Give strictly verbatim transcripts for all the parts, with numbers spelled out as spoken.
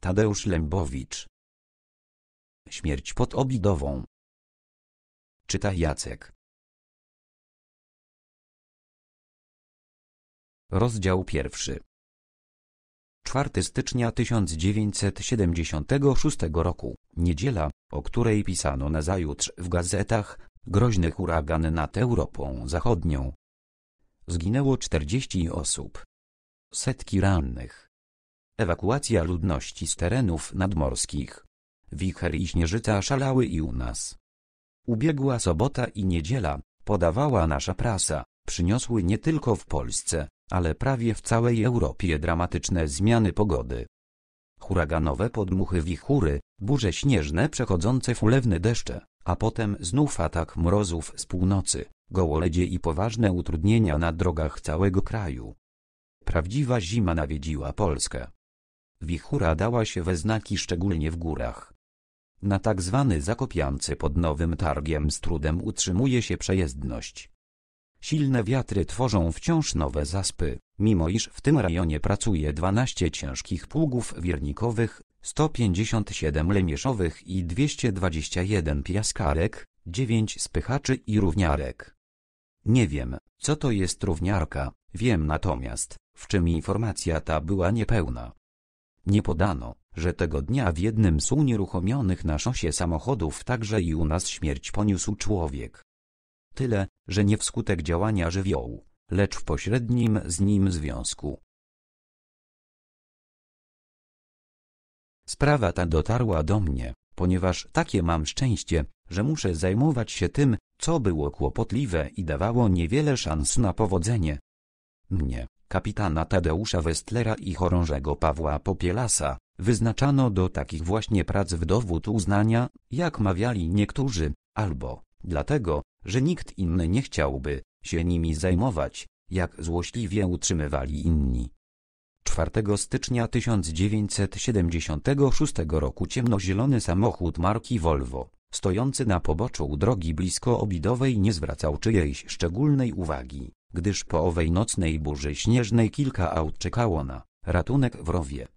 Tadeusz Lębowicz. Śmierć pod Obidową. Czyta Jacek. Rozdział pierwszy. czwartego stycznia tysiąc dziewięćset siedemdziesiątego szóstego roku, niedziela, o której pisano nazajutrz w gazetach, groźny huragan nad Europą Zachodnią. Zginęło czterdzieści osób. Setki rannych. Ewakuacja ludności z terenów nadmorskich. Wicher i śnieżyca szalały i u nas. Ubiegła sobota i niedziela, podawała nasza prasa, przyniosły nie tylko w Polsce, ale prawie w całej Europie dramatyczne zmiany pogody. Huraganowe podmuchy, wichury, burze śnieżne przechodzące w ulewne deszcze, a potem znów atak mrozów z północy, gołoledzie i poważne utrudnienia na drogach całego kraju. Prawdziwa zima nawiedziła Polskę. Wichura dała się we znaki szczególnie w górach. Na tak zwany Zakopiancy pod Nowym Targiem z trudem utrzymuje się przejezdność. Silne wiatry tworzą wciąż nowe zaspy, mimo iż w tym rejonie pracuje dwanaście ciężkich pługów wirnikowych, sto pięćdziesiąt siedem lemieszowych i dwieście dwadzieścia jeden piaskarek, dziewięć spychaczy i równiarek. Nie wiem, co to jest równiarka, wiem natomiast, w czym informacja ta była niepełna. Nie podano, że tego dnia w jednym z unieruchomionych na szosie samochodów także i u nas śmierć poniósł człowiek. Tyle, że nie wskutek działania żywiołu, lecz w pośrednim z nim związku. Sprawa ta dotarła do mnie, ponieważ takie mam szczęście, że muszę zajmować się tym, co było kłopotliwe i dawało niewiele szans na powodzenie. Mnie, kapitana Tadeusza Westlera i chorążego Pawła Popielasa, wyznaczano do takich właśnie prac w dowód uznania, jak mawiali niektórzy, albo, dlatego, że nikt inny nie chciałby się nimi zajmować, jak złośliwie utrzymywali inni. czwartego stycznia tysiąc dziewięćset siedemdziesiątego szóstego roku ciemnozielony samochód marki Volvo, stojący na poboczu drogi blisko Obidowej, nie zwracał czyjejś szczególnej uwagi, gdyż po owej nocnej burzy śnieżnej kilka aut czekało na ratunek w rowie.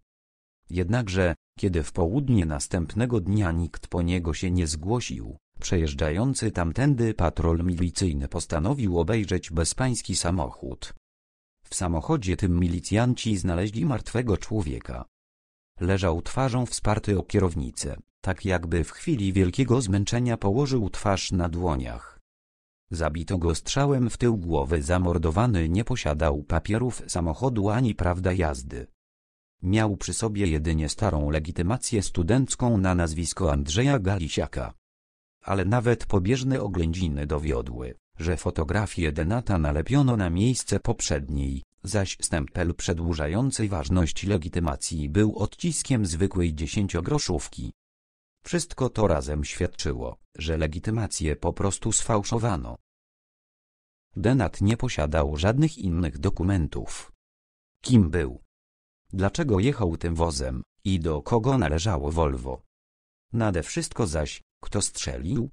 Jednakże, kiedy w południe następnego dnia nikt po niego się nie zgłosił, przejeżdżający tamtędy patrol milicyjny postanowił obejrzeć bezpański samochód. W samochodzie tym milicjanci znaleźli martwego człowieka. Leżał twarzą wsparty o kierownicę, tak jakby w chwili wielkiego zmęczenia położył twarz na dłoniach. Zabito go strzałem w tył głowy. Zamordowany nie posiadał papierów samochodu ani prawa jazdy. Miał przy sobie jedynie starą legitymację studencką na nazwisko Andrzeja Galisiaka. Ale nawet pobieżne oględziny dowiodły, że fotografię denata nalepiono na miejsce poprzedniej, zaś stempel przedłużający ważność legitymacji był odciskiem zwykłej dziesięciogroszówki. Wszystko to razem świadczyło, że legitymację po prostu sfałszowano. Denat nie posiadał żadnych innych dokumentów. Kim był? Dlaczego jechał tym wozem i do kogo należało Volvo? Nade wszystko zaś, kto strzelił?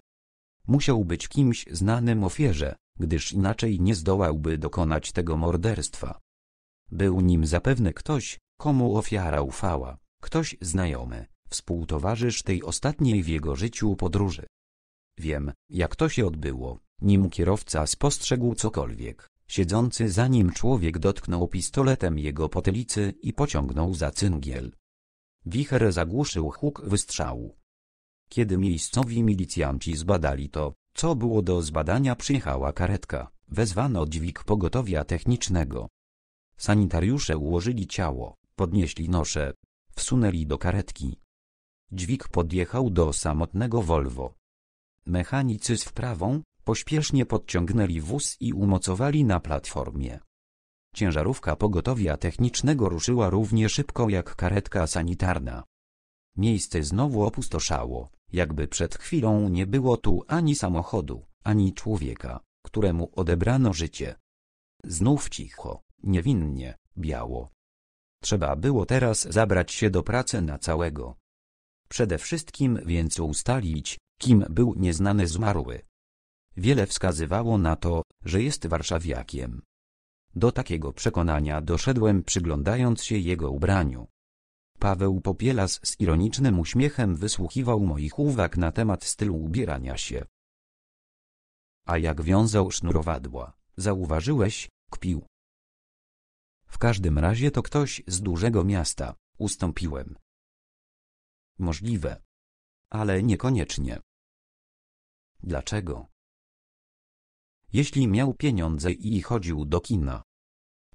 Musiał być kimś znanym ofierze, gdyż inaczej nie zdołałby dokonać tego morderstwa. Był nim zapewne ktoś, komu ofiara ufała, ktoś znajomy, współtowarzysz tej ostatniej w jego życiu podróży. Wiem, jak to się odbyło, nim kierowca spostrzegł cokolwiek. Siedzący za nim człowiek dotknął pistoletem jego potylicy i pociągnął za cyngiel. Wicher zagłuszył huk wystrzału. Kiedy miejscowi milicjanci zbadali to, co było do zbadania, przyjechała karetka, wezwano dźwig pogotowia technicznego. Sanitariusze ułożyli ciało, podnieśli nosze, wsunęli do karetki. Dźwig podjechał do samotnego Volvo. Mechanicy z wprawą pośpiesznie podciągnęli wóz i umocowali na platformie. Ciężarówka pogotowia technicznego ruszyła równie szybko jak karetka sanitarna. Miejsce znowu opustoszało, jakby przed chwilą nie było tu ani samochodu, ani człowieka, któremu odebrano życie. Znów cicho, niewinnie, biało. Trzeba było teraz zabrać się do pracy na całego. Przede wszystkim więc ustalić, kim był nieznany zmarły. Wiele wskazywało na to, że jest warszawiakiem. Do takiego przekonania doszedłem, przyglądając się jego ubraniu. Paweł Popielas z ironicznym uśmiechem wysłuchiwał moich uwag na temat stylu ubierania się. A jak wiązał sznurowadła, zauważyłeś, kpił. W każdym razie to ktoś z dużego miasta, ustąpiłem. Możliwe. Ale niekoniecznie. Dlaczego? Jeśli miał pieniądze i chodził do kina.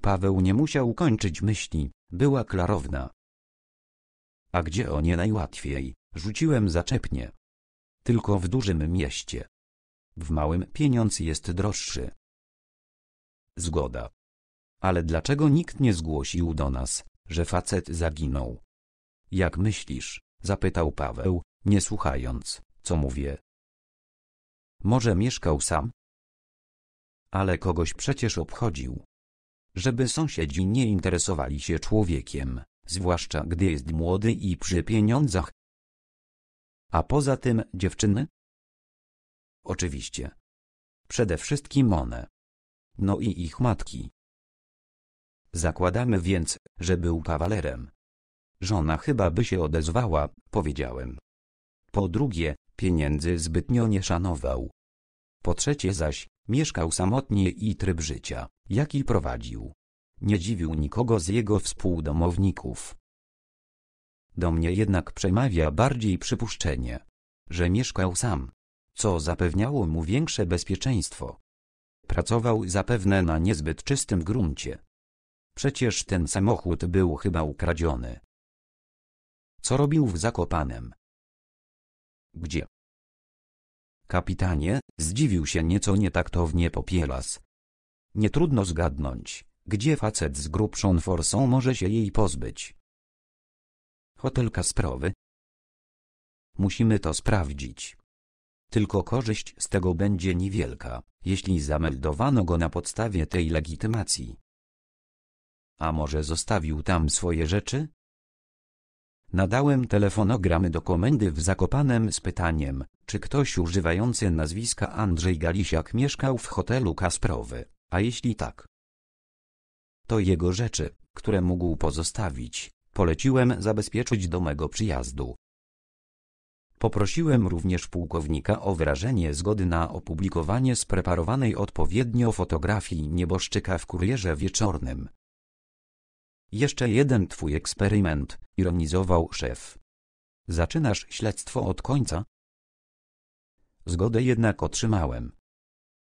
Paweł nie musiał kończyć myśli, była klarowna. A gdzie o nie najłatwiej, rzuciłem zaczepnie. Tylko w dużym mieście. W małym pieniądz jest droższy. Zgoda. Ale dlaczego nikt nie zgłosił do nas, że facet zaginął? Jak myślisz? Zapytał Paweł, nie słuchając, co mówię. Może mieszkał sam? Ale kogoś przecież obchodził. Żeby sąsiedzi nie interesowali się człowiekiem, zwłaszcza gdy jest młody i przy pieniądzach. A poza tym dziewczyny? Oczywiście. Przede wszystkim one. No i ich matki. Zakładamy więc, że był kawalerem. Żona chyba by się odezwała, powiedziałem. Po drugie, pieniędzy zbytnio nie szanował. Po trzecie zaś, mieszkał samotnie i tryb życia, jaki prowadził, nie dziwił nikogo z jego współdomowników. Do mnie jednak przemawia bardziej przypuszczenie, że mieszkał sam, co zapewniało mu większe bezpieczeństwo. Pracował zapewne na niezbyt czystym gruncie. Przecież ten samochód był chyba ukradziony. Co robił w Zakopanem? Gdzie? Kapitanie, zdziwił się nieco nietaktownie Popielas. Nie trudno zgadnąć, gdzie facet z grubszą forsą może się jej pozbyć. Hotel Kasprowy? Musimy to sprawdzić. Tylko korzyść z tego będzie niewielka, jeśli zameldowano go na podstawie tej legitymacji. A może zostawił tam swoje rzeczy? Nadałem telefonogramy do komendy w Zakopanem z pytaniem, czy ktoś używający nazwiska Andrzej Galisiak mieszkał w hotelu Kasprowy, a jeśli tak, to jego rzeczy, które mógł pozostawić, poleciłem zabezpieczyć do mego przyjazdu. Poprosiłem również pułkownika o wyrażenie zgody na opublikowanie spreparowanej odpowiednio fotografii nieboszczyka w Kurierze Wieczornym. Jeszcze jeden twój eksperyment, ironizował szef. Zaczynasz śledztwo od końca? Zgodę jednak otrzymałem.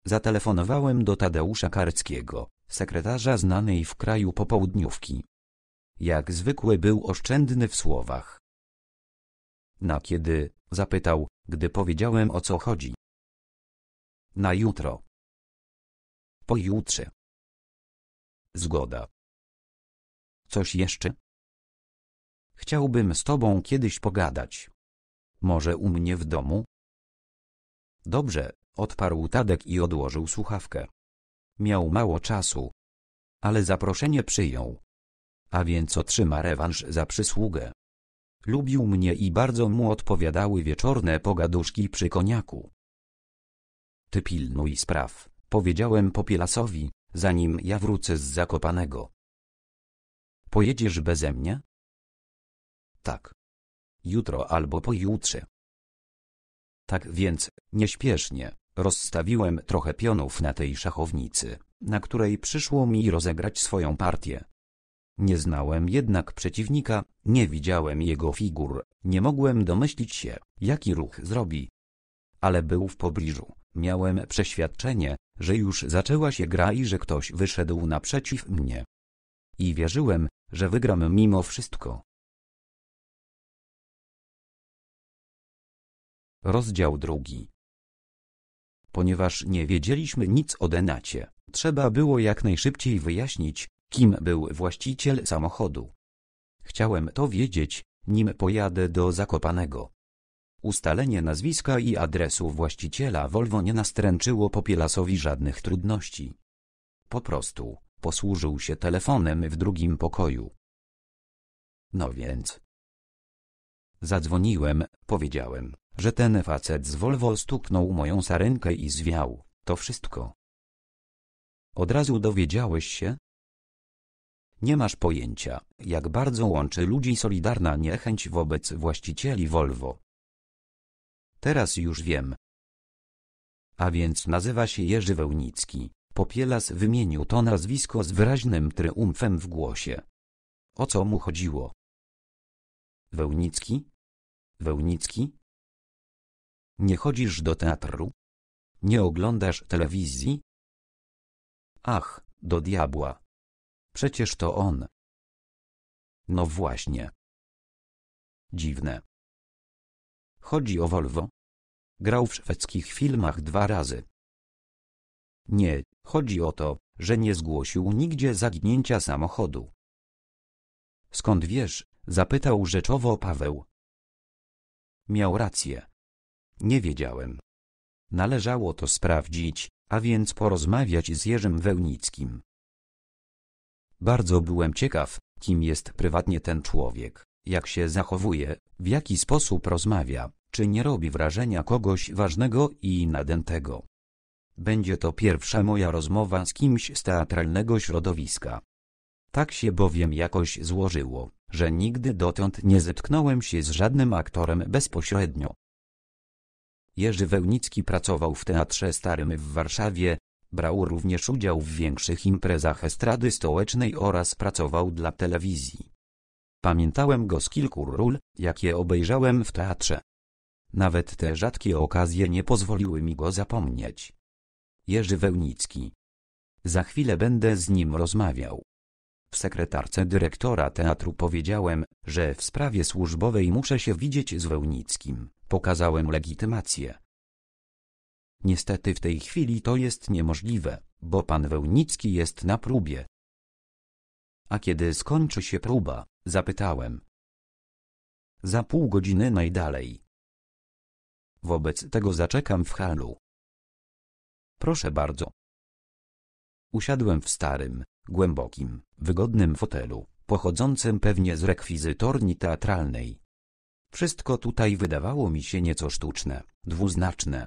Zatelefonowałem do Tadeusza Kareckiego, sekretarza znanej w kraju popołudniówki. Jak zwykle był oszczędny w słowach. Na kiedy? Zapytał, gdy powiedziałem o co chodzi. Na jutro. Pojutrze. Zgoda. Coś jeszcze? Chciałbym z tobą kiedyś pogadać. Może u mnie w domu? Dobrze, odparł Tadek i odłożył słuchawkę. Miał mało czasu, ale zaproszenie przyjął. A więc otrzyma rewanż za przysługę. Lubił mnie i bardzo mu odpowiadały wieczorne pogaduszki przy koniaku. Ty pilnuj spraw, powiedziałem Popielasowi, zanim ja wrócę z Zakopanego. Pojedziesz beze mnie? Tak. Jutro albo pojutrze. Tak więc, nieśpiesznie, rozstawiłem trochę pionów na tej szachownicy, na której przyszło mi rozegrać swoją partię. Nie znałem jednak przeciwnika, nie widziałem jego figur, nie mogłem domyślić się, jaki ruch zrobi. Ale był w pobliżu, miałem przeświadczenie, że już zaczęła się gra i że ktoś wyszedł naprzeciw mnie. I wierzyłem, że wygram mimo wszystko. Rozdział drugi. Ponieważ nie wiedzieliśmy nic o denacie, trzeba było jak najszybciej wyjaśnić, kim był właściciel samochodu. Chciałem to wiedzieć, nim pojadę do Zakopanego. Ustalenie nazwiska i adresu właściciela Volvo nie nastręczyło Popielasowi żadnych trudności. Po prostu posłużył się telefonem w drugim pokoju. No więc. Zadzwoniłem, powiedziałem, że ten facet z Volvo stuknął moją sarenkę i zwiał, to wszystko. Od razu dowiedziałeś się? Nie masz pojęcia, jak bardzo łączy ludzi solidarna niechęć wobec właścicieli Volvo. Teraz już wiem. A więc nazywa się Jerzy Wełnicki. Popielas wymienił to nazwisko z wyraźnym triumfem w głosie. O co mu chodziło? Wełnicki? Wełnicki? Nie chodzisz do teatru? Nie oglądasz telewizji? Ach, do diabła. Przecież to on. No właśnie. Dziwne. Chodzi o Volvo? Grał w szwedzkich filmach dwa razy. Nie, chodzi o to, że nie zgłosił nigdzie zaginięcia samochodu. Skąd wiesz? Zapytał rzeczowo Paweł. Miał rację. Nie wiedziałem. Należało to sprawdzić, a więc porozmawiać z Jerzym Wełnickim. Bardzo byłem ciekaw, kim jest prywatnie ten człowiek, jak się zachowuje, w jaki sposób rozmawia, czy nie robi wrażenia kogoś ważnego i nadętego. Będzie to pierwsza moja rozmowa z kimś z teatralnego środowiska. Tak się bowiem jakoś złożyło, że nigdy dotąd nie zetknąłem się z żadnym aktorem bezpośrednio. Jerzy Wełnicki pracował w Teatrze Starym w Warszawie, brał również udział w większych imprezach Estrady Stołecznej oraz pracował dla telewizji. Pamiętałem go z kilku ról, jakie obejrzałem w teatrze. Nawet te rzadkie okazje nie pozwoliły mi go zapomnieć. Jerzy Wełnicki. Za chwilę będę z nim rozmawiał. W sekretarce dyrektora teatru powiedziałem, że w sprawie służbowej muszę się widzieć z Wełnickim. Pokazałem legitymację. Niestety w tej chwili to jest niemożliwe, bo pan Wełnicki jest na próbie. A kiedy skończy się próba? Zapytałem. Za pół godziny najdalej. Wobec tego zaczekam w halu. Proszę bardzo. Usiadłem w starym, głębokim, wygodnym fotelu, pochodzącym pewnie z rekwizytorni teatralnej. Wszystko tutaj wydawało mi się nieco sztuczne, dwuznaczne.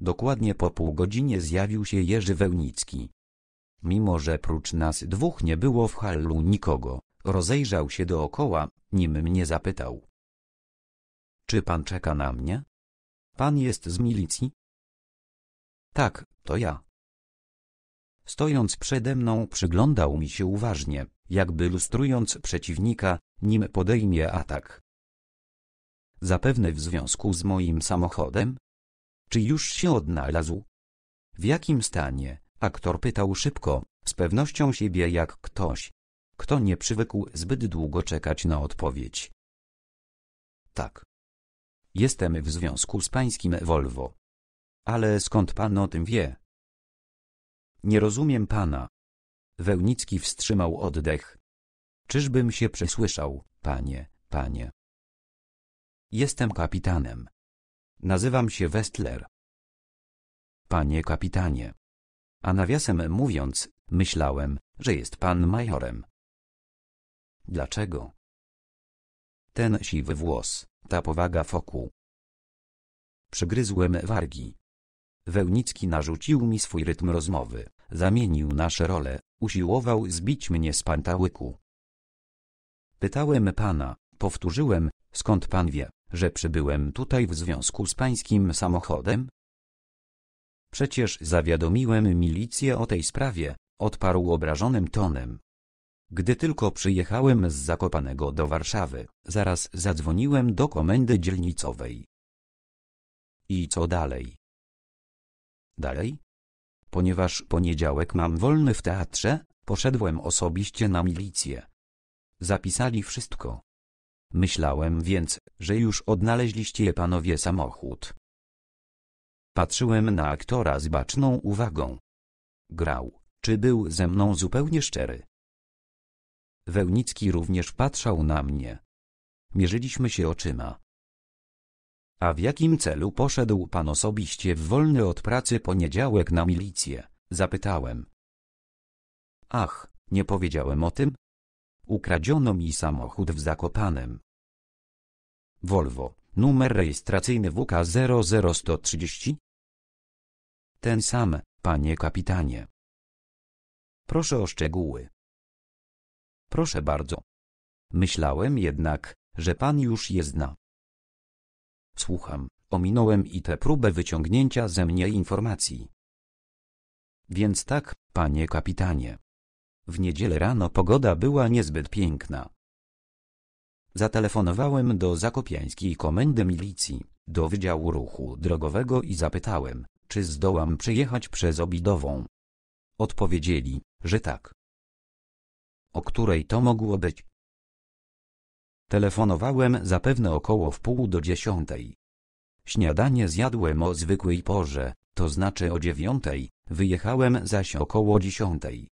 Dokładnie po pół godzinie zjawił się Jerzy Wełnicki. Mimo że prócz nas dwóch nie było w hallu nikogo, rozejrzał się dookoła, nim mnie zapytał. Czy pan czeka na mnie? Pan jest z milicji? Tak, to ja. Stojąc przede mną przyglądał mi się uważnie, jakby lustrując przeciwnika, nim podejmie atak. Zapewne w związku z moim samochodem? Czy już się odnalazł? W jakim stanie? Aktor pytał szybko, z pewnością siebie jak ktoś, kto nie przywykł zbyt długo czekać na odpowiedź. Tak. Jestem w związku z pańskim Volvo. Ale skąd pan o tym wie? Nie rozumiem pana. Wełnicki wstrzymał oddech. Czyżbym się przesłyszał, panie, panie. Jestem kapitanem. Nazywam się Westler. Panie kapitanie. A nawiasem mówiąc, myślałem, że jest pan majorem. Dlaczego? Ten siwy włos, ta powaga wokół. Przygryzłem wargi. Wełnicki narzucił mi swój rytm rozmowy, zamienił nasze role, usiłował zbić mnie z pantałyku. Pytałem pana, powtórzyłem, skąd pan wie, że przybyłem tutaj w związku z pańskim samochodem? Przecież zawiadomiłem milicję o tej sprawie, odparł obrażonym tonem. Gdy tylko przyjechałem z Zakopanego do Warszawy, zaraz zadzwoniłem do komendy dzielnicowej. I co dalej? Dalej? Ponieważ poniedziałek mam wolny w teatrze, poszedłem osobiście na milicję. Zapisali wszystko. Myślałem więc, że już odnaleźliście panowie samochód. Patrzyłem na aktora z baczną uwagą. Grał, czy był ze mną zupełnie szczery. Wełnicki również patrzał na mnie. Mierzyliśmy się oczyma. A w jakim celu poszedł pan osobiście w wolny od pracy poniedziałek na milicję? Zapytałem. Ach, nie powiedziałem o tym? Ukradziono mi samochód w Zakopanem. Volvo, numer rejestracyjny W K zero zero jeden trzy zero? Ten sam, panie kapitanie. Proszę o szczegóły. Proszę bardzo. Myślałem jednak, że pan już je zna. Słucham, ominąłem i tę próbę wyciągnięcia ze mnie informacji. Więc tak, panie kapitanie. W niedzielę rano pogoda była niezbyt piękna. Zatelefonowałem do zakopiańskiej komendy milicji, do Wydziału Ruchu Drogowego i zapytałem, czy zdołam przyjechać przez Obidową. Odpowiedzieli, że tak. O której to mogło być? Telefonowałem zapewne około wpół do dziesiątej. Śniadanie zjadłem o zwykłej porze, to znaczy o dziewiątej, wyjechałem zaś około dziesiątej.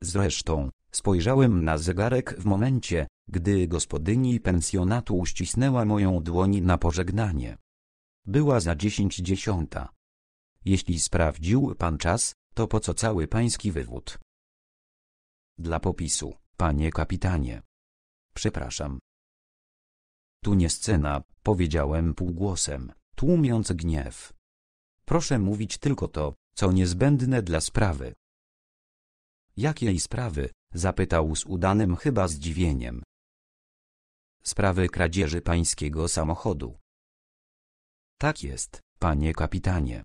Zresztą, spojrzałem na zegarek w momencie, gdy gospodyni pensjonatu uścisnęła moją dłoń na pożegnanie. Była za dziesięć dziesiąta. Jeśli sprawdził pan czas, to po co cały pański wywód? Dla popisu, panie kapitanie. Przepraszam. Tu nie scena, powiedziałem półgłosem, tłumiąc gniew. Proszę mówić tylko to, co niezbędne dla sprawy. Jakiej sprawy? Zapytał z udanym chyba zdziwieniem. Sprawy kradzieży pańskiego samochodu. Tak jest, panie kapitanie.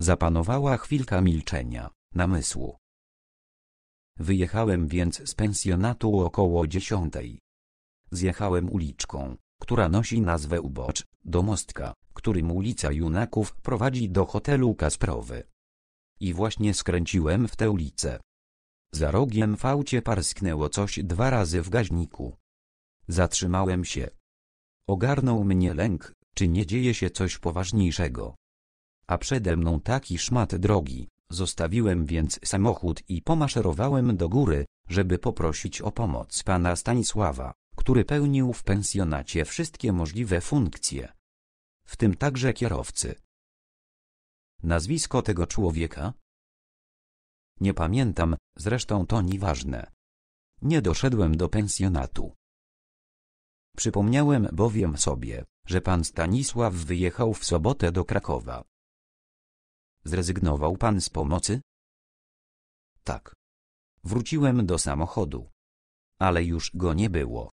Zapanowała chwilka milczenia, namysłu. Wyjechałem więc z pensjonatu około dziesiątej. Zjechałem uliczką, która nosi nazwę Ubocz, do mostka, którym ulica Junaków prowadzi do hotelu Kasprowy. I właśnie skręciłem w tę ulicę. Za rogiem w aucie parsknęło coś dwa razy w gaźniku. Zatrzymałem się. Ogarnął mnie lęk, czy nie dzieje się coś poważniejszego. A przede mną taki szmat drogi, zostawiłem więc samochód i pomaszerowałem do góry, żeby poprosić o pomoc pana Stanisława, który pełnił w pensjonacie wszystkie możliwe funkcje. W tym także kierowcy. Nazwisko tego człowieka? Nie pamiętam, zresztą to nieważne. Nie doszedłem do pensjonatu. Przypomniałem bowiem sobie, że pan Stanisław wyjechał w sobotę do Krakowa. Zrezygnował pan z pomocy? Tak. Wróciłem do samochodu. Ale już go nie było.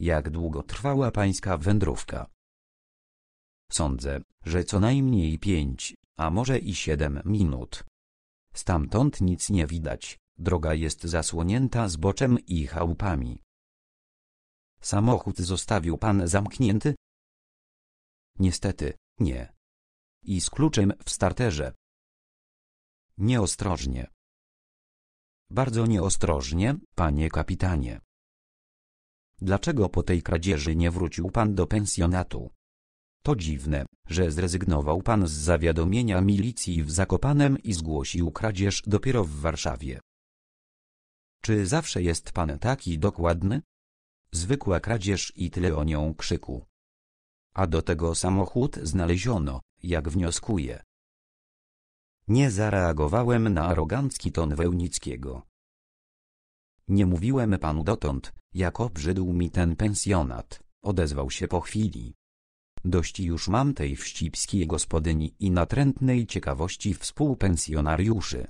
Jak długo trwała pańska wędrówka? Sądzę, że co najmniej pięć, a może i siedem minut. Stamtąd nic nie widać, droga jest zasłonięta zboczem i chałupami. Samochód zostawił pan zamknięty? Niestety, nie. I z kluczem w starterze. Nieostrożnie. Bardzo nieostrożnie, panie kapitanie. Dlaczego po tej kradzieży nie wrócił pan do pensjonatu? To dziwne, że zrezygnował pan z zawiadomienia milicji w Zakopanem i zgłosił kradzież dopiero w Warszawie. Czy zawsze jest pan taki dokładny? Zwykła kradzież i tyle o nią krzyku. A do tego samochód znaleziono, jak wnioskuję. Nie zareagowałem na arogancki ton Wełnickiego. Nie mówiłem panu dotąd, jak obrzydł mi ten pensjonat, odezwał się po chwili. Dość już mam tej wścibskiej gospodyni i natrętnej ciekawości współpensjonariuszy.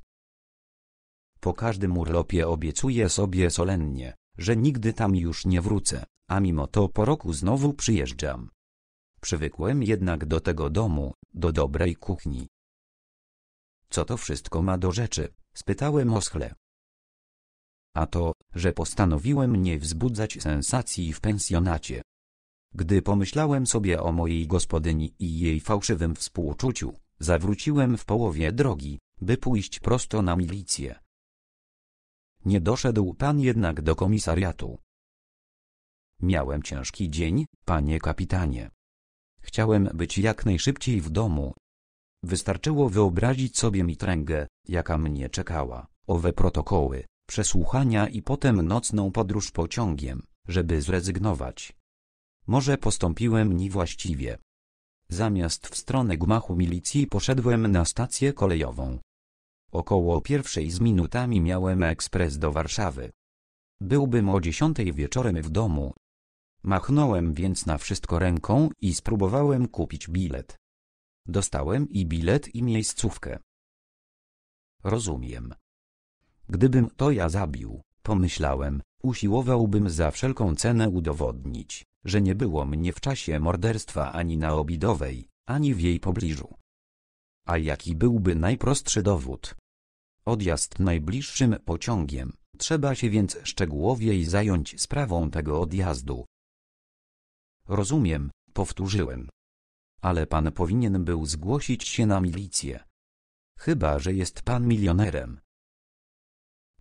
Po każdym urlopie obiecuję sobie solennie, że nigdy tam już nie wrócę, a mimo to po roku znowu przyjeżdżam. Przywykłem jednak do tego domu, do dobrej kuchni. Co to wszystko ma do rzeczy? Spytałem oschle. A to, że postanowiłem nie wzbudzać sensacji w pensjonacie. Gdy pomyślałem sobie o mojej gospodyni i jej fałszywym współczuciu, zawróciłem w połowie drogi, by pójść prosto na milicję. Nie doszedł pan jednak do komisariatu. Miałem ciężki dzień, panie kapitanie. Chciałem być jak najszybciej w domu. Wystarczyło wyobrazić sobie mitręgę, jaka mnie czekała, owe protokoły, przesłuchania i potem nocną podróż pociągiem, żeby zrezygnować. Może postąpiłem niewłaściwie. Zamiast w stronę gmachu milicji poszedłem na stację kolejową. Około pierwszej z minutami miałem ekspres do Warszawy. Byłbym o dziesiątej wieczorem w domu. Machnąłem więc na wszystko ręką i spróbowałem kupić bilet. Dostałem i bilet, i miejscówkę. Rozumiem. Gdybym to ja zabił, Pomyślałem, usiłowałbym za wszelką cenę udowodnić, że nie było mnie w czasie morderstwa ani na Obidowej, ani w jej pobliżu. A jaki byłby najprostszy dowód? Odjazd najbliższym pociągiem, trzeba się więc szczegółowiej zająć sprawą tego odjazdu. Rozumiem, powtórzyłem. Ale pan powinien był zgłosić się na milicję. Chyba że jest pan milionerem.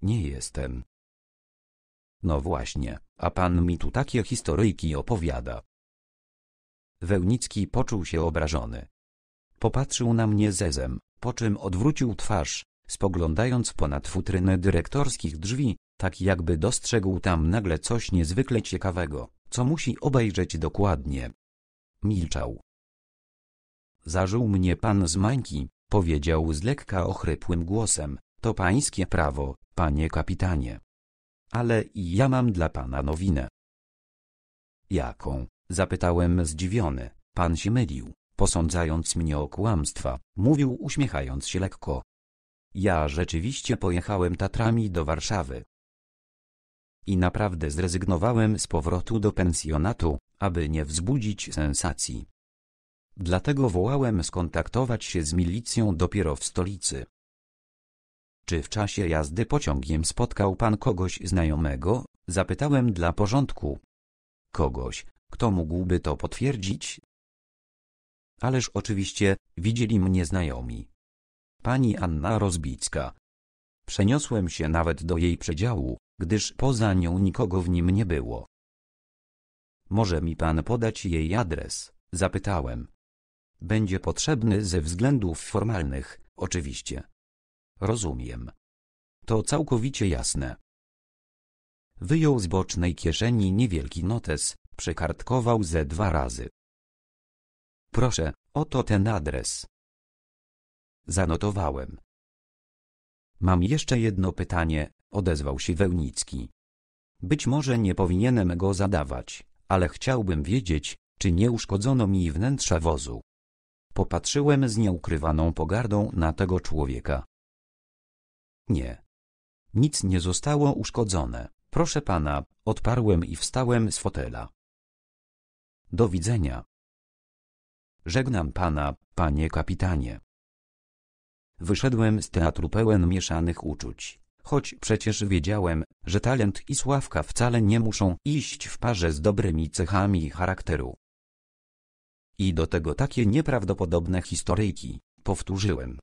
Nie jestem. No właśnie, a pan mi tu takie historyjki opowiada. Wełnicki poczuł się obrażony. Popatrzył na mnie zezem, po czym odwrócił twarz, spoglądając ponad futrynę dyrektorskich drzwi, tak jakby dostrzegł tam nagle coś niezwykle ciekawego, co musi obejrzeć dokładnie. Milczał. Zażył mnie pan z Mańki, powiedział z lekka ochrypłym głosem, to pańskie prawo, panie kapitanie. Ale i ja mam dla pana nowinę. Jaką? Zapytałem zdziwiony. Pan się mylił, posądzając mnie o kłamstwa, mówił uśmiechając się lekko. Ja rzeczywiście pojechałem Tatrami do Warszawy. I naprawdę zrezygnowałem z powrotu do pensjonatu, aby nie wzbudzić sensacji. Dlatego wołałem skontaktować się z milicją dopiero w stolicy. Czy w czasie jazdy pociągiem spotkał pan kogoś znajomego? Zapytałem dla porządku. Kogoś, kto mógłby to potwierdzić? Ależ oczywiście, widzieli mnie znajomi. Pani Anna Rozbicka. Przeniosłem się nawet do jej przedziału, gdyż poza nią nikogo w nim nie było. Może mi pan podać jej adres? Zapytałem. Będzie potrzebny ze względów formalnych, oczywiście. Rozumiem. To całkowicie jasne. Wyjął z bocznej kieszeni niewielki notes, przekartkował ze dwa razy. Proszę, oto ten adres. Zanotowałem. Mam jeszcze jedno pytanie, odezwał się Wełnicki. Być może nie powinienem go zadawać, ale chciałbym wiedzieć, czy nie uszkodzono mi wnętrza wozu. Popatrzyłem z nieukrywaną pogardą na tego człowieka. Nie. Nic nie zostało uszkodzone, proszę pana, odparłem i wstałem z fotela. Do widzenia. Żegnam pana, panie kapitanie. Wyszedłem z teatru pełen mieszanych uczuć, choć przecież wiedziałem, że talent i sławka wcale nie muszą iść w parze z dobrymi cechami charakteru. I do tego takie nieprawdopodobne historyjki, powtórzyłem.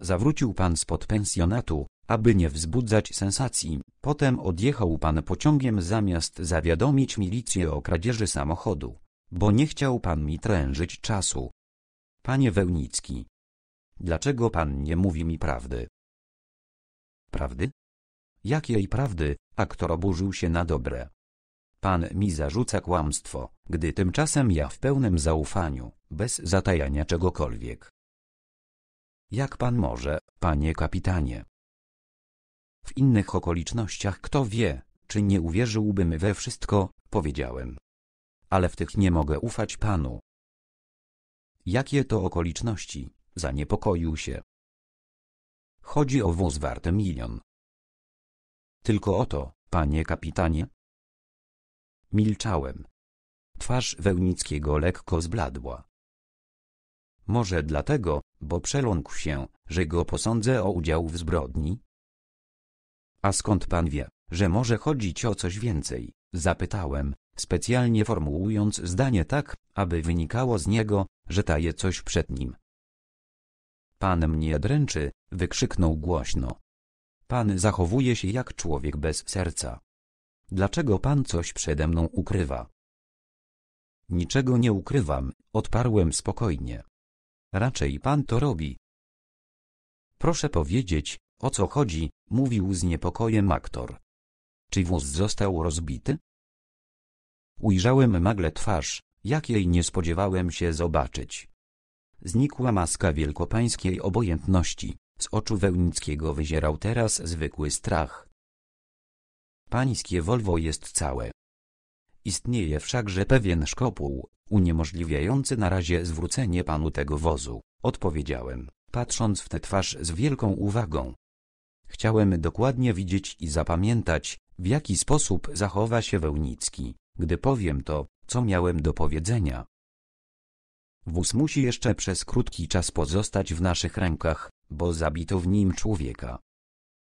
Zawrócił pan spod pensjonatu, aby nie wzbudzać sensacji, potem odjechał pan pociągiem zamiast zawiadomić milicję o kradzieży samochodu, bo nie chciał pan mi trężyć czasu. Panie Wełnicki, dlaczego pan nie mówi mi prawdy? Prawdy? Jakiej prawdy? Aktor oburzył się na dobre. Pan mi zarzuca kłamstwo, gdy tymczasem ja w pełnym zaufaniu, bez zatajania czegokolwiek. Jak pan może, panie kapitanie? W innych okolicznościach kto wie, czy nie uwierzyłbym we wszystko, powiedziałem. Ale w tych nie mogę ufać panu. Jakie to okoliczności? Zaniepokoił się. Chodzi o wóz warty milion. Tylko o to, panie kapitanie? Milczałem. Twarz Wełnickiego lekko zbladła. Może dlatego, bo przeląkł się, że go posądzę o udział w zbrodni? A skąd pan wie, że może chodzić o coś więcej? Zapytałem, specjalnie formułując zdanie tak, aby wynikało z niego, że taje coś przed nim. Pan mnie dręczy, wykrzyknął głośno. Pan zachowuje się jak człowiek bez serca. Dlaczego pan coś przede mną ukrywa? Niczego nie ukrywam, odparłem spokojnie. Raczej pan to robi. Proszę powiedzieć, o co chodzi, mówił z niepokojem aktor. Czy wóz został rozbity? Ujrzałem nagle twarz, jakiej nie spodziewałem się zobaczyć. Znikła maska wielkopańskiej obojętności, z oczu Wełnickiego wyzierał teraz zwykły strach. Pańskie Volvo jest całe. Istnieje wszakże pewien szkopuł, uniemożliwiający na razie zwrócenie panu tego wozu, odpowiedziałem, patrząc w tę twarz z wielką uwagą. Chciałem dokładnie widzieć i zapamiętać, w jaki sposób zachowa się Wełnicki, gdy powiem to, co miałem do powiedzenia. Wóz musi jeszcze przez krótki czas pozostać w naszych rękach, bo zabito w nim człowieka.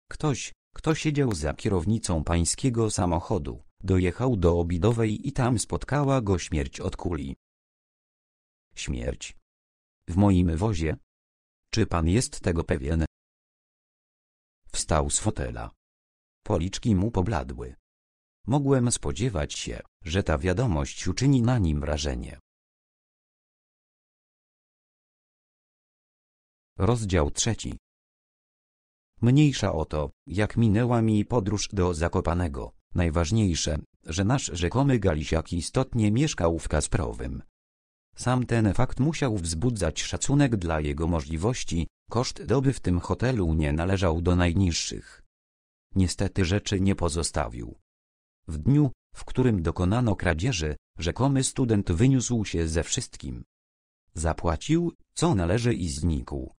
Ktoś, kto siedział za kierownicą pańskiego samochodu, dojechał do Obidowej i tam spotkała go śmierć od kuli. Śmierć. W moim wozie? Czy pan jest tego pewien? Wstał z fotela. Policzki mu pobladły. Mogłem spodziewać się, że ta wiadomość uczyni na nim wrażenie. Rozdział trzeci. Mniejsza o to, jak minęła mi podróż do Zakopanego, najważniejsze, że nasz rzekomy Galisiak istotnie mieszkał w Kasprowym. Sam ten fakt musiał wzbudzać szacunek dla jego możliwości, koszt doby w tym hotelu nie należał do najniższych. Niestety rzeczy nie pozostawił. W dniu, w którym dokonano kradzieży, rzekomy student wyniósł się ze wszystkim. Zapłacił, co należy i znikł.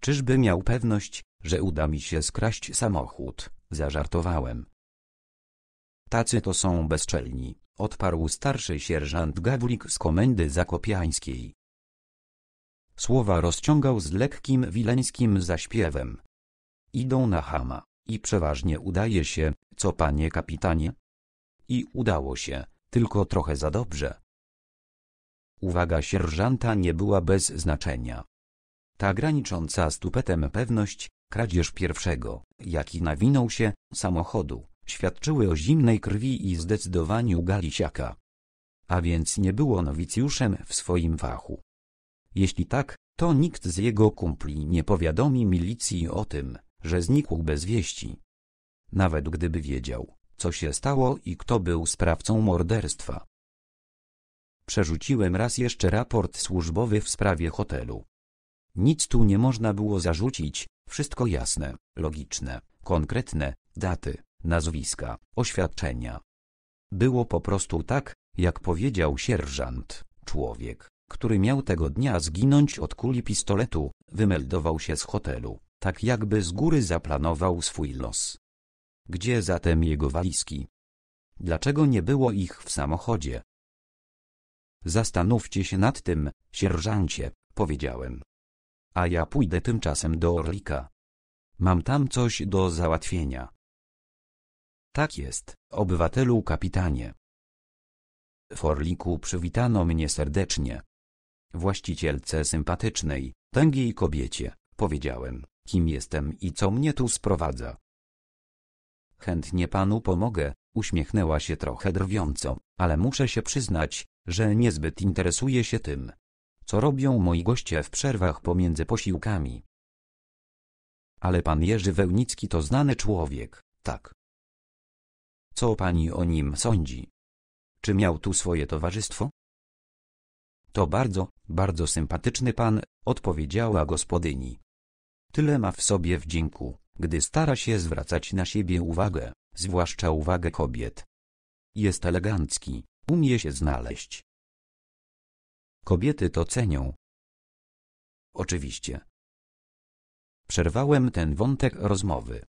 Czyżby miał pewność, że uda mi się skraść samochód? Zażartowałem. Tacy to są bezczelni, odparł starszy sierżant Gawlik z komendy zakopiańskiej. Słowa rozciągał z lekkim wileńskim zaśpiewem. Idą na chama, i przeważnie udaje się, co panie kapitanie? I udało się, tylko trochę za dobrze. Uwaga sierżanta nie była bez znaczenia. Ta granicząca z tupetem pewność, kradzież pierwszego, jaki nawinął się, samochodu, świadczyły o zimnej krwi i zdecydowaniu Galisiaka. A więc nie było nowicjuszem w swoim fachu. Jeśli tak, to nikt z jego kumpli nie powiadomi milicji o tym, że znikł bez wieści. Nawet gdyby wiedział, co się stało i kto był sprawcą morderstwa. Przerzuciłem raz jeszcze raport służbowy w sprawie hotelu. Nic tu nie można było zarzucić, wszystko jasne, logiczne, konkretne, daty, nazwiska, oświadczenia. Było po prostu tak, jak powiedział sierżant, człowiek, który miał tego dnia zginąć od kuli pistoletu, wymeldował się z hotelu, tak jakby z góry zaplanował swój los. Gdzie zatem jego walizki? Dlaczego nie było ich w samochodzie? Zastanówcie się nad tym, sierżancie, powiedziałem. A ja pójdę tymczasem do Orlika. Mam tam coś do załatwienia. Tak jest, obywatelu kapitanie. W Orliku przywitano mnie serdecznie. Właścicielce sympatycznej, tęgiej kobiecie, powiedziałem, kim jestem i co mnie tu sprowadza. Chętnie panu pomogę, uśmiechnęła się trochę drwiąco, ale muszę się przyznać, że niezbyt interesuje się tym, co robią moi goście w przerwach pomiędzy posiłkami. Ale pan Jerzy Wełnicki to znany człowiek, tak? Co pani o nim sądzi? Czy miał tu swoje towarzystwo? To bardzo, bardzo sympatyczny pan, odpowiedziała gospodyni. Tyle ma w sobie wdzięku, gdy stara się zwracać na siebie uwagę, zwłaszcza uwagę kobiet. Jest elegancki, umie się znaleźć. Kobiety to cenią. Oczywiście. Przerwałem ten wątek rozmowy.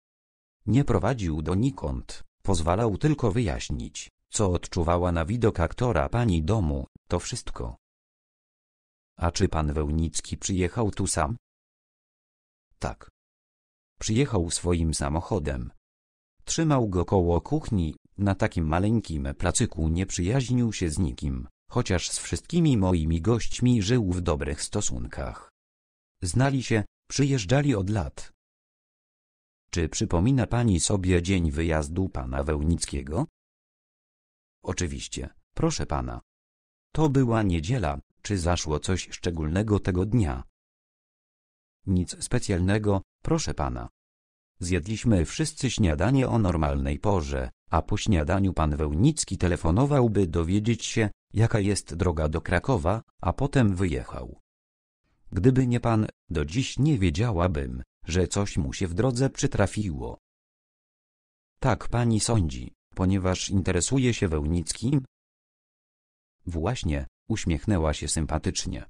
Nie prowadził donikąd, pozwalał tylko wyjaśnić, co odczuwała na widok aktora pani domu, to wszystko. A czy pan Wełnicki przyjechał tu sam? Tak. Przyjechał swoim samochodem. Trzymał go koło kuchni, na takim maleńkim placyku nie przyjaźnił się z nikim. Chociaż z wszystkimi moimi gośćmi żył w dobrych stosunkach. Znali się, przyjeżdżali od lat. Czy przypomina pani sobie dzień wyjazdu pana Wełnickiego? Oczywiście, proszę pana. To była niedziela, czy zaszło coś szczególnego tego dnia? Nic specjalnego, proszę pana. Zjedliśmy wszyscy śniadanie o normalnej porze, a po śniadaniu pan Wełnicki telefonował, by dowiedzieć się, jaka jest droga do Krakowa, a potem wyjechał. Gdyby nie pan, do dziś nie wiedziałabym, że coś mu się w drodze przytrafiło. Tak pani sądzi, ponieważ interesuje się Wełnickim? Właśnie, uśmiechnęła się sympatycznie.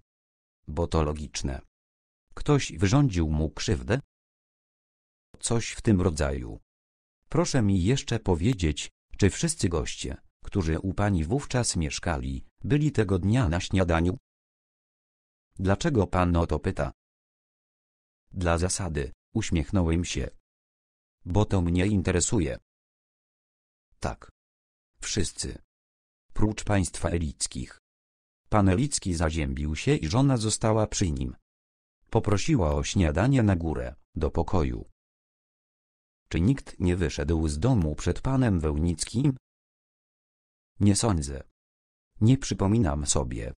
Bo to logiczne. Ktoś wyrządził mu krzywdę? coś w tym rodzaju. Proszę mi jeszcze powiedzieć, czy wszyscy goście, którzy u pani wówczas mieszkali, byli tego dnia na śniadaniu? Dlaczego pan o to pyta? Dla zasady, uśmiechnąłem się. Bo to mnie interesuje. Tak. Wszyscy. Prócz państwa Elickich. Pan Elicki zaziębił się i żona została przy nim. Poprosiła o śniadanie na górę, do pokoju. Czy nikt nie wyszedł z domu przed panem Wełnickim? Nie sądzę. Nie przypominam sobie.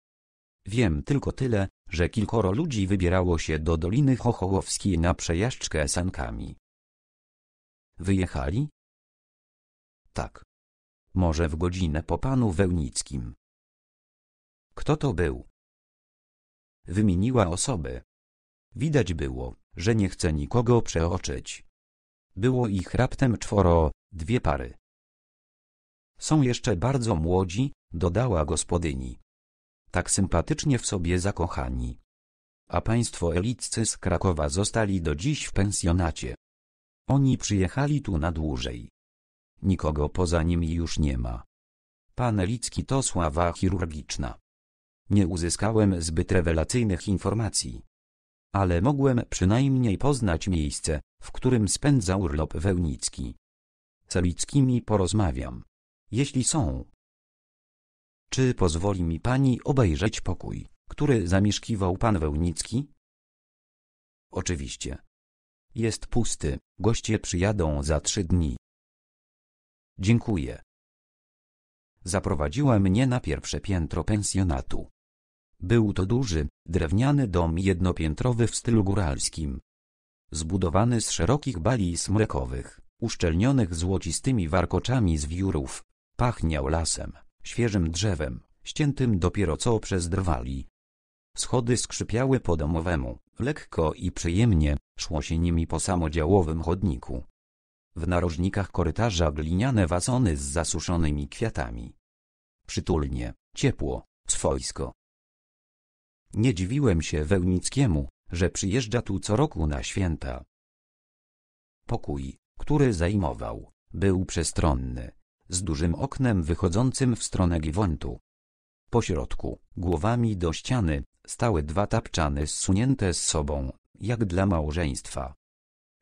Wiem tylko tyle, że kilkoro ludzi wybierało się do Doliny Chochołowskiej na przejażdżkę sankami. Wyjechali? Tak. Może w godzinę po panu Wełnickim. Kto to był? Wymieniła osoby. Widać było, że nie chce nikogo przeoczyć. Było ich raptem czworo, dwie pary. Są jeszcze bardzo młodzi, dodała gospodyni. Tak sympatycznie w sobie zakochani. A państwo Eliccy z Krakowa zostali do dziś w pensjonacie. Oni przyjechali tu na dłużej. Nikogo poza nimi już nie ma. Pan Elicki to sława chirurgiczna. Nie uzyskałem zbyt rewelacyjnych informacji. Ale mogłem przynajmniej poznać miejsce, w którym spędza urlop Wełnicki. Z Elickimi porozmawiam. Jeśli są. Czy pozwoli mi pani obejrzeć pokój, który zamieszkiwał pan Wełnicki? Oczywiście. Jest pusty, goście przyjadą za trzy dni. Dziękuję. Zaprowadziła mnie na pierwsze piętro pensjonatu. Był to duży, drewniany dom jednopiętrowy w stylu góralskim. Zbudowany z szerokich bali smrekowych, uszczelnionych złocistymi warkoczami z wiórów, pachniał lasem, świeżym drzewem, ściętym dopiero co przez drwali. Schody skrzypiały po domowemu, lekko i przyjemnie, szło się nimi po samodziałowym chodniku. W narożnikach korytarza gliniane wasony z zasuszonymi kwiatami. Przytulnie, ciepło, swojsko. Nie dziwiłem się Wełnickiemu, że przyjeżdża tu co roku na święta. Pokój, który zajmował, był przestronny, z dużym oknem wychodzącym w stronę Giewontu. Po środku, głowami do ściany, stały dwa tapczany zsunięte z sobą, jak dla małżeństwa.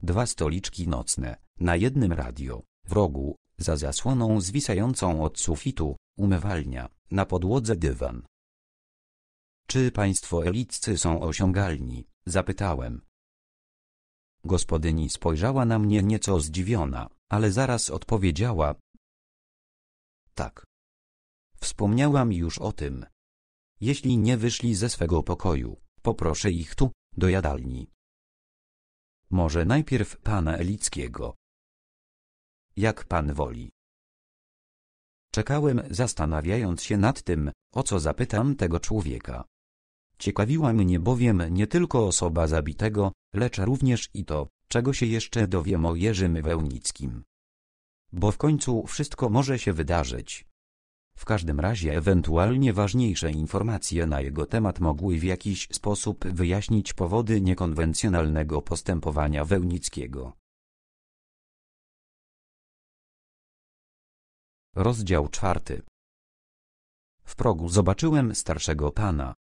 Dwa stoliczki nocne, na jednym radio, w rogu, za zasłoną zwisającą od sufitu, umywalnia, na podłodze dywan. Czy państwo Eliccy są osiągalni? Zapytałem. Gospodyni spojrzała na mnie nieco zdziwiona, ale zaraz odpowiedziała. Tak. Wspomniałam już o tym. Jeśli nie wyszli ze swego pokoju, poproszę ich tu, do jadalni. Może najpierw pana Elickiego. Jak pan woli. Czekałem, zastanawiając się nad tym, o co zapytam tego człowieka. Ciekawiła mnie bowiem nie tylko osoba zabitego, lecz również i to, czego się jeszcze dowiem o Jerzym Wełnickim. Bo w końcu wszystko może się wydarzyć. W każdym razie ewentualnie ważniejsze informacje na jego temat mogły w jakiś sposób wyjaśnić powody niekonwencjonalnego postępowania Wełnickiego. Rozdział czwarty. W progu zobaczyłem starszego pana.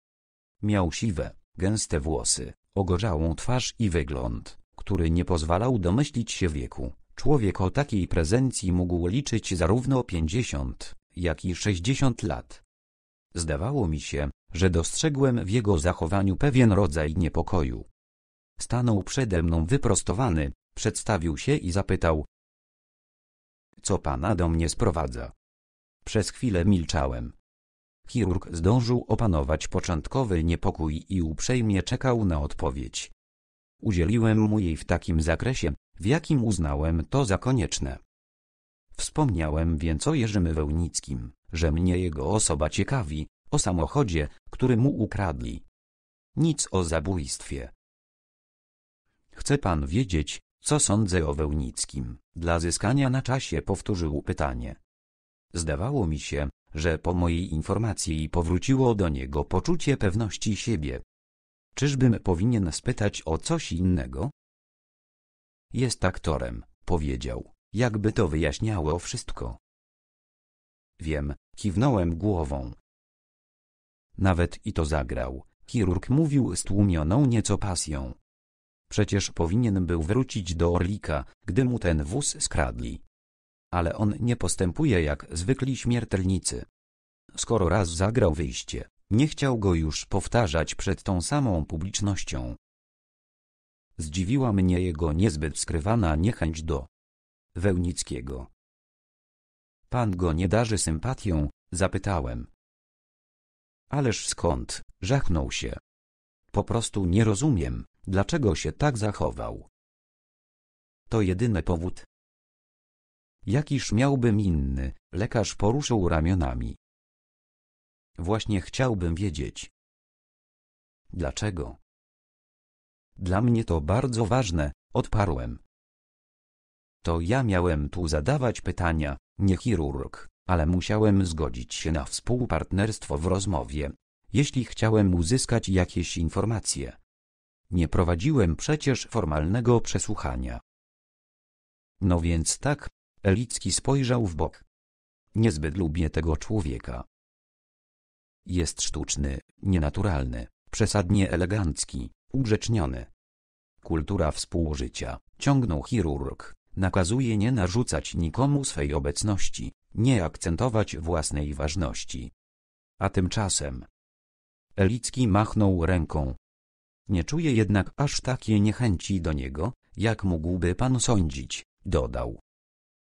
Miał siwe, gęste włosy, ogorzałą twarz i wygląd, który nie pozwalał domyślić się wieku. Człowiek o takiej prezencji mógł liczyć zarówno pięćdziesiąt, jak i sześćdziesiąt lat. Zdawało mi się, że dostrzegłem w jego zachowaniu pewien rodzaj niepokoju. Stanął przede mną wyprostowany, przedstawił się i zapytał: co pana do mnie sprowadza? Przez chwilę milczałem. Chirurg zdążył opanować początkowy niepokój i uprzejmie czekał na odpowiedź. Udzieliłem mu jej w takim zakresie, w jakim uznałem to za konieczne. Wspomniałem więc o Jerzym Wełnickim, że mnie jego osoba ciekawi, o samochodzie, który mu ukradli. Nic o zabójstwie. Chce pan wiedzieć, co sądzę o Wełnickim? Dla zyskania na czasie powtórzył pytanie. Zdawało mi się, że po mojej informacji powróciło do niego poczucie pewności siebie. Czyżbym powinien spytać o coś innego? Jest aktorem, powiedział, jakby to wyjaśniało wszystko. Wiem, kiwnąłem głową. Nawet i to zagrał, chirurg mówił z tłumioną nieco pasją. Przecież powinien był wrócić do Orlika, gdy mu ten wóz skradli. Ale on nie postępuje jak zwykli śmiertelnicy. Skoro raz zagrał wyjście, nie chciał go już powtarzać przed tą samą publicznością. Zdziwiła mnie jego niezbyt skrywana niechęć do Wełnickiego. Pan go nie darzy sympatią? Zapytałem. Ależ skąd? Żachnął się. Po prostu nie rozumiem, dlaczego się tak zachował. To jedyny powód. Jakiż miałbym inny? Lekarz poruszył ramionami. Właśnie chciałbym wiedzieć. Dlaczego? Dla mnie to bardzo ważne, odparłem. To ja miałem tu zadawać pytania, nie chirurg, ale musiałem zgodzić się na współpartnerstwo w rozmowie, jeśli chciałem uzyskać jakieś informacje. Nie prowadziłem przecież formalnego przesłuchania. No więc tak, Elicki spojrzał w bok. Niezbyt lubię tego człowieka. Jest sztuczny, nienaturalny, przesadnie elegancki, ugrzeczniony. Kultura współżycia, ciągnął chirurg, nakazuje nie narzucać nikomu swej obecności, nie akcentować własnej ważności. A tymczasem... Elicki machnął ręką. Nie czuję jednak aż takiej niechęci do niego, jak mógłby pan sądzić, dodał.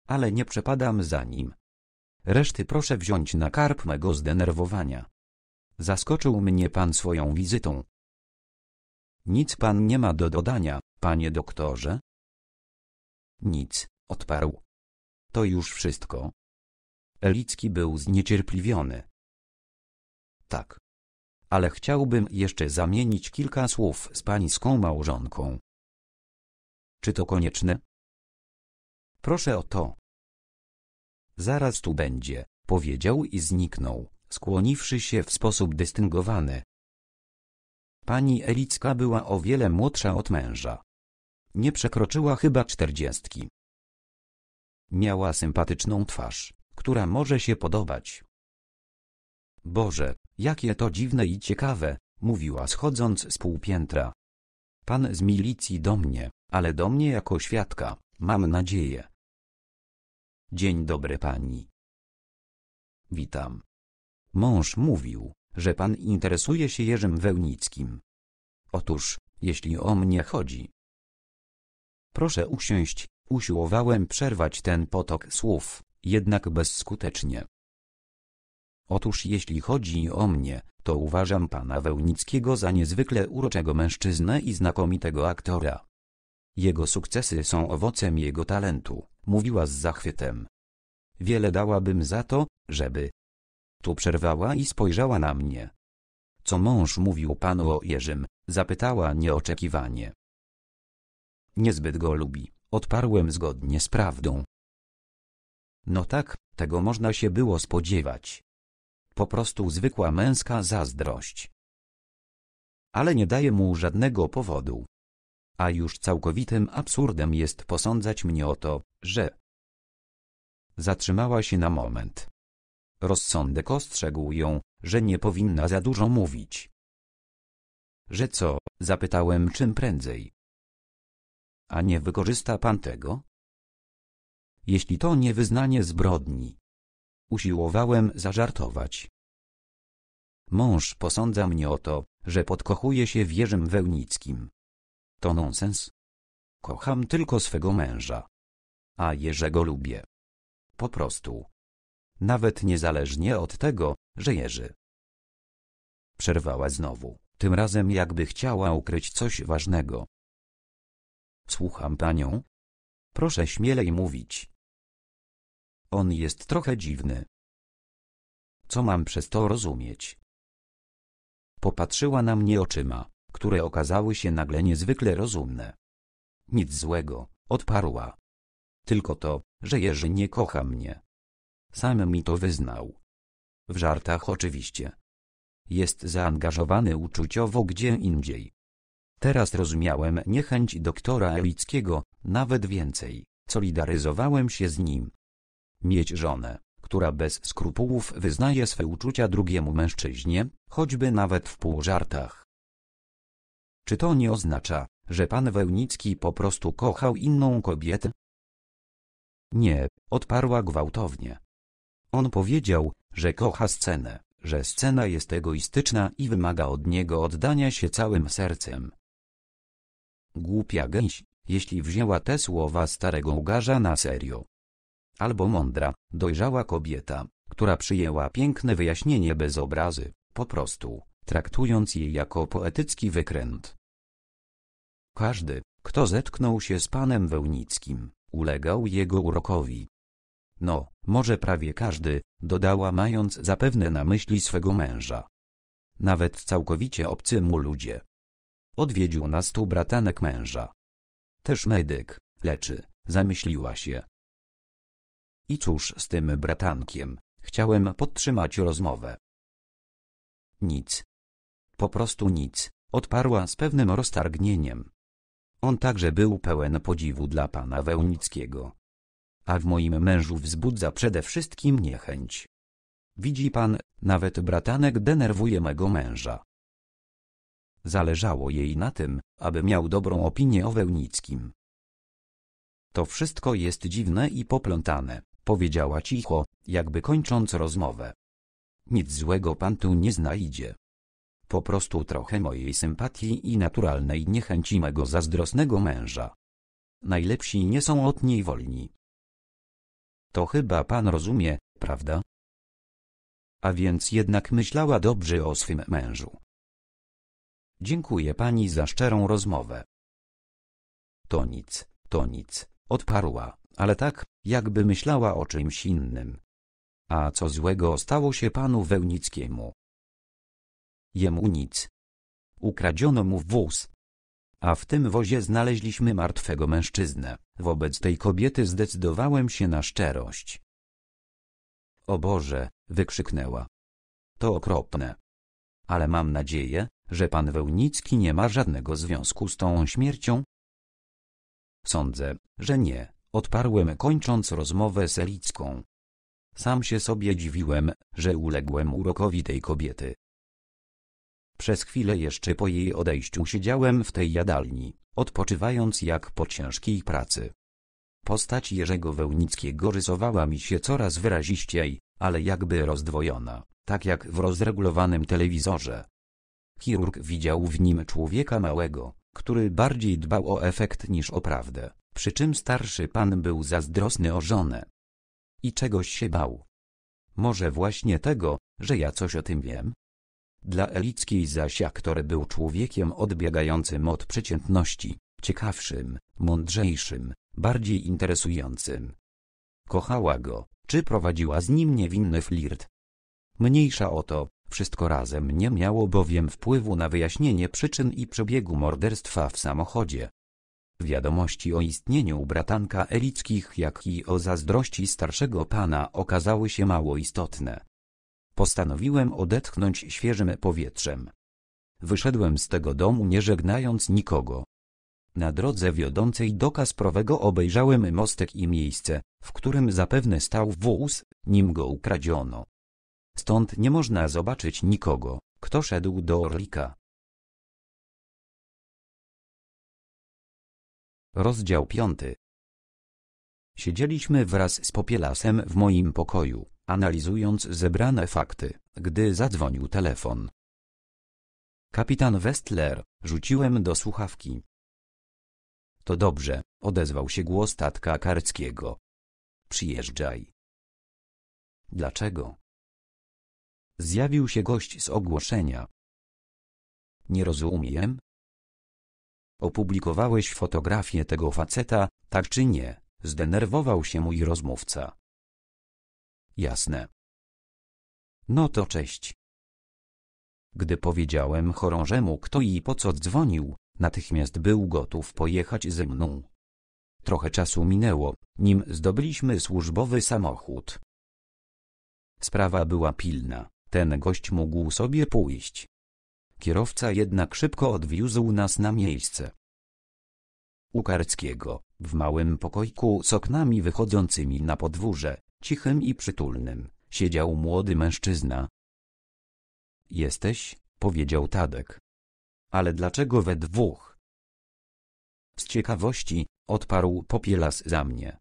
Ale nie przepadam za nim. Reszty proszę wziąć na karp mego zdenerwowania. Zaskoczył mnie pan swoją wizytą. Nic pan nie ma do dodania, panie doktorze? Nic, odparł. To już wszystko. Elicki był zniecierpliwiony. Tak. Ale chciałbym jeszcze zamienić kilka słów z pańską małżonką. Czy to konieczne? Proszę o to. Zaraz tu będzie, powiedział i zniknął, skłoniwszy się w sposób dystyngowany. Pani Elicka była o wiele młodsza od męża. Nie przekroczyła chyba czterdziestki. Miała sympatyczną twarz, która może się podobać. Boże, jakie to dziwne i ciekawe, mówiła schodząc z półpiętra. Pan z milicji do mnie, ale do mnie jako świadka, mam nadzieję. Dzień dobry pani. Witam. Mąż mówił, że pan interesuje się Jerzym Wełnickim. Otóż, jeśli o mnie chodzi. Proszę usiąść, usiłowałem przerwać ten potok słów, jednak bezskutecznie. Otóż jeśli chodzi o mnie, to uważam pana Wełnickiego za niezwykle uroczego mężczyznę i znakomitego aktora. Jego sukcesy są owocem jego talentu, mówiła z zachwytem. Wiele dałabym za to, żeby... Tu przerwała i spojrzała na mnie. Co mąż mówił panu o Jerzym? Zapytała nieoczekiwanie. Niezbyt go lubi, odparłem zgodnie z prawdą. No tak, tego można się było spodziewać. Po prostu zwykła męska zazdrość. Ale nie daje mu żadnego powodu. A już całkowitym absurdem jest posądzać mnie o to, że... Zatrzymała się na moment. Rozsądek ostrzegł ją, że nie powinna za dużo mówić. Że co? Zapytałem czym prędzej. A nie wykorzysta pan tego? Jeśli to nie wyznanie zbrodni. Usiłowałem zażartować. Mąż posądza mnie o to, że podkochuje się w Jerzym Wełnickim. To nonsens. Kocham tylko swego męża. A Jerzego lubię. Po prostu. Nawet niezależnie od tego, że Jerzy. Przerwała znowu, tym razem jakby chciała ukryć coś ważnego. Słucham panią. Proszę śmielej mówić. On jest trochę dziwny. Co mam przez to rozumieć? Popatrzyła na mnie oczyma, które okazały się nagle niezwykle rozumne. Nic złego, odparła. Tylko to, że Jerzy nie kocha mnie. Sam mi to wyznał. W żartach oczywiście. Jest zaangażowany uczuciowo gdzie indziej. Teraz rozumiałem niechęć doktora Elickiego, nawet więcej, solidaryzowałem się z nim. Mieć żonę, która bez skrupułów wyznaje swe uczucia drugiemu mężczyźnie, choćby nawet w półżartach. Czy to nie oznacza, że pan Wełnicki po prostu kochał inną kobietę? Nie, odparła gwałtownie. On powiedział, że kocha scenę, że scena jest egoistyczna i wymaga od niego oddania się całym sercem. Głupia gęś, jeśli wzięła te słowa starego łgarza na serio. Albo mądra, dojrzała kobieta, która przyjęła piękne wyjaśnienie bez obrazy, po prostu, traktując je jako poetycki wykręt. Każdy, kto zetknął się z panem Wełnickim, ulegał jego urokowi. No, może prawie każdy, dodała mając zapewne na myśli swego męża. Nawet całkowicie obcy mu ludzie. Odwiedził nas tu bratanek męża. Też medyk, leczy, zamyśliła się. I cóż z tym bratankiem, chciałem podtrzymać rozmowę. Nic. Po prostu nic, odparła z pewnym roztargnieniem. On także był pełen podziwu dla pana Wełnickiego. A w moim mężu wzbudza przede wszystkim niechęć. Widzi pan, nawet bratanek denerwuje mego męża. Zależało jej na tym, aby miał dobrą opinię o Wełnickim. To wszystko jest dziwne i poplątane, powiedziała cicho, jakby kończąc rozmowę. Nic złego pan tu nie znajdzie. Po prostu trochę mojej sympatii i naturalnej niechęci mego zazdrosnego męża. Najlepsi nie są od niej wolni. To chyba pan rozumie, prawda? A więc jednak myślała dobrze o swym mężu. Dziękuję pani za szczerą rozmowę. To nic, to nic, odparła, ale tak, jakby myślała o czymś innym. A co złego stało się panu Wełnickiemu? Jemu nic. Ukradziono mu wóz. A w tym wozie znaleźliśmy martwego mężczyznę. Wobec tej kobiety zdecydowałem się na szczerość. O Boże, wykrzyknęła. To okropne. Ale mam nadzieję, że pan Wełnicki nie ma żadnego związku z tą śmiercią? Sądzę, że nie, odparłem kończąc rozmowę z Elicką. Sam się sobie dziwiłem, że uległem urokowi tej kobiety. Przez chwilę jeszcze po jej odejściu siedziałem w tej jadalni, odpoczywając jak po ciężkiej pracy. Postać Jerzego Wełnickiego rysowała mi się coraz wyraziściej, ale jakby rozdwojona, tak jak w rozregulowanym telewizorze. Chirurg widział w nim człowieka małego, który bardziej dbał o efekt niż o prawdę, przy czym starszy pan był zazdrosny o żonę. I czegoś się bał. Może właśnie tego, że ja coś o tym wiem? Dla Elickiej zaś aktor był człowiekiem odbiegającym od przeciętności, ciekawszym, mądrzejszym, bardziej interesującym. Kochała go, czy prowadziła z nim niewinny flirt? Mniejsza o to, wszystko razem nie miało bowiem wpływu na wyjaśnienie przyczyn i przebiegu morderstwa w samochodzie. Wiadomości o istnieniu bratanka Elickich, jak i o zazdrości starszego pana okazały się mało istotne. Postanowiłem odetchnąć świeżym powietrzem. Wyszedłem z tego domu nie żegnając nikogo. Na drodze wiodącej do Kasprowego obejrzałem mostek i miejsce, w którym zapewne stał wóz, nim go ukradziono. Stąd nie można zobaczyć nikogo, kto szedł do Orlika. Rozdział piąty. Siedzieliśmy wraz z Popielasem w moim pokoju, analizując zebrane fakty, gdy zadzwonił telefon. Kapitan Westler, rzuciłem do słuchawki. To dobrze, odezwał się głos tatka Kareckiego. Przyjeżdżaj. Dlaczego? Zjawił się gość z ogłoszenia. Nie rozumiem. Opublikowałeś fotografię tego faceta, tak czy nie? Zdenerwował się mój rozmówca. Jasne. No to cześć. Gdy powiedziałem chorążemu, kto i po co dzwonił, natychmiast był gotów pojechać ze mną. Trochę czasu minęło, nim zdobyliśmy służbowy samochód. Sprawa była pilna, ten gość mógł sobie pójść. Kierowca jednak szybko odwiózł nas na miejsce. U Kareckiego, w małym pokoiku z oknami wychodzącymi na podwórze, cichym i przytulnym, siedział młody mężczyzna. Jesteś, powiedział Tadek. Ale dlaczego we dwóch? Z ciekawości, odparł Popielas za mnie.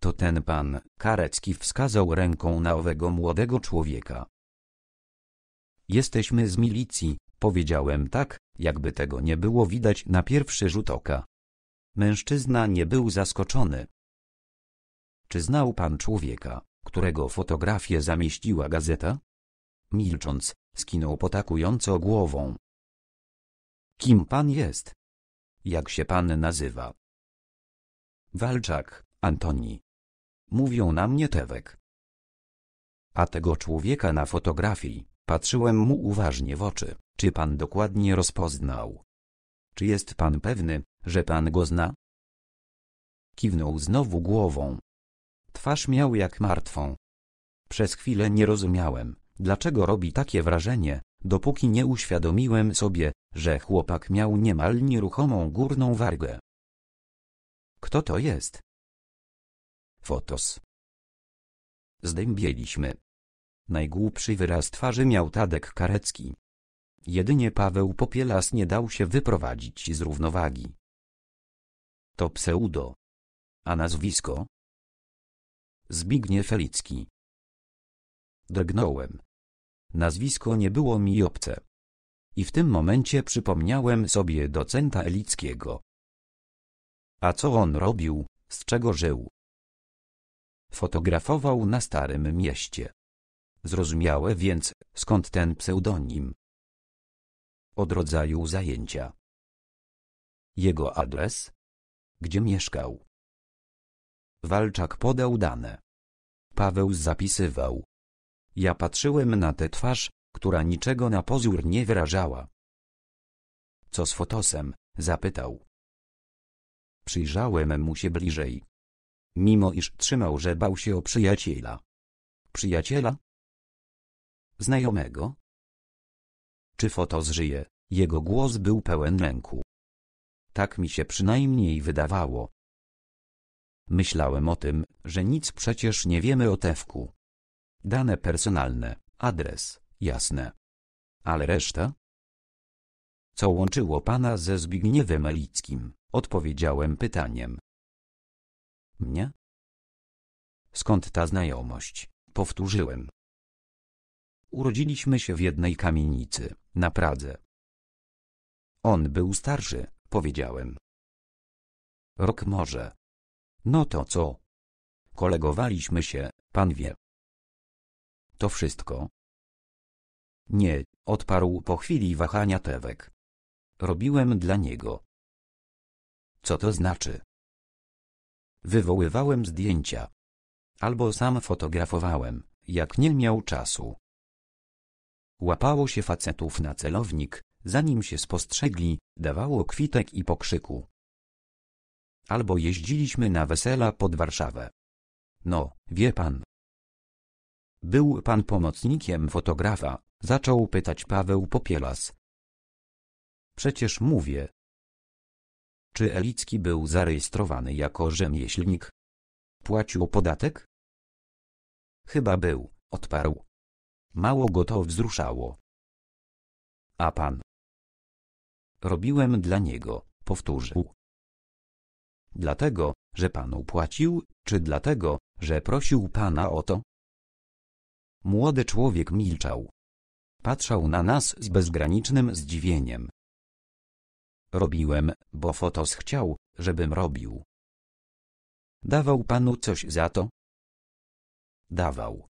To ten pan, Karecki wskazał ręką na owego młodego człowieka. Jesteśmy z milicji, powiedziałem tak, jakby tego nie było widać na pierwszy rzut oka. Mężczyzna nie był zaskoczony. Czy znał pan człowieka, którego fotografię zamieściła gazeta? Milcząc, skinął potakująco głową. Kim pan jest? Jak się pan nazywa? Walczak, Antoni. Mówią na mnie Tewek. A tego człowieka na fotografii, patrzyłem mu uważnie w oczy, czy pan dokładnie rozpoznał? Czy jest pan pewny, że pan go zna? Kiwnął znowu głową. Twarz miał jak martwą. Przez chwilę nie rozumiałem, dlaczego robi takie wrażenie, dopóki nie uświadomiłem sobie, że chłopak miał niemal nieruchomą górną wargę. Kto to jest? Fotos. Zdębieliśmy. Najgłupszy wyraz twarzy miał Tadek Karecki. Jedynie Paweł Popielas nie dał się wyprowadzić z równowagi. To pseudo. A nazwisko? Zbigniew Elicki. Drgnąłem. Nazwisko nie było mi obce. I w tym momencie przypomniałem sobie docenta Elickiego. A co on robił, z czego żył? Fotografował na Starym Mieście. Zrozumiałe więc, skąd ten pseudonim. Od rodzaju zajęcia. Jego adres? Gdzie mieszkał? Walczak podał dane. Paweł zapisywał. Ja patrzyłem na tę twarz, która niczego na pozór nie wyrażała. Co z Fotosem? Zapytał. Przyjrzałem mu się bliżej. Mimo iż trzymał, że bał się o przyjaciela. Przyjaciela? Znajomego? Czy Fotos żyje? Jego głos był pełen lęku. Tak mi się przynajmniej wydawało. Myślałem o tym, że nic przecież nie wiemy o Tewku. Dane personalne, adres, jasne. Ale reszta? Co łączyło pana ze Zbigniewem Elickim? Odpowiedziałem pytaniem. Mnie? Skąd ta znajomość? Powtórzyłem. Urodziliśmy się w jednej kamienicy, na Pradze. On był starszy, powiedziałem. Rok może. No to co? Kolegowaliśmy się, pan wie. To wszystko? Nie, odparł po chwili wahania Tewek. Robiłem dla niego. Co to znaczy? Wywoływałem zdjęcia. Albo sam fotografowałem, jak nie miał czasu. Łapało się facetów na celownik, zanim się spostrzegli, dawało kwitek i pokrzyku. Albo jeździliśmy na wesela pod Warszawę. No, wie pan. Był pan pomocnikiem fotografa, zaczął pytać Paweł Popielas. Przecież mówię. Czy Elicki był zarejestrowany jako rzemieślnik? Płacił podatek? Chyba był, odparł. Mało go to wzruszało. A pan? Robiłem dla niego, powtórzył. Dlatego, że panu płacił, czy dlatego, że prosił pana o to? Młody człowiek milczał. Patrzał na nas z bezgranicznym zdziwieniem. Robiłem, bo Fotos chciał, żebym robił. Dawał panu coś za to? Dawał.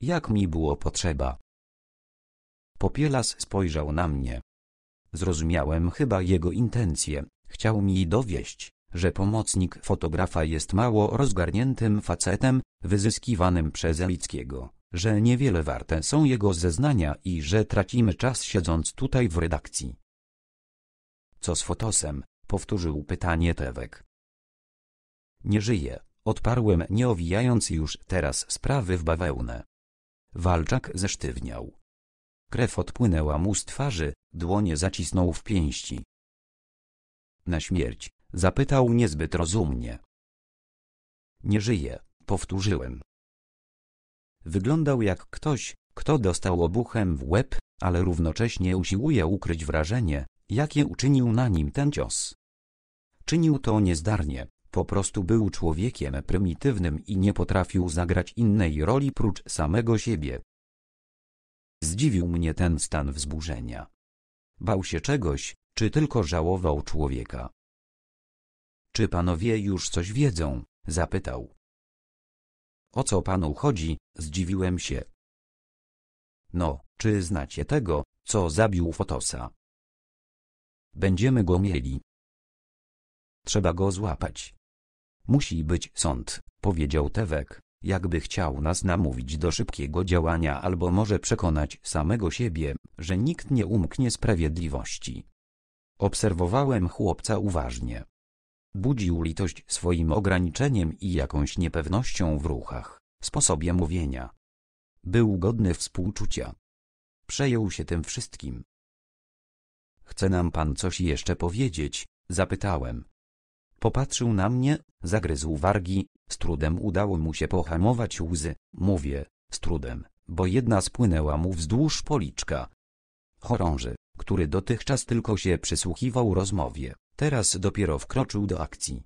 Jak mi było potrzeba. Popielas spojrzał na mnie. Zrozumiałem chyba jego intencje, chciał mi dowieść, że pomocnik fotografa jest mało rozgarniętym facetem, wyzyskiwanym przez Elickiego, że niewiele warte są jego zeznania i że tracimy czas siedząc tutaj w redakcji. Co z Fotosem? Powtórzył pytanie Tewek. Nie żyje, odparłem, nie owijając już teraz sprawy w bawełnę. Walczak zesztywniał. Krew odpłynęła mu z twarzy, dłonie zacisnął w pięści. Na śmierć? Zapytał niezbyt rozumnie. Nie żyje, powtórzyłem. Wyglądał jak ktoś, kto dostał obuchem w łeb, ale równocześnie usiłuje ukryć wrażenie, jakie uczynił na nim ten cios. Czynił to niezdarnie, po prostu był człowiekiem prymitywnym i nie potrafił zagrać innej roli prócz samego siebie. Zdziwił mnie ten stan wzburzenia. Bał się czegoś, czy tylko żałował człowieka. Czy panowie już coś wiedzą? Zapytał. O co panu chodzi? Zdziwiłem się. No, czy znacie tego, co zabił Fotosa? Będziemy go mieli. Trzeba go złapać. Musi być sąd, powiedział Tewek, jakby chciał nas namówić do szybkiego działania albo może przekonać samego siebie, że nikt nie umknie sprawiedliwości. Obserwowałem chłopca uważnie. Budził litość swoim ograniczeniem i jakąś niepewnością w ruchach, sposobie mówienia. Był godny współczucia. Przejął się tym wszystkim. Chce nam pan coś jeszcze powiedzieć? Zapytałem. Popatrzył na mnie, zagryzł wargi, z trudem udało mu się pohamować łzy, mówię, z trudem, bo jedna spłynęła mu wzdłuż policzka. Chorąży, który dotychczas tylko się przysłuchiwał rozmowie, teraz dopiero wkroczył do akcji.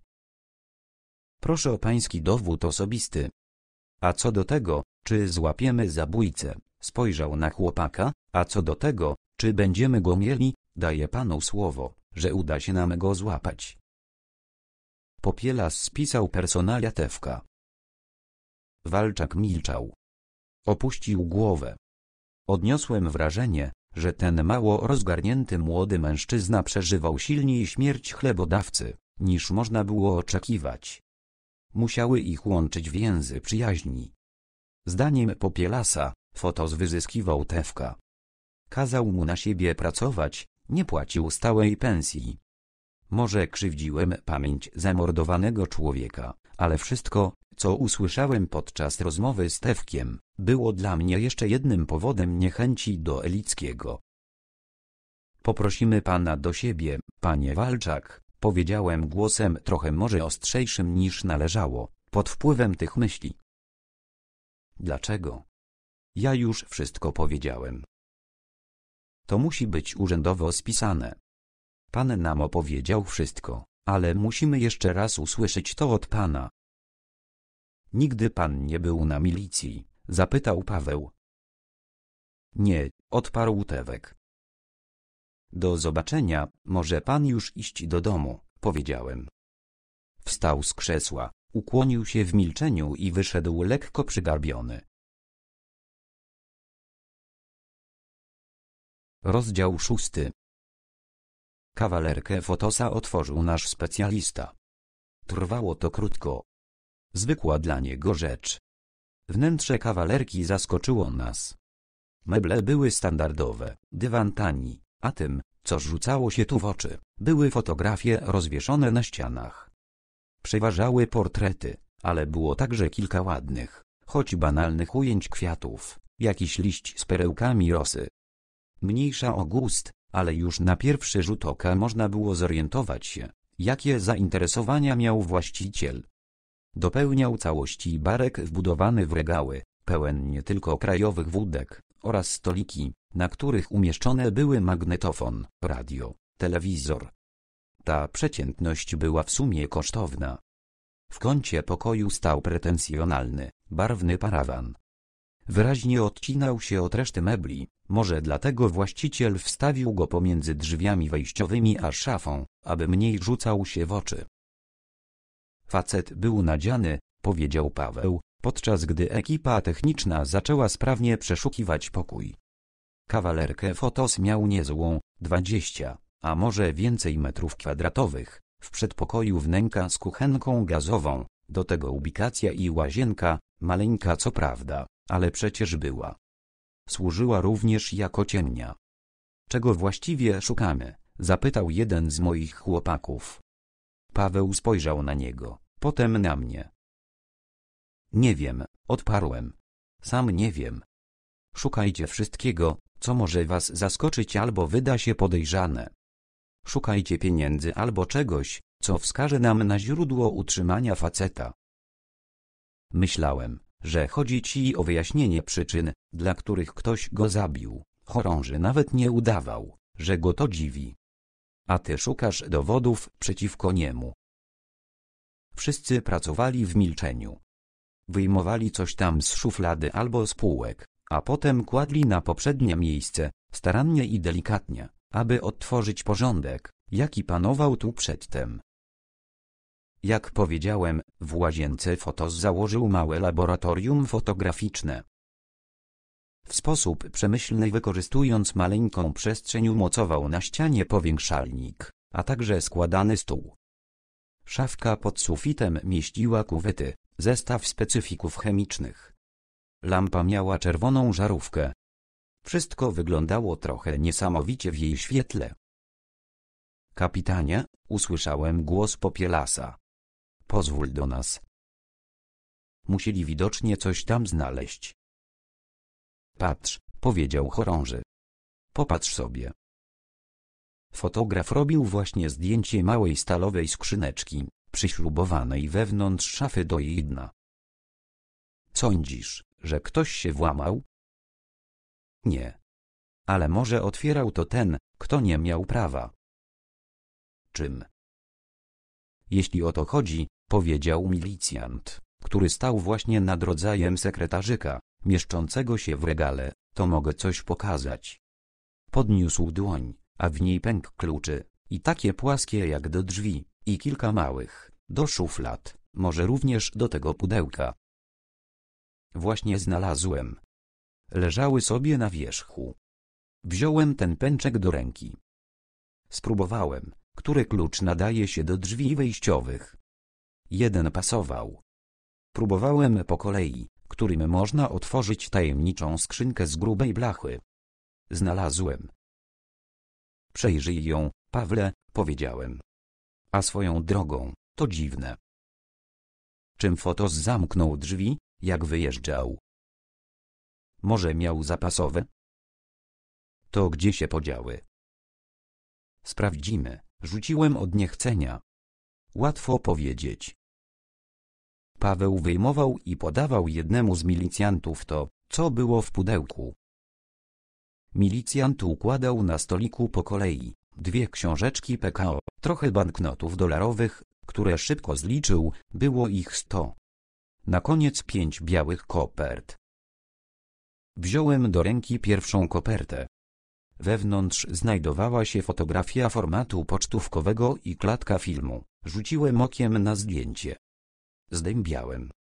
Proszę o pański dowód osobisty. A co do tego, czy złapiemy zabójcę, spojrzał na chłopaka, a co do tego, czy będziemy go mieli, daję panu słowo, że uda się nam go złapać. Popielas spisał personalia Tewka. Walczak milczał. Opuścił głowę. Odniosłem wrażenie, że ten mało rozgarnięty młody mężczyzna przeżywał silniej śmierć chlebodawcy, niż można było oczekiwać. Musiały ich łączyć więzy przyjaźni. Zdaniem Popielasa, Fotos wyzyskiwał Tewka. Kazał mu na siebie pracować, nie płacił stałej pensji. Może krzywdziłem pamięć zamordowanego człowieka, ale wszystko, co usłyszałem podczas rozmowy z Tewkiem, było dla mnie jeszcze jednym powodem niechęci do Elickiego. Poprosimy pana do siebie, panie Walczak, powiedziałem głosem trochę może ostrzejszym niż należało, pod wpływem tych myśli. Dlaczego? Ja już wszystko powiedziałem. To musi być urzędowo spisane. Pan nam opowiedział wszystko, ale musimy jeszcze raz usłyszeć to od pana. Nigdy pan nie był na milicji? Zapytał Paweł. Nie, odparł Tewek. Do zobaczenia, może pan już iść do domu, powiedziałem. Wstał z krzesła, ukłonił się w milczeniu i wyszedł lekko przygarbiony. Rozdział szósty. Kawalerkę Fotosa otworzył nasz specjalista. Trwało to krótko. Zwykła dla niego rzecz. Wnętrze kawalerki zaskoczyło nas. Meble były standardowe, dywan tani, a tym, co rzucało się tu w oczy, były fotografie rozwieszone na ścianach. Przeważały portrety, ale było także kilka ładnych, choć banalnych ujęć kwiatów, jakiś liść z perełkami rosy. Mniejsza o gust, ale już na pierwszy rzut oka można było zorientować się, jakie zainteresowania miał właściciel. Dopełniał całości barek wbudowany w regały, pełen nie tylko krajowych wódek, oraz stoliki, na których umieszczone były magnetofon, radio, telewizor. Ta przeciętność była w sumie kosztowna. W kącie pokoju stał pretensjonalny, barwny parawan. Wyraźnie odcinał się od reszty mebli, może dlatego właściciel wstawił go pomiędzy drzwiami wejściowymi a szafą, aby mniej rzucał się w oczy. Facet był nadziany, powiedział Paweł, podczas gdy ekipa techniczna zaczęła sprawnie przeszukiwać pokój. Kawalerkę Fotos miał niezłą, dwadzieścia, a może więcej metrów kwadratowych, w przedpokoju wnęka z kuchenką gazową, do tego ubikacja i łazienka, maleńka co prawda, ale przecież była. Służyła również jako ciemnia. Czego właściwie szukamy? Zapytał jeden z moich chłopaków. Paweł spojrzał na niego, potem na mnie. Nie wiem, odparłem. Sam nie wiem. Szukajcie wszystkiego, co może was zaskoczyć albo wyda się podejrzane. Szukajcie pieniędzy albo czegoś, co wskaże nam na źródło utrzymania faceta. Myślałem, że chodzi ci o wyjaśnienie przyczyn, dla których ktoś go zabił. Chorąży nawet nie udawał, że go to dziwi. A ty szukasz dowodów przeciwko niemu. Wszyscy pracowali w milczeniu. Wyjmowali coś tam z szuflady albo z półek, a potem kładli na poprzednie miejsce, starannie i delikatnie, aby odtworzyć porządek, jaki panował tu przedtem. Jak powiedziałem, w łazience Fotos założył małe laboratorium fotograficzne. W sposób przemyślny wykorzystując maleńką przestrzeń umocował na ścianie powiększalnik, a także składany stół. Szafka pod sufitem mieściła kuwety, zestaw specyfików chemicznych. Lampa miała czerwoną żarówkę. Wszystko wyglądało trochę niesamowicie w jej świetle. Kapitanie, usłyszałem głos Popielasa. Pozwól do nas. Musieli widocznie coś tam znaleźć. Patrz, powiedział chorąży. Popatrz sobie. Fotograf robił właśnie zdjęcie małej stalowej skrzyneczki, przyśrubowanej wewnątrz szafy do jej dna. Sądzisz, że ktoś się włamał? Nie. Ale może otwierał to ten, kto nie miał prawa. Czym? Jeśli o to chodzi, powiedział milicjant, który stał właśnie nad rodzajem sekretarzyka, mieszczącego się w regale, to mogę coś pokazać. Podniósł dłoń, a w niej pęk kluczy, i takie płaskie jak do drzwi, i kilka małych, do szuflad, może również do tego pudełka. Właśnie znalazłem. Leżały sobie na wierzchu. Wziąłem ten pęczek do ręki. Spróbowałem, który klucz nadaje się do drzwi wejściowych. Jeden pasował. Próbowałem po kolei, którym można otworzyć tajemniczą skrzynkę z grubej blachy. Znalazłem. Przejrzyj ją, Pawle, powiedziałem. A swoją drogą, to dziwne. Czym Fotos zamknął drzwi, jak wyjeżdżał? Może miał zapasowe? To gdzie się podziały? Sprawdzimy, rzuciłem od niechcenia. Łatwo powiedzieć. Paweł wyjmował i podawał jednemu z milicjantów to, co było w pudełku. Milicjant układał na stoliku po kolei dwie książeczki P K O, trochę banknotów dolarowych, które szybko zliczył, było ich sto. Na koniec pięć białych kopert. Wziąłem do ręki pierwszą kopertę. Wewnątrz znajdowała się fotografia formatu pocztówkowego i klatka filmu. Rzuciłem okiem na zdjęcie. Zdębiałem.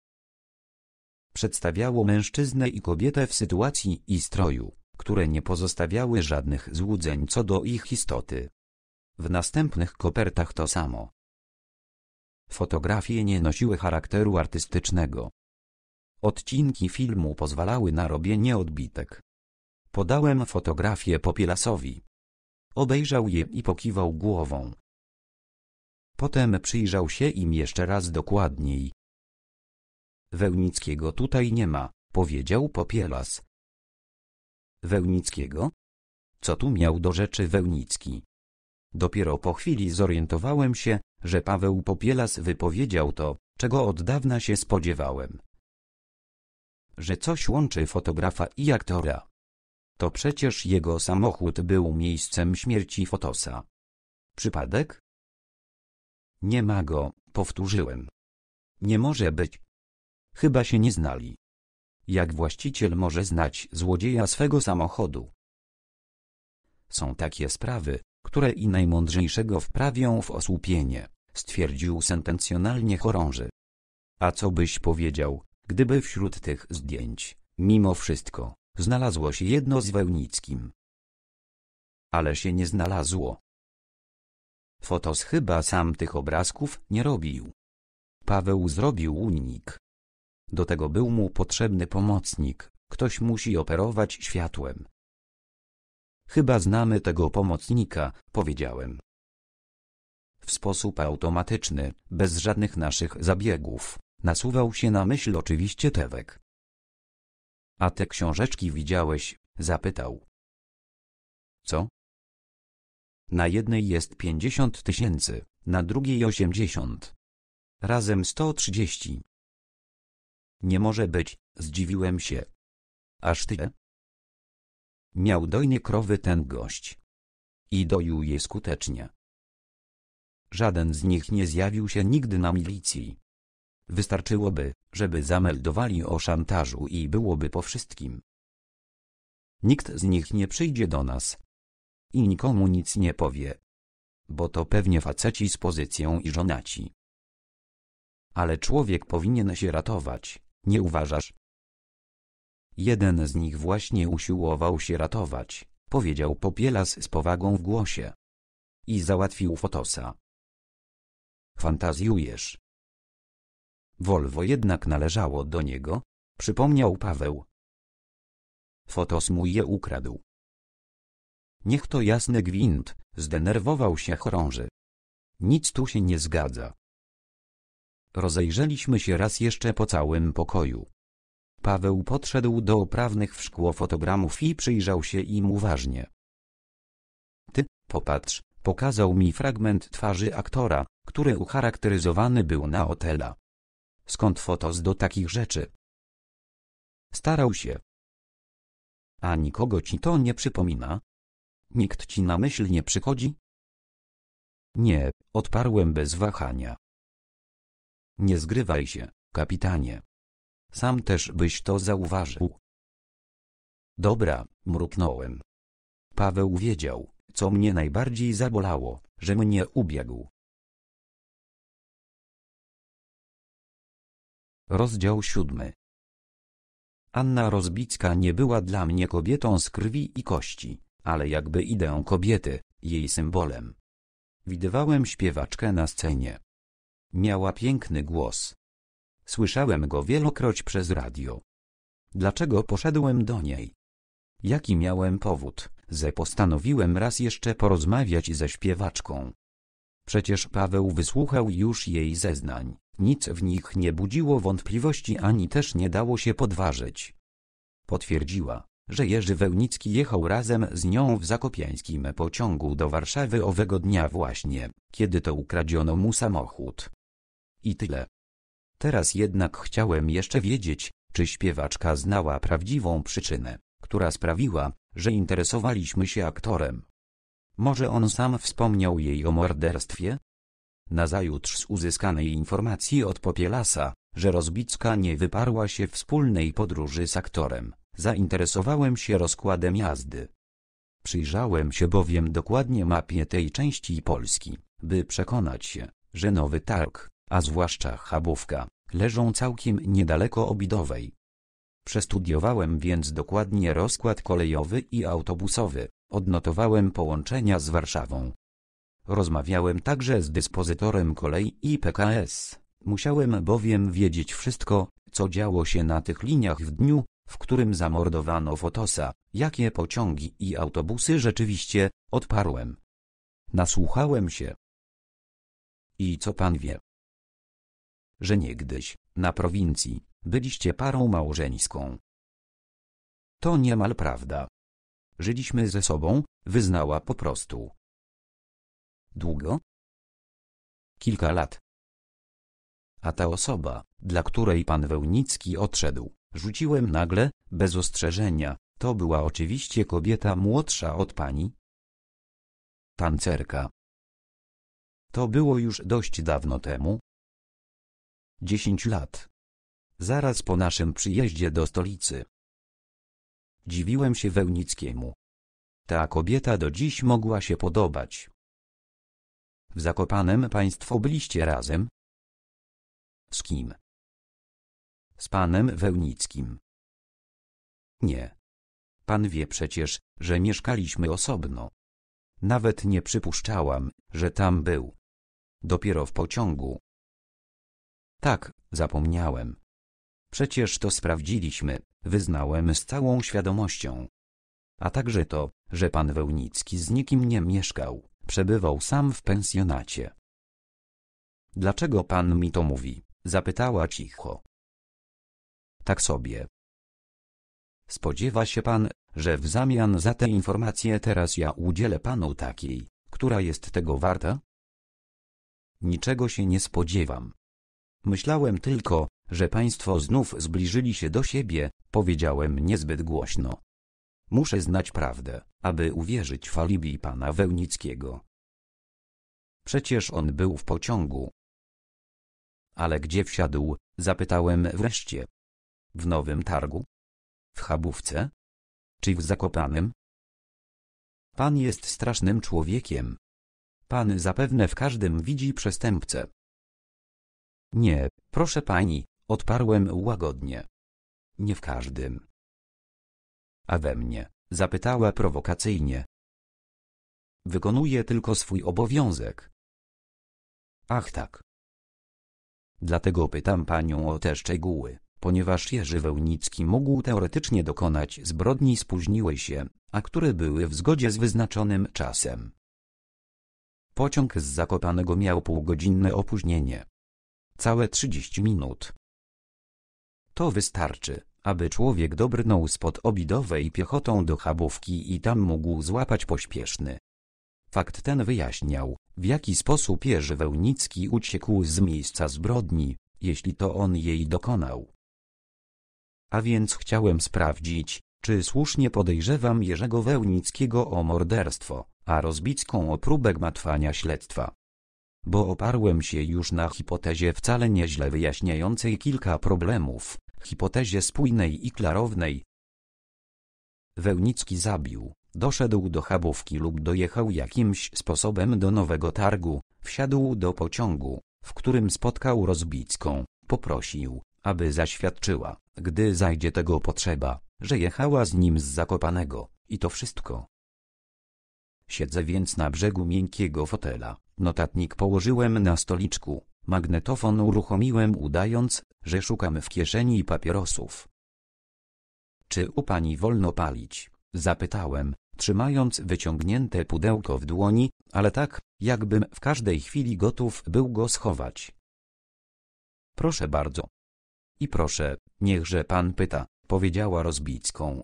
Przedstawiało mężczyznę i kobietę w sytuacji i stroju, które nie pozostawiały żadnych złudzeń co do ich istoty. W następnych kopertach to samo. Fotografie nie nosiły charakteru artystycznego. Odcinki filmu pozwalały na robienie odbitek. Podałem fotografię Popielasowi. Obejrzał je i pokiwał głową. Potem przyjrzał się im jeszcze raz dokładniej. Wełnickiego tutaj nie ma, powiedział Popielas. Wełnickiego? Co tu miał do rzeczy Wełnicki? Dopiero po chwili zorientowałem się, że Paweł Popielas wypowiedział to, czego od dawna się spodziewałem. Że coś łączy fotografa i aktora. To przecież jego samochód był miejscem śmierci Fotosa. Przypadek? Nie ma go, powtórzyłem. Nie może być. Chyba się nie znali. Jak właściciel może znać złodzieja swego samochodu? Są takie sprawy, które i najmądrzejszego wprawią w osłupienie, stwierdził sentencjonalnie chorąży. A co byś powiedział, gdyby wśród tych zdjęć, mimo wszystko, znalazło się jedno z Wełnickim? Ale się nie znalazło. Fotos chyba sam tych obrazków nie robił. Paweł zrobił unik. Do tego był mu potrzebny pomocnik, ktoś musi operować światłem. Chyba znamy tego pomocnika, powiedziałem. W sposób automatyczny, bez żadnych naszych zabiegów, nasuwał się na myśl oczywiście Tewek. A te książeczki widziałeś? Zapytał. co? Na jednej jest pięćdziesiąt tysięcy, na drugiej osiemdziesiąt. Razem sto trzydzieści. Nie może być, zdziwiłem się. Aż tyle? Miał dojnie krowy ten gość. I doił je skutecznie. Żaden z nich nie zjawił się nigdy na milicji. Wystarczyłoby, żeby zameldowali o szantażu i byłoby po wszystkim. Nikt z nich nie przyjdzie do nas. I nikomu nic nie powie. Bo to pewnie faceci z pozycją i żonaci. Ale człowiek powinien się ratować, nie uważasz? Jeden z nich właśnie usiłował się ratować, powiedział Popielas z powagą w głosie. I załatwił Fotosa. Fantazjujesz. Volvo jednak należało do niego, przypomniał Paweł. Fotos mu je ukradł. Niech to jasny gwint, zdenerwował się chorąży. Nic tu się nie zgadza. Rozejrzeliśmy się raz jeszcze po całym pokoju. Paweł podszedł do oprawnych w szkło fotogramów i przyjrzał się im uważnie. Ty, popatrz, pokazał mi fragment twarzy aktora, który ucharakteryzowany był na Otella. Skąd Fotos do takich rzeczy? Starał się. A nikogo ci to nie przypomina? Nikt ci na myśl nie przychodzi? Nie, odparłem bez wahania. Nie zgrywaj się, kapitanie. Sam też byś to zauważył. Dobra, mruknąłem. Paweł wiedział, co mnie najbardziej zabolało, że mnie ubiegł. Rozdział siódmy. Anna Rozbicka nie była dla mnie kobietą z krwi i kości, ale jakby ideą kobiety, jej symbolem. Widywałem śpiewaczkę na scenie. Miała piękny głos. Słyszałem go wielokroć przez radio. Dlaczego poszedłem do niej? Jaki miałem powód, że postanowiłem raz jeszcze porozmawiać ze śpiewaczką? Przecież Paweł wysłuchał już jej zeznań, nic w nich nie budziło wątpliwości ani też nie dało się podważyć. Potwierdziła, że Jerzy Wełnicki jechał razem z nią w zakopiańskim pociągu do Warszawy owego dnia właśnie, kiedy to ukradziono mu samochód. I tyle. Teraz jednak chciałem jeszcze wiedzieć, czy śpiewaczka znała prawdziwą przyczynę, która sprawiła, że interesowaliśmy się aktorem. Może on sam wspomniał jej o morderstwie? Nazajutrz z uzyskanej informacji od Popielasa, że Rozbicka nie wyparła się wspólnej podróży z aktorem, zainteresowałem się rozkładem jazdy. Przyjrzałem się bowiem dokładnie mapie tej części Polski, by przekonać się, że Nowy Targ, a zwłaszcza Chabówka, leżą całkiem niedaleko Obidowej. Przestudiowałem więc dokładnie rozkład kolejowy i autobusowy, odnotowałem połączenia z Warszawą. Rozmawiałem także z dyspozytorem kolei i P K S, musiałem bowiem wiedzieć wszystko, co działo się na tych liniach w dniu, w którym zamordowano Fotosa, jakie pociągi i autobusy rzeczywiście, odparłem. Nasłuchałem się. I co pan wie? Że niegdyś, na prowincji, byliście parą małżeńską. To niemal prawda. Żyliśmy ze sobą, wyznała po prostu. Długo? Kilka lat. A ta osoba, dla której pan Wełnicki odszedł, rzuciłem nagle, bez ostrzeżenia, to była oczywiście kobieta młodsza od pani? Tancerka. To było już dość dawno temu. Dziesięć lat. Zaraz po naszym przyjeździe do stolicy. Dziwiłem się Wełnickiemu. Ta kobieta do dziś mogła się podobać. W Zakopanem państwo byliście razem? Z kim? Z panem Wełnickim. Nie. Pan wie przecież, że mieszkaliśmy osobno. Nawet nie przypuszczałam, że tam był. Dopiero w pociągu. Tak, zapomniałem. Przecież to sprawdziliśmy, wyznałem z całą świadomością. A także to, że pan Wełnicki z nikim nie mieszkał, przebywał sam w pensjonacie. Dlaczego pan mi to mówi? Zapytała cicho. Tak sobie. Spodziewa się pan, że w zamian za tę informację teraz ja udzielę panu takiej, która jest tego warta? Niczego się nie spodziewam. Myślałem tylko, że państwo znów zbliżyli się do siebie, powiedziałem niezbyt głośno. Muszę znać prawdę, aby uwierzyć w alibi pana Wełnickiego. Przecież on był w pociągu. Ale gdzie wsiadł? Zapytałem wreszcie. W Nowym Targu? W Chabówce? Czy w Zakopanem? Pan jest strasznym człowiekiem. Pan zapewne w każdym widzi przestępcę. Nie, proszę pani, odparłem łagodnie. Nie w każdym. A we mnie? Zapytała prowokacyjnie. Wykonuję tylko swój obowiązek. Ach tak. Dlatego pytam panią o te szczegóły, ponieważ Jerzy Wełnicki mógł teoretycznie dokonać zbrodni spóźniłej się, a które były w zgodzie z wyznaczonym czasem. Pociąg z Zakopanego miał półgodzinne opóźnienie. Całe trzydzieści minut. To wystarczy, aby człowiek dobrnął spod Obidowej piechotą do Chabówki i tam mógł złapać pośpieszny. Fakt ten wyjaśniał, w jaki sposób Jerzy Wełnicki uciekł z miejsca zbrodni, jeśli to on jej dokonał. A więc chciałem sprawdzić, czy słusznie podejrzewam Jerzego Wełnickiego o morderstwo, a Rozbicką o próbę gmatwania śledztwa. Bo oparłem się już na hipotezie wcale nieźle wyjaśniającej kilka problemów, hipotezie spójnej i klarownej. Wełnicki zabił, doszedł do Chabówki lub dojechał jakimś sposobem do Nowego Targu, wsiadł do pociągu, w którym spotkał Rozbicką, poprosił, aby zaświadczyła, gdy zajdzie tego potrzeba, że jechała z nim z Zakopanego, i to wszystko. Siedzę więc na brzegu miękkiego fotela, notatnik położyłem na stoliczku, magnetofon uruchomiłem udając, że szukam w kieszeni papierosów. Czy u pani wolno palić? Zapytałem, trzymając wyciągnięte pudełko w dłoni, ale tak, jakbym w każdej chwili gotów był go schować. Proszę bardzo. I proszę, niechże pan pyta, powiedziała Rozbicką.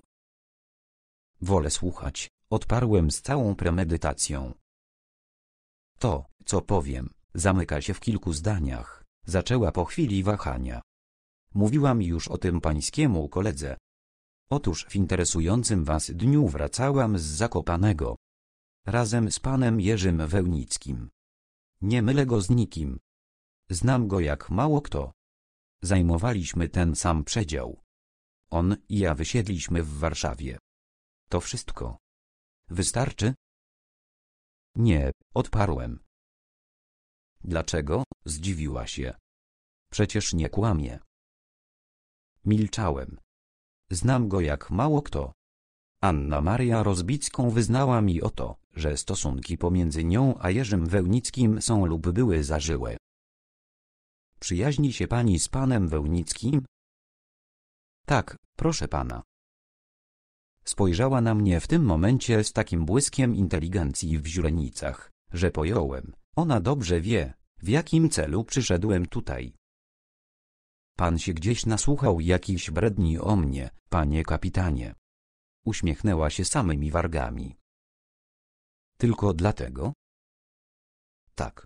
Wolę słuchać, odparłem z całą premedytacją. To, co powiem, zamyka się w kilku zdaniach, zaczęła po chwili wahania. Mówiłam już o tym pańskiemu koledze. Otóż w interesującym was dniu wracałam z Zakopanego. Razem z panem Jerzym Wełnickim. Nie mylę go z nikim. Znam go jak mało kto. Zajmowaliśmy ten sam przedział. On i ja wysiedliśmy w Warszawie. To wszystko. Wystarczy? Nie, odparłem. Dlaczego? Zdziwiła się. Przecież nie kłamie. Milczałem. Znam go jak mało kto. Anna Maria Rozbicką wyznała mi oto, że stosunki pomiędzy nią a Jerzym Wełnickim są lub były zażyłe. Przyjaźni się pani z panem Wełnickim? Tak, proszę pana. Spojrzała na mnie w tym momencie z takim błyskiem inteligencji w źrenicach, że pojąłem. Ona dobrze wie, w jakim celu przyszedłem tutaj. Pan się gdzieś nasłuchał jakichś bredni o mnie, panie kapitanie. Uśmiechnęła się samymi wargami. Tylko dlatego? Tak.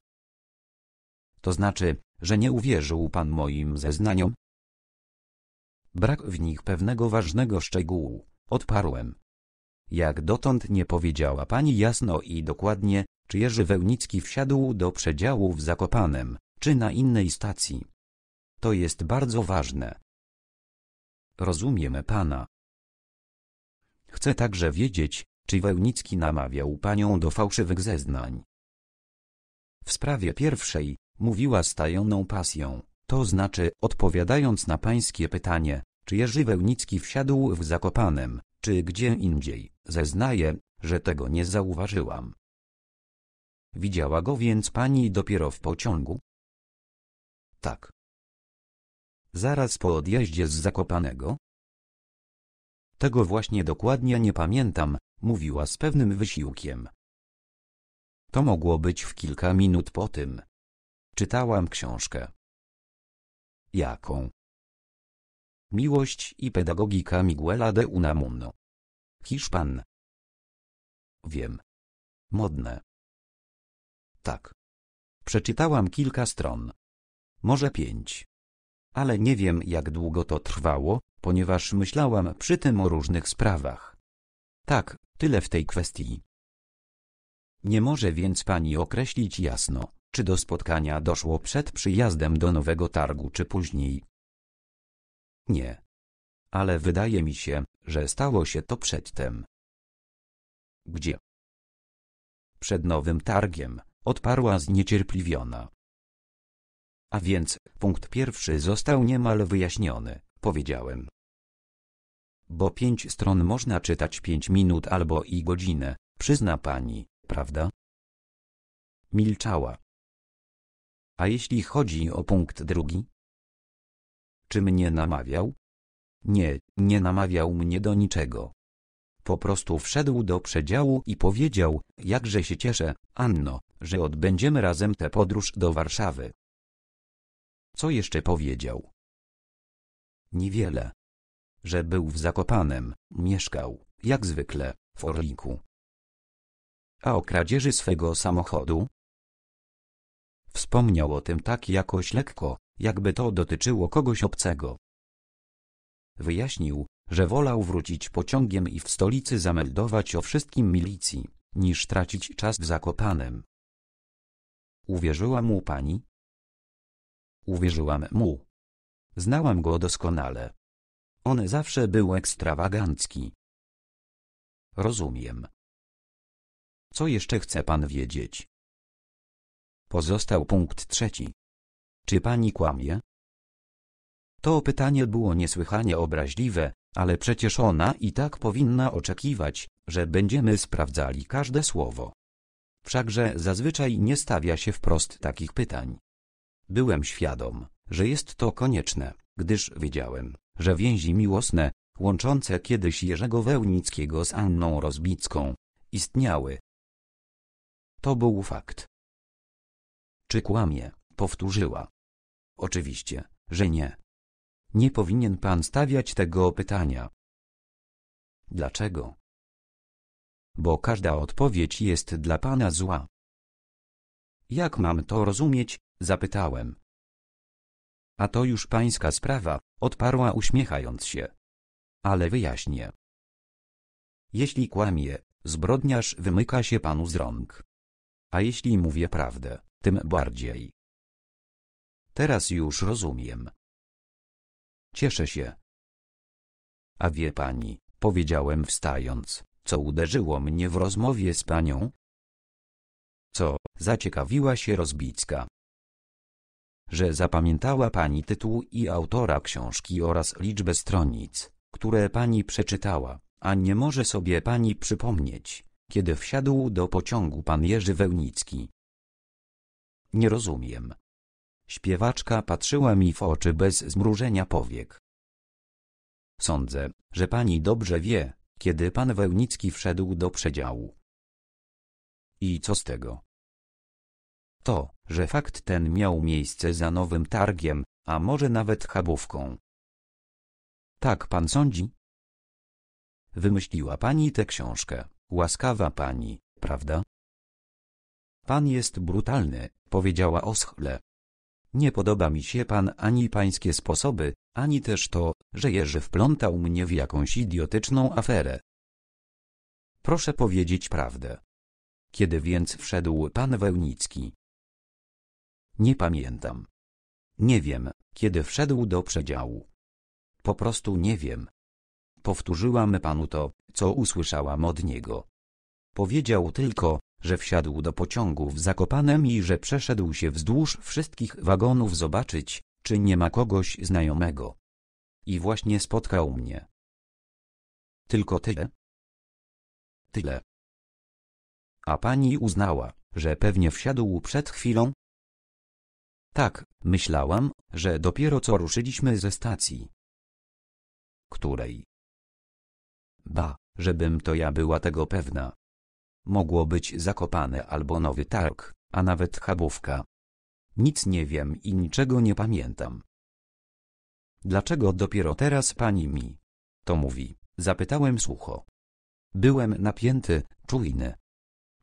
To znaczy, że nie uwierzył pan moim zeznaniom? Brak w nich pewnego ważnego szczegółu, odparłem. Jak dotąd nie powiedziała pani jasno i dokładnie, czy Jerzy Wełnicki wsiadł do przedziału w Zakopanem, czy na innej stacji. To jest bardzo ważne. Rozumiem pana. Chcę także wiedzieć, czy Wełnicki namawiał panią do fałszywych zeznań. W sprawie pierwszej, mówiła z tajoną pasją, to znaczy odpowiadając na pańskie pytanie, czy Jerzy Wełnicki wsiadł w Zakopanem, czy gdzie indziej, zeznaję, że tego nie zauważyłam. Widziała go więc pani dopiero w pociągu? Tak. Zaraz po odjeździe z Zakopanego? Tego właśnie dokładnie nie pamiętam, mówiła z pewnym wysiłkiem. To mogło być w kilka minut po tym. Czytałam książkę. Jaką? Miłość i pedagogika Miguela de Unamuno. Hiszpan. Wiem. Modne. Tak. Przeczytałam kilka stron. Może pięć. Ale nie wiem, jak długo to trwało, ponieważ myślałam przy tym o różnych sprawach. Tak, tyle w tej kwestii. Nie może więc pani określić jasno, czy do spotkania doszło przed przyjazdem do Nowego Targu czy później. Nie. Ale wydaje mi się, że stało się to przedtem. Gdzie? Przed Nowym Targiem, odparła zniecierpliwiona. A więc, punkt pierwszy został niemal wyjaśniony, powiedziałem. Bo pięć stron można czytać pięć minut albo i godzinę, przyzna pani, prawda? Milczała. A jeśli chodzi o punkt drugi? Czy mnie namawiał? Nie, nie namawiał mnie do niczego. Po prostu wszedł do przedziału i powiedział, jakże się cieszę, Anno, że odbędziemy razem tę podróż do Warszawy. Co jeszcze powiedział? Niewiele. Że był w Zakopanem, mieszkał, jak zwykle, w Orliku. A o kradzieży swego samochodu? Wspomniał o tym tak jakoś lekko, jakby to dotyczyło kogoś obcego. Wyjaśnił, że wolał wrócić pociągiem i w stolicy zameldować o wszystkim milicji, niż tracić czas w Zakopanem. Uwierzyła mu pani? Uwierzyłam mu. Znałam go doskonale. On zawsze był ekstrawagancki. Rozumiem. Co jeszcze chce pan wiedzieć? Pozostał punkt trzeci. Czy pani kłamie? To pytanie było niesłychanie obraźliwe, ale przecież ona i tak powinna oczekiwać, że będziemy sprawdzali każde słowo. Wszakże zazwyczaj nie stawia się wprost takich pytań. Byłem świadom, że jest to konieczne, gdyż wiedziałem, że więzi miłosne, łączące kiedyś Jerzego Wełnickiego z Anną Rozbicką, istniały. To był fakt. Czy kłamie? Powtórzyła. Oczywiście, że nie. Nie powinien pan stawiać tego pytania. Dlaczego? Bo każda odpowiedź jest dla pana zła. Jak mam to rozumieć? Zapytałem. A to już pańska sprawa, odparła uśmiechając się. Ale wyjaśnię. Jeśli kłamie, zbrodniarz wymyka się panu z rąk. A jeśli mówię prawdę, tym bardziej. Teraz już rozumiem. Cieszę się. A wie pani, powiedziałem wstając, co uderzyło mnie w rozmowie z panią? Co? Zaciekawiła się Rozbicka. Że zapamiętała pani tytuł i autora książki oraz liczbę stronic, które pani przeczytała, a nie może sobie pani przypomnieć, kiedy wsiadł do pociągu pan Jerzy Wełnicki. Nie rozumiem. Śpiewaczka patrzyła mi w oczy bez zmrużenia powiek. Sądzę, że pani dobrze wie, kiedy pan Wełnicki wszedł do przedziału. I co z tego? To, że fakt ten miał miejsce za Nowym Targiem, a może nawet Chabówką. Tak pan sądzi? Wymyśliła pani tę książkę, łaskawa pani, prawda? Pan jest brutalny, powiedziała oschle. Nie podoba mi się pan ani pańskie sposoby, ani też to, że Jerzy wplątał mnie w jakąś idiotyczną aferę. Proszę powiedzieć prawdę. Kiedy więc wszedł pan Wełnicki? Nie pamiętam. Nie wiem, kiedy wszedł do przedziału. Po prostu nie wiem. Powtórzyłam panu to, co usłyszałam od niego. Powiedział tylko, że wsiadł do pociągu w Zakopanem i że przeszedł się wzdłuż wszystkich wagonów zobaczyć, czy nie ma kogoś znajomego. I właśnie spotkał mnie. Tylko tyle? Tyle. A pani uznała, że pewnie wsiadł przed chwilą? Tak, myślałam, że dopiero co ruszyliśmy ze stacji. Której? Ba, żebym to ja była tego pewna. Mogło być Zakopane albo Nowy Targ, a nawet Chabówka. Nic nie wiem i niczego nie pamiętam. Dlaczego dopiero teraz pani mi to mówi? Zapytałem sucho. Byłem napięty, czujny.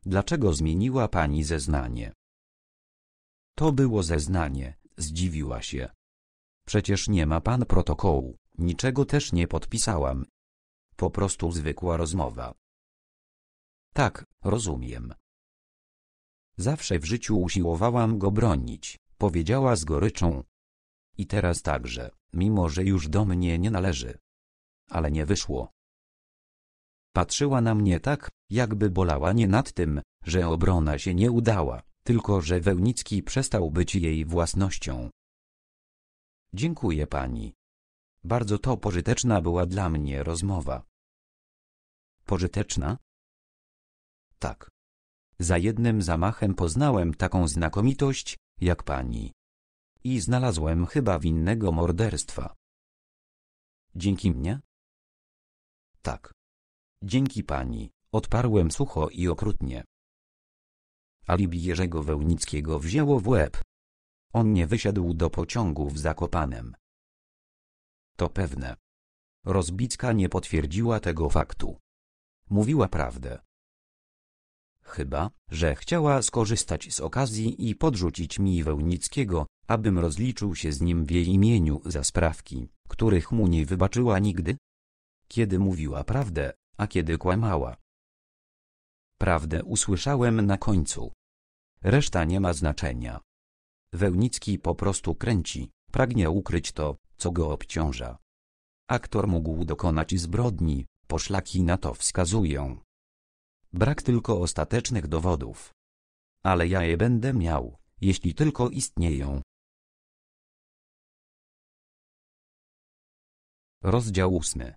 Dlaczego zmieniła pani zeznanie? To było zeznanie, zdziwiła się. Przecież nie ma pan protokołu, niczego też nie podpisałam. Po prostu zwykła rozmowa. Tak, rozumiem. Zawsze w życiu usiłowałam go bronić, powiedziała z goryczą. I teraz także, mimo że już do mnie nie należy. Ale nie wyszło. Patrzyła na mnie tak, jakby bolała nie nad tym, że obrona się nie udała, tylko że Wełnicki przestał być jej własnością. Dziękuję pani. Bardzo to pożyteczna była dla mnie rozmowa. Pożyteczna? Tak. Za jednym zamachem poznałem taką znakomitość, jak pani. I znalazłem chyba winnego morderstwa. Dzięki mnie? Tak. Dzięki pani, odparłem sucho i okrutnie. Alibi Jerzego Wełnickiego wzięło w łeb. On nie wysiadł do pociągu w Zakopanem. To pewne. Rozbicka nie potwierdziła tego faktu. Mówiła prawdę. Chyba, że chciała skorzystać z okazji i podrzucić mi Wełnickiego, abym rozliczył się z nim w jej imieniu za sprawki, których mu nie wybaczyła nigdy. Kiedy mówiła prawdę, a kiedy kłamała. Prawdę usłyszałem na końcu. Reszta nie ma znaczenia. Wełnicki po prostu kręci, pragnie ukryć to, co go obciąża. Aktor mógł dokonać zbrodni, poszlaki na to wskazują. Brak tylko ostatecznych dowodów. Ale ja je będę miał, jeśli tylko istnieją. Rozdział ósmy.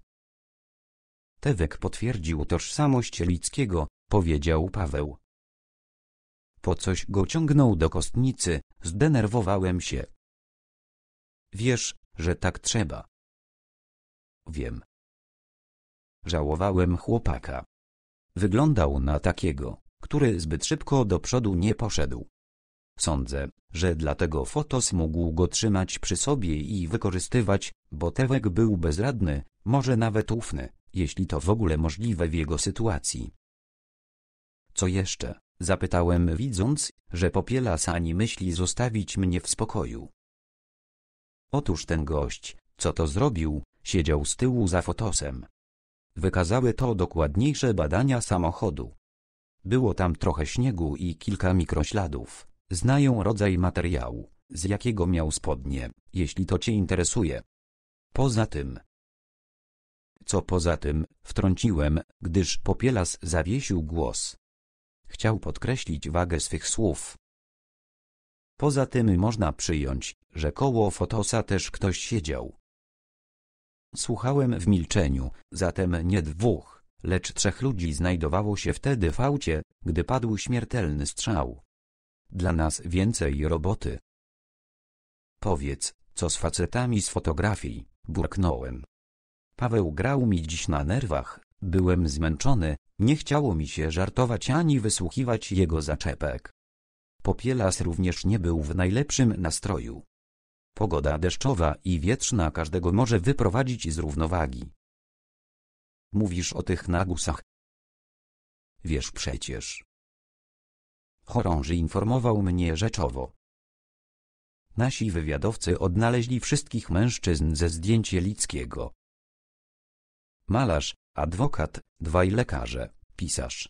Tewek potwierdził tożsamość Elickiego, powiedział Paweł. Po coś go ciągnął do kostnicy, zdenerwowałem się. Wiesz, że tak trzeba. Wiem. Żałowałem chłopaka. Wyglądał na takiego, który zbyt szybko do przodu nie poszedł. Sądzę, że dlatego Fotos mógł go trzymać przy sobie i wykorzystywać, bo Tewek był bezradny, może nawet ufny, jeśli to w ogóle możliwe w jego sytuacji. Co jeszcze? Zapytałem, widząc, że Popielas ani myśli zostawić mnie w spokoju. Otóż ten gość, co to zrobił, siedział z tyłu za Fotosem. Wykazały to dokładniejsze badania samochodu. Było tam trochę śniegu i kilka mikrośladów. Znają rodzaj materiału, z jakiego miał spodnie, jeśli to cię interesuje. Poza tym... Co poza tym, wtrąciłem, gdyż Popielas zawiesił głos. Chciał podkreślić wagę swych słów. Poza tym można przyjąć, że koło Fotosa też ktoś siedział. Słuchałem w milczeniu, zatem nie dwóch, lecz trzech ludzi znajdowało się wtedy w aucie, gdy padł śmiertelny strzał. Dla nas więcej roboty. Powiedz, co z facetami z fotografii, burknąłem. Paweł grał mi dziś na nerwach, byłem zmęczony, nie chciało mi się żartować ani wysłuchiwać jego zaczepek. Popielas również nie był w najlepszym nastroju. Pogoda deszczowa i wietrzna każdego może wyprowadzić z równowagi. Mówisz o tych nagusach? Wiesz przecież. Chorąży informował mnie rzeczowo. Nasi wywiadowcy odnaleźli wszystkich mężczyzn ze zdjęć Elickiego. Malarz, adwokat, dwaj lekarze, pisarz.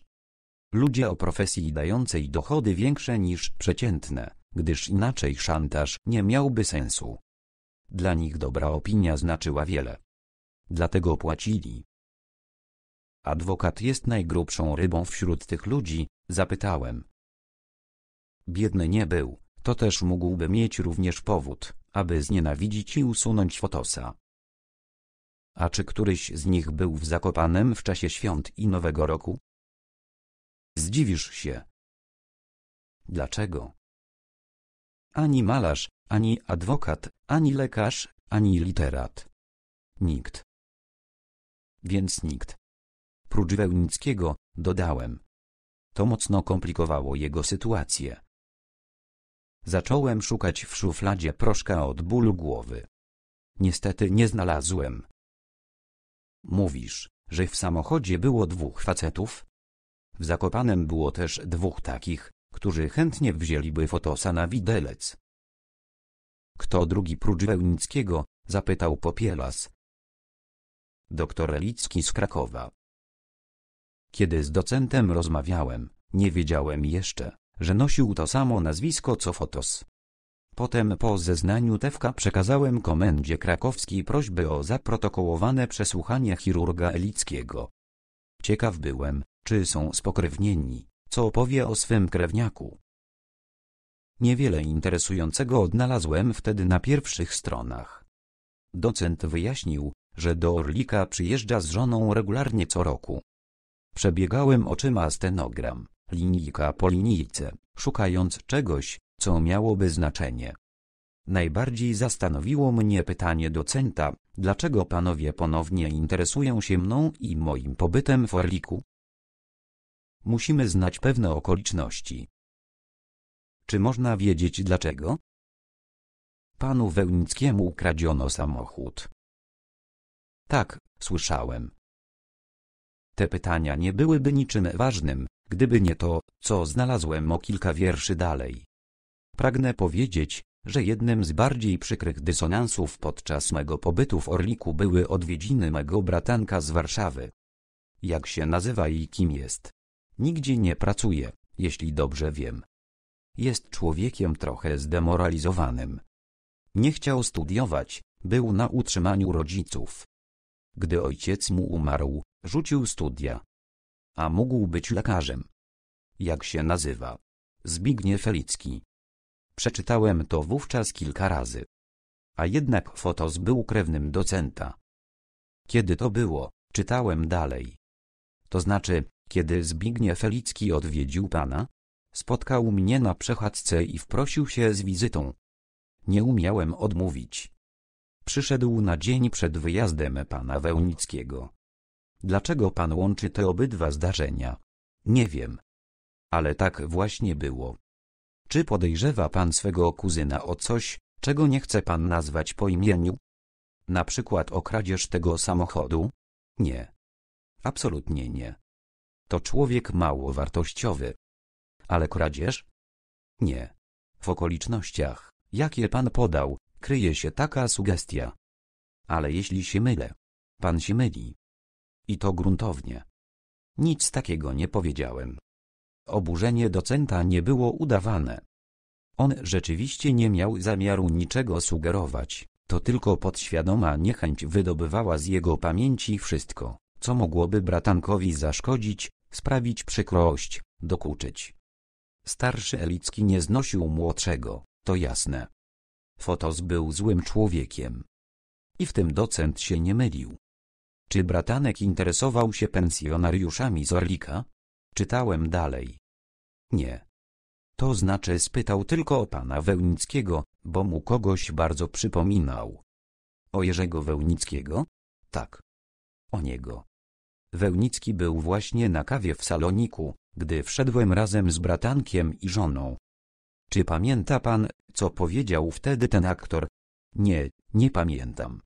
Ludzie o profesji dającej dochody większe niż przeciętne, gdyż inaczej szantaż nie miałby sensu. Dla nich dobra opinia znaczyła wiele. Dlatego płacili. Adwokat jest najgrubszą rybą wśród tych ludzi, zapytałem. Biedny nie był, to też mógłby mieć również powód, aby znienawidzić i usunąć Fotosa. A czy któryś z nich był w Zakopanem w czasie świąt i Nowego Roku? Zdziwisz się. Dlaczego? Ani malarz, ani adwokat, ani lekarz, ani literat. Nikt. Więc nikt. Prócz Wełnickiego, dodałem. To mocno komplikowało jego sytuację. Zacząłem szukać w szufladzie proszka od bólu głowy. Niestety nie znalazłem. Mówisz, że w samochodzie było dwóch facetów? W Zakopanem było też dwóch takich, którzy chętnie wzięliby Fotosa na widelec. Kto drugi prócz Wełnickiego? Zapytał Popielas. Doktor Elicki z Krakowa. Kiedy z docentem rozmawiałem, nie wiedziałem jeszcze, że nosił to samo nazwisko co Fotos. Potem po zeznaniu Tewka przekazałem komendzie krakowskiej prośbę o zaprotokołowane przesłuchanie chirurga Elickiego. Ciekaw byłem, czy są spokrewnieni, co opowie o swym krewniaku. Niewiele interesującego odnalazłem wtedy na pierwszych stronach. Docent wyjaśnił, że do Orlika przyjeżdża z żoną regularnie co roku. Przebiegałem oczyma stenogram, linijka po linijce, szukając czegoś, co miałoby znaczenie. Najbardziej zastanowiło mnie pytanie docenta, dlaczego panowie ponownie interesują się mną i moim pobytem w Orliku? Musimy znać pewne okoliczności. Czy można wiedzieć dlaczego? Panu Wełnickiemu ukradziono samochód. Tak, słyszałem. Te pytania nie byłyby niczym ważnym, gdyby nie to, co znalazłem o kilka wierszy dalej. Pragnę powiedzieć, że jednym z bardziej przykrych dysonansów podczas mego pobytu w Orliku były odwiedziny mego bratanka z Warszawy. Jak się nazywa i kim jest? Nigdzie nie pracuje, jeśli dobrze wiem. Jest człowiekiem trochę zdemoralizowanym. Nie chciał studiować, był na utrzymaniu rodziców. Gdy ojciec mu umarł, rzucił studia. A mógł być lekarzem. Jak się nazywa? Zbigniew Elicki. Przeczytałem to wówczas kilka razy. A jednak Fotos był krewnym docenta. Kiedy to było, czytałem dalej. To znaczy, kiedy Zbigniew Elicki odwiedził pana? Spotkał mnie na przechadzce i wprosił się z wizytą. Nie umiałem odmówić. Przyszedł na dzień przed wyjazdem pana Wełnickiego. Dlaczego pan łączy te obydwa zdarzenia? Nie wiem. Ale tak właśnie było. Czy podejrzewa pan swego kuzyna o coś, czego nie chce pan nazwać po imieniu? Na przykład o kradzież tego samochodu? Nie. Absolutnie nie. To człowiek mało wartościowy. Ale kradzież? Nie. W okolicznościach, jakie pan podał, kryje się taka sugestia. Ale jeśli się mylę, pan się myli. I to gruntownie. Nic takiego nie powiedziałem. Oburzenie docenta nie było udawane. On rzeczywiście nie miał zamiaru niczego sugerować, to tylko podświadoma niechęć wydobywała z jego pamięci wszystko, co mogłoby bratankowi zaszkodzić, sprawić przykrość, dokuczyć. Starszy Elicki nie znosił młodszego, to jasne. Fotos był złym człowiekiem. I w tym docent się nie mylił. Czy bratanek interesował się pensjonariuszami z Orlika? Czytałem dalej. Nie. To znaczy spytał tylko o pana Wełnickiego, bo mu kogoś bardzo przypominał. O Jerzego Wełnickiego? Tak. O niego. Wełnicki był właśnie na kawie w Saloniku, gdy wszedłem razem z bratankiem i żoną. Czy pamięta pan, co powiedział wtedy ten aktor? Nie, nie pamiętam.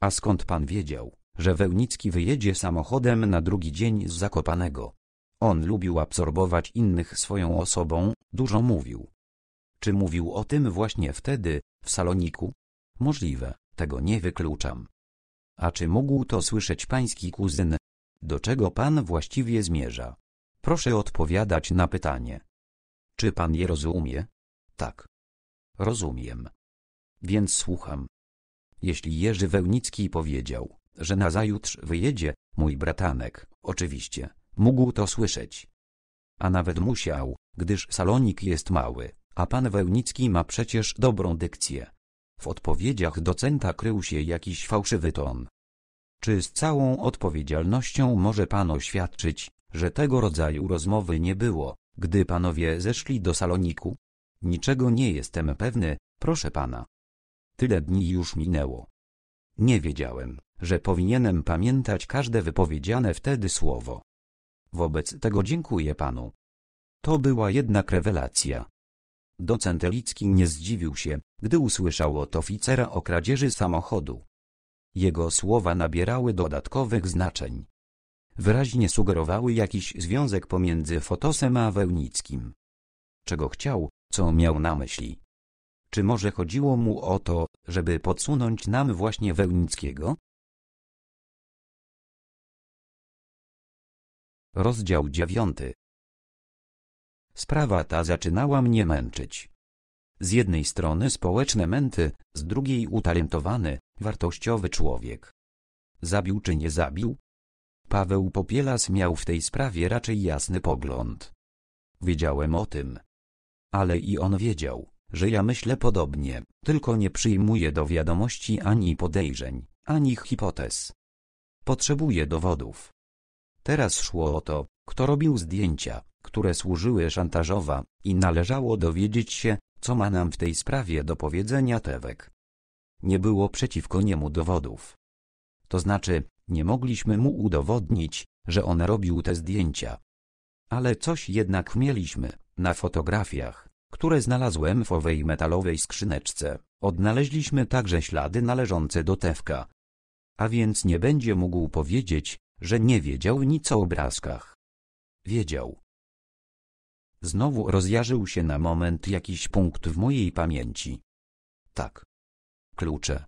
A skąd pan wiedział, że Wełnicki wyjedzie samochodem na drugi dzień z Zakopanego? On lubił absorbować innych swoją osobą, dużo mówił. Czy mówił o tym właśnie wtedy, w Saloniku? Możliwe, tego nie wykluczam. A czy mógł to słyszeć pański kuzyn? Do czego pan właściwie zmierza? Proszę odpowiadać na pytanie. Czy pan je rozumie? Tak. Rozumiem. Więc słucham. Jeśli Jerzy Wełnicki powiedział, że nazajutrz wyjedzie, mój bratanek, oczywiście, mógł to słyszeć. A nawet musiał, gdyż Salonik jest mały, a pan Wełnicki ma przecież dobrą dykcję. W odpowiedziach docenta krył się jakiś fałszywy ton. Czy z całą odpowiedzialnością może pan oświadczyć, że tego rodzaju rozmowy nie było, gdy panowie zeszli do Saloniku? Niczego nie jestem pewny, proszę pana. Tyle dni już minęło. Nie wiedziałem, że powinienem pamiętać każde wypowiedziane wtedy słowo. Wobec tego dziękuję panu. To była jednak rewelacja. Docent Elicki nie zdziwił się, gdy usłyszał od oficera o kradzieży samochodu. Jego słowa nabierały dodatkowych znaczeń. Wyraźnie sugerowały jakiś związek pomiędzy Fotosem a Wełnickim. Czego chciał, co miał na myśli? Czy może chodziło mu o to, żeby podsunąć nam właśnie Wełnickiego? Rozdział dziewiąty. Sprawa ta zaczynała mnie męczyć. Z jednej strony społeczne męty, z drugiej utalentowany, wartościowy człowiek. Zabił czy nie zabił? Paweł Popielas miał w tej sprawie raczej jasny pogląd. Wiedziałem o tym. Ale i on wiedział, że ja myślę podobnie, tylko nie przyjmuję do wiadomości ani podejrzeń, ani hipotez. Potrzebuję dowodów. Teraz szło o to, kto robił zdjęcia, które służyły szantażowa, i należało dowiedzieć się, co ma nam w tej sprawie do powiedzenia Tewek. Nie było przeciwko niemu dowodów. To znaczy, nie mogliśmy mu udowodnić, że on robił te zdjęcia. Ale coś jednak mieliśmy. Na fotografiach, które znalazłem w owej metalowej skrzyneczce, odnaleźliśmy także ślady należące do Tewka. A więc nie będzie mógł powiedzieć, że nie wiedział nic o obrazkach. Wiedział. Znowu rozjarzył się na moment jakiś punkt w mojej pamięci. Tak. Klucze.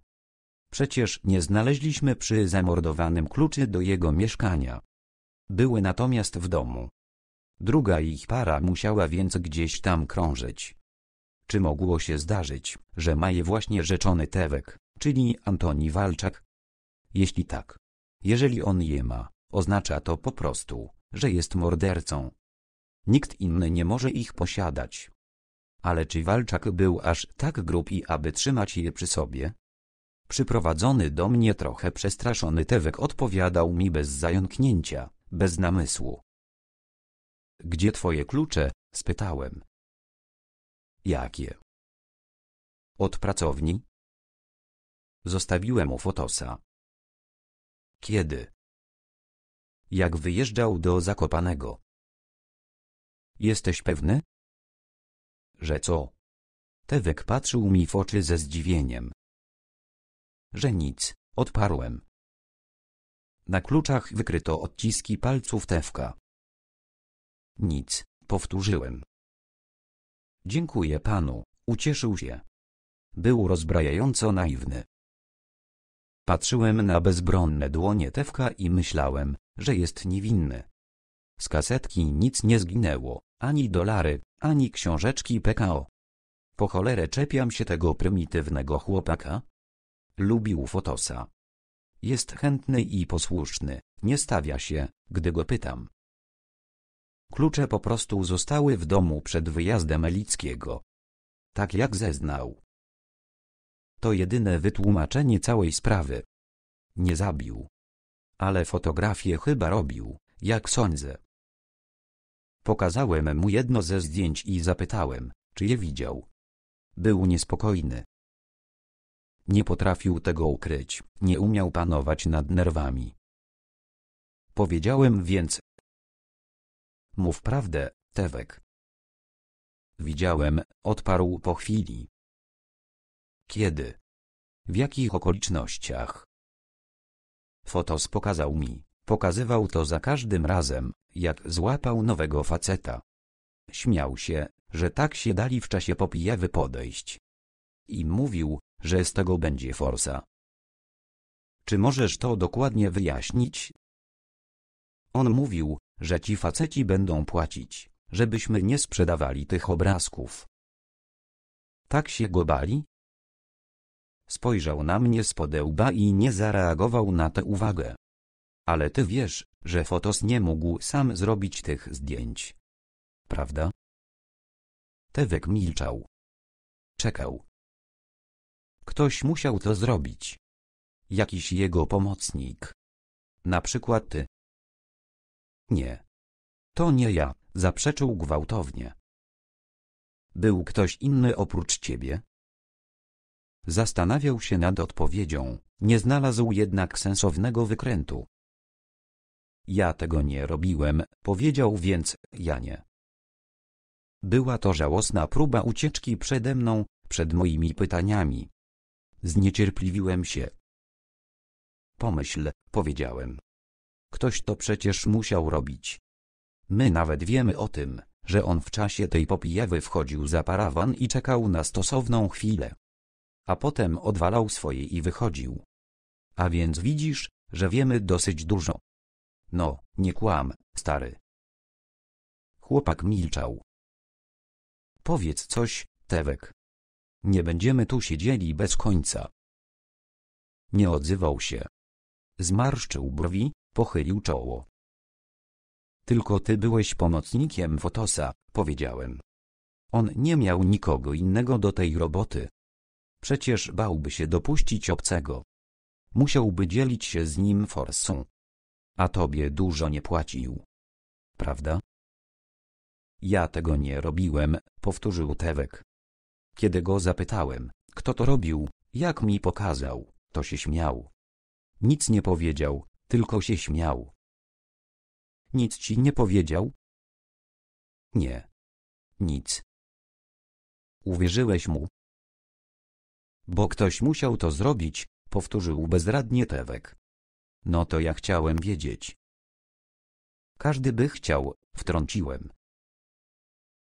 Przecież nie znaleźliśmy przy zamordowanym kluczy do jego mieszkania. Były natomiast w domu. Druga ich para musiała więc gdzieś tam krążyć. Czy mogło się zdarzyć, że ma je właśnie rzeczony Tewek, czyli Antoni Walczak? Jeśli tak, jeżeli on je ma, oznacza to po prostu, że jest mordercą. Nikt inny nie może ich posiadać. Ale czy Walczak był aż tak grub i aby trzymać je przy sobie? Przyprowadzony do mnie trochę przestraszony Tewek odpowiadał mi bez zająknięcia, bez namysłu. Gdzie twoje klucze? Spytałem. Jakie? Od pracowni? Zostawiłem u Fotosa. Kiedy? Jak wyjeżdżał do Zakopanego. Jesteś pewny? Że co? Tewek patrzył mi w oczy ze zdziwieniem. Że nic, odparłem. Na kluczach wykryto odciski palców Tewka. Nic, powtórzyłem. Dziękuję panu, ucieszył się. Był rozbrajająco naiwny. Patrzyłem na bezbronne dłonie Tewka i myślałem, że jest niewinny. Z kasetki nic nie zginęło, ani dolary, ani książeczki P K O. Po cholerę czepiam się tego prymitywnego chłopaka? Lubił Fotosa. Jest chętny i posłuszny, nie stawia się, gdy go pytam. Klucze po prostu zostały w domu przed wyjazdem Elickiego. Tak jak zeznał. To jedyne wytłumaczenie całej sprawy. Nie zabił. Ale fotografię chyba robił, jak sądzę. Pokazałem mu jedno ze zdjęć i zapytałem, czy je widział. Był niespokojny. Nie potrafił tego ukryć, nie umiał panować nad nerwami. Powiedziałem więc. Mów prawdę, Tewek. Widziałem, odparł po chwili. Kiedy? W jakich okolicznościach? Fotos pokazał mi, pokazywał to za każdym razem, jak złapał nowego faceta. Śmiał się, że tak się dali w czasie popijawy podejść. I mówił, że z tego będzie forsa. Czy możesz to dokładnie wyjaśnić? On mówił, że ci faceci będą płacić, żebyśmy nie sprzedawali tych obrazków. Tak się go bali? Spojrzał na mnie spod łba i nie zareagował na tę uwagę. Ale ty wiesz, że Fotos nie mógł sam zrobić tych zdjęć. Prawda? Tewek milczał. Czekał. Ktoś musiał to zrobić. Jakiś jego pomocnik. Na przykład ty. Nie. To nie ja, zaprzeczył gwałtownie. Był ktoś inny oprócz ciebie? Zastanawiał się nad odpowiedzią, nie znalazł jednak sensownego wykrętu. Ja tego nie robiłem, powiedział więc, ja nie. Była to żałosna próba ucieczki przede mną, przed moimi pytaniami. Zniecierpliwiłem się. Pomyśl, powiedziałem. Ktoś to przecież musiał robić. My nawet wiemy o tym, że on w czasie tej popijawy wchodził za parawan i czekał na stosowną chwilę. A potem odwalał swoje i wychodził. A więc widzisz, że wiemy dosyć dużo. No, nie kłam, stary. Chłopak milczał. Powiedz coś, Tewek. Nie będziemy tu siedzieli bez końca. Nie odzywał się. Zmarszczył brwi, pochylił czoło. Tylko ty byłeś pomocnikiem Fotosa, powiedziałem. On nie miał nikogo innego do tej roboty. Przecież bałby się dopuścić obcego. Musiałby dzielić się z nim forsą. A tobie dużo nie płacił. Prawda? Ja tego nie robiłem, powtórzył Tewek. Kiedy go zapytałem, kto to robił, jak mi pokazał, to się śmiał. Nic nie powiedział, tylko się śmiał. Nic ci nie powiedział? Nie. Nic. Uwierzyłeś mu? Bo ktoś musiał to zrobić, powtórzył bezradnie Tewek. No to ja chciałem wiedzieć. Każdy by chciał, wtrąciłem.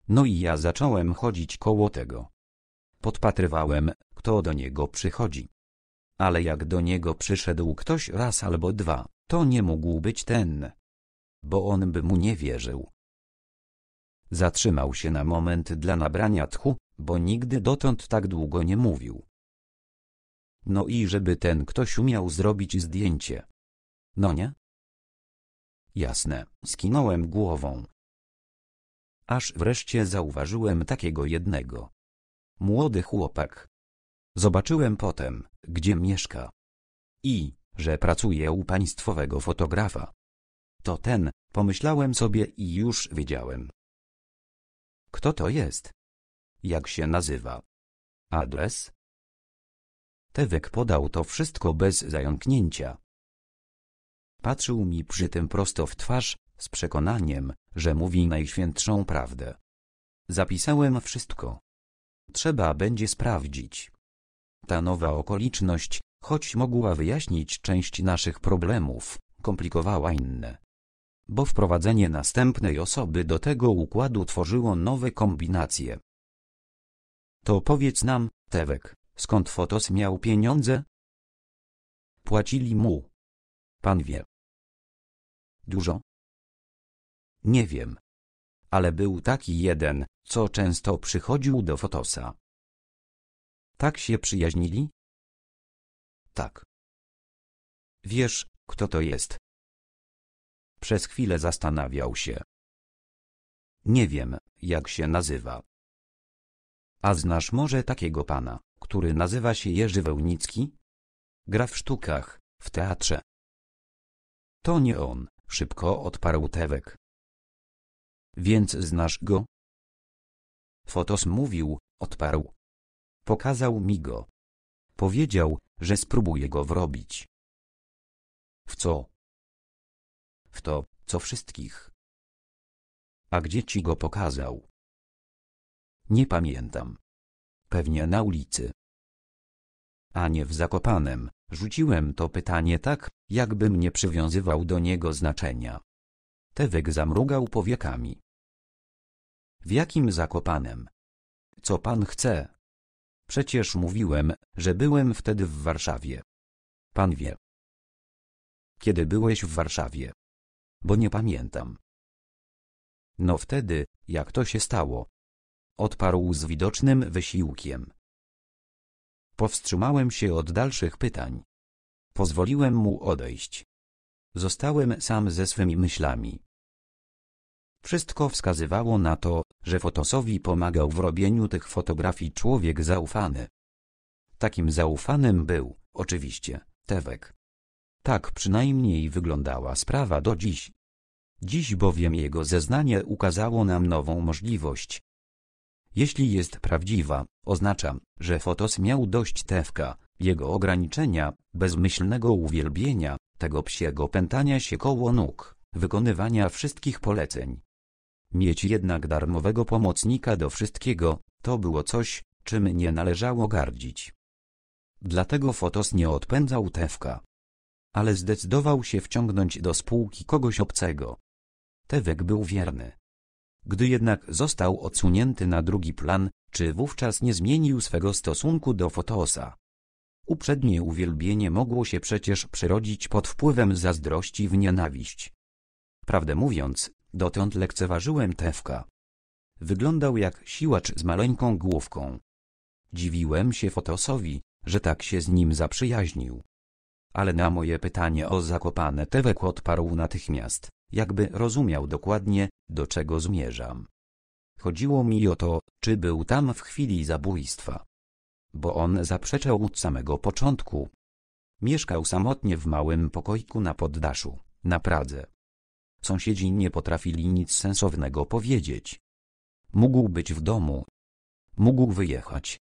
No i ja zacząłem chodzić koło tego. Podpatrywałem, kto do niego przychodzi. Ale jak do niego przyszedł ktoś raz albo dwa, to nie mógł być ten. Bo on by mu nie wierzył. Zatrzymał się na moment dla nabrania tchu, bo nigdy dotąd tak długo nie mówił. No i żeby ten ktoś umiał zrobić zdjęcie. No nie? Jasne, skinąłem głową. Aż wreszcie zauważyłem takiego jednego. Młody chłopak. Zobaczyłem potem, gdzie mieszka. I, że pracuje u państwowego fotografa. To ten, pomyślałem sobie i już wiedziałem. Kto to jest? Jak się nazywa? Adres? Tewek podał to wszystko bez zająknięcia. Patrzył mi przy tym prosto w twarz, z przekonaniem, że mówi najświętszą prawdę. Zapisałem wszystko. Trzeba będzie sprawdzić. Ta nowa okoliczność, choć mogła wyjaśnić część naszych problemów, komplikowała inne. Bo wprowadzenie następnej osoby do tego układu tworzyło nowe kombinacje. To powiedz nam, Tewek, skąd Fotos miał pieniądze? Płacili mu. Pan wie. Dużo? Nie wiem. Ale był taki jeden, co często przychodził do Fotosa. Tak się przyjaźnili? Tak. Wiesz, kto to jest? Przez chwilę zastanawiał się. Nie wiem, jak się nazywa. A znasz może takiego pana, który nazywa się Jerzy Wełnicki? Gra w sztukach, w teatrze. To nie on, szybko odparł Tewek. Więc znasz go? Fotos mówił, odparł. Pokazał mi go. Powiedział, że spróbuje go wrobić. W co? W to, co wszystkich. A gdzie ci go pokazał? Nie pamiętam. Pewnie na ulicy. A nie w Zakopanem, rzuciłem to pytanie tak, jakbym nie przywiązywał do niego znaczenia. Tewek zamrugał powiekami. W jakim Zakopanem? Co pan chce? Przecież mówiłem, że byłem wtedy w Warszawie. Pan wie. Kiedy byłeś w Warszawie? Bo nie pamiętam. No wtedy, jak to się stało? Odparł z widocznym wysiłkiem. Powstrzymałem się od dalszych pytań. Pozwoliłem mu odejść. Zostałem sam ze swymi myślami. Wszystko wskazywało na to, że Fotosowi pomagał w robieniu tych fotografii człowiek zaufany. Takim zaufanym był, oczywiście, Tewek. Tak przynajmniej wyglądała sprawa do dziś. Dziś bowiem jego zeznanie ukazało nam nową możliwość. Jeśli jest prawdziwa, oznacza, że Fotos miał dość Tewka, jego ograniczenia, bezmyślnego uwielbienia, tego psiego pętania się koło nóg, wykonywania wszystkich poleceń. Mieć jednak darmowego pomocnika do wszystkiego, to było coś, czym nie należało gardzić. Dlatego Fotos nie odpędzał Tewka. Ale zdecydował się wciągnąć do spółki kogoś obcego. Tewek był wierny. Gdy jednak został odsunięty na drugi plan, czy wówczas nie zmienił swego stosunku do Fotosa? Uprzednie uwielbienie mogło się przecież przerodzić pod wpływem zazdrości w nienawiść. Prawdę mówiąc, dotąd lekceważyłem Tewka. Wyglądał jak siłacz z maleńką główką. Dziwiłem się Fotosowi, że tak się z nim zaprzyjaźnił. Ale na moje pytanie o Zakopane Tewek odparł natychmiast, jakby rozumiał dokładnie, do czego zmierzam. Chodziło mi o to, czy był tam w chwili zabójstwa. Bo on zaprzeczał od samego początku. Mieszkał samotnie w małym pokoiku na poddaszu, na Pradze. Sąsiedzi nie potrafili nic sensownego powiedzieć. Mógł być w domu. Mógł wyjechać.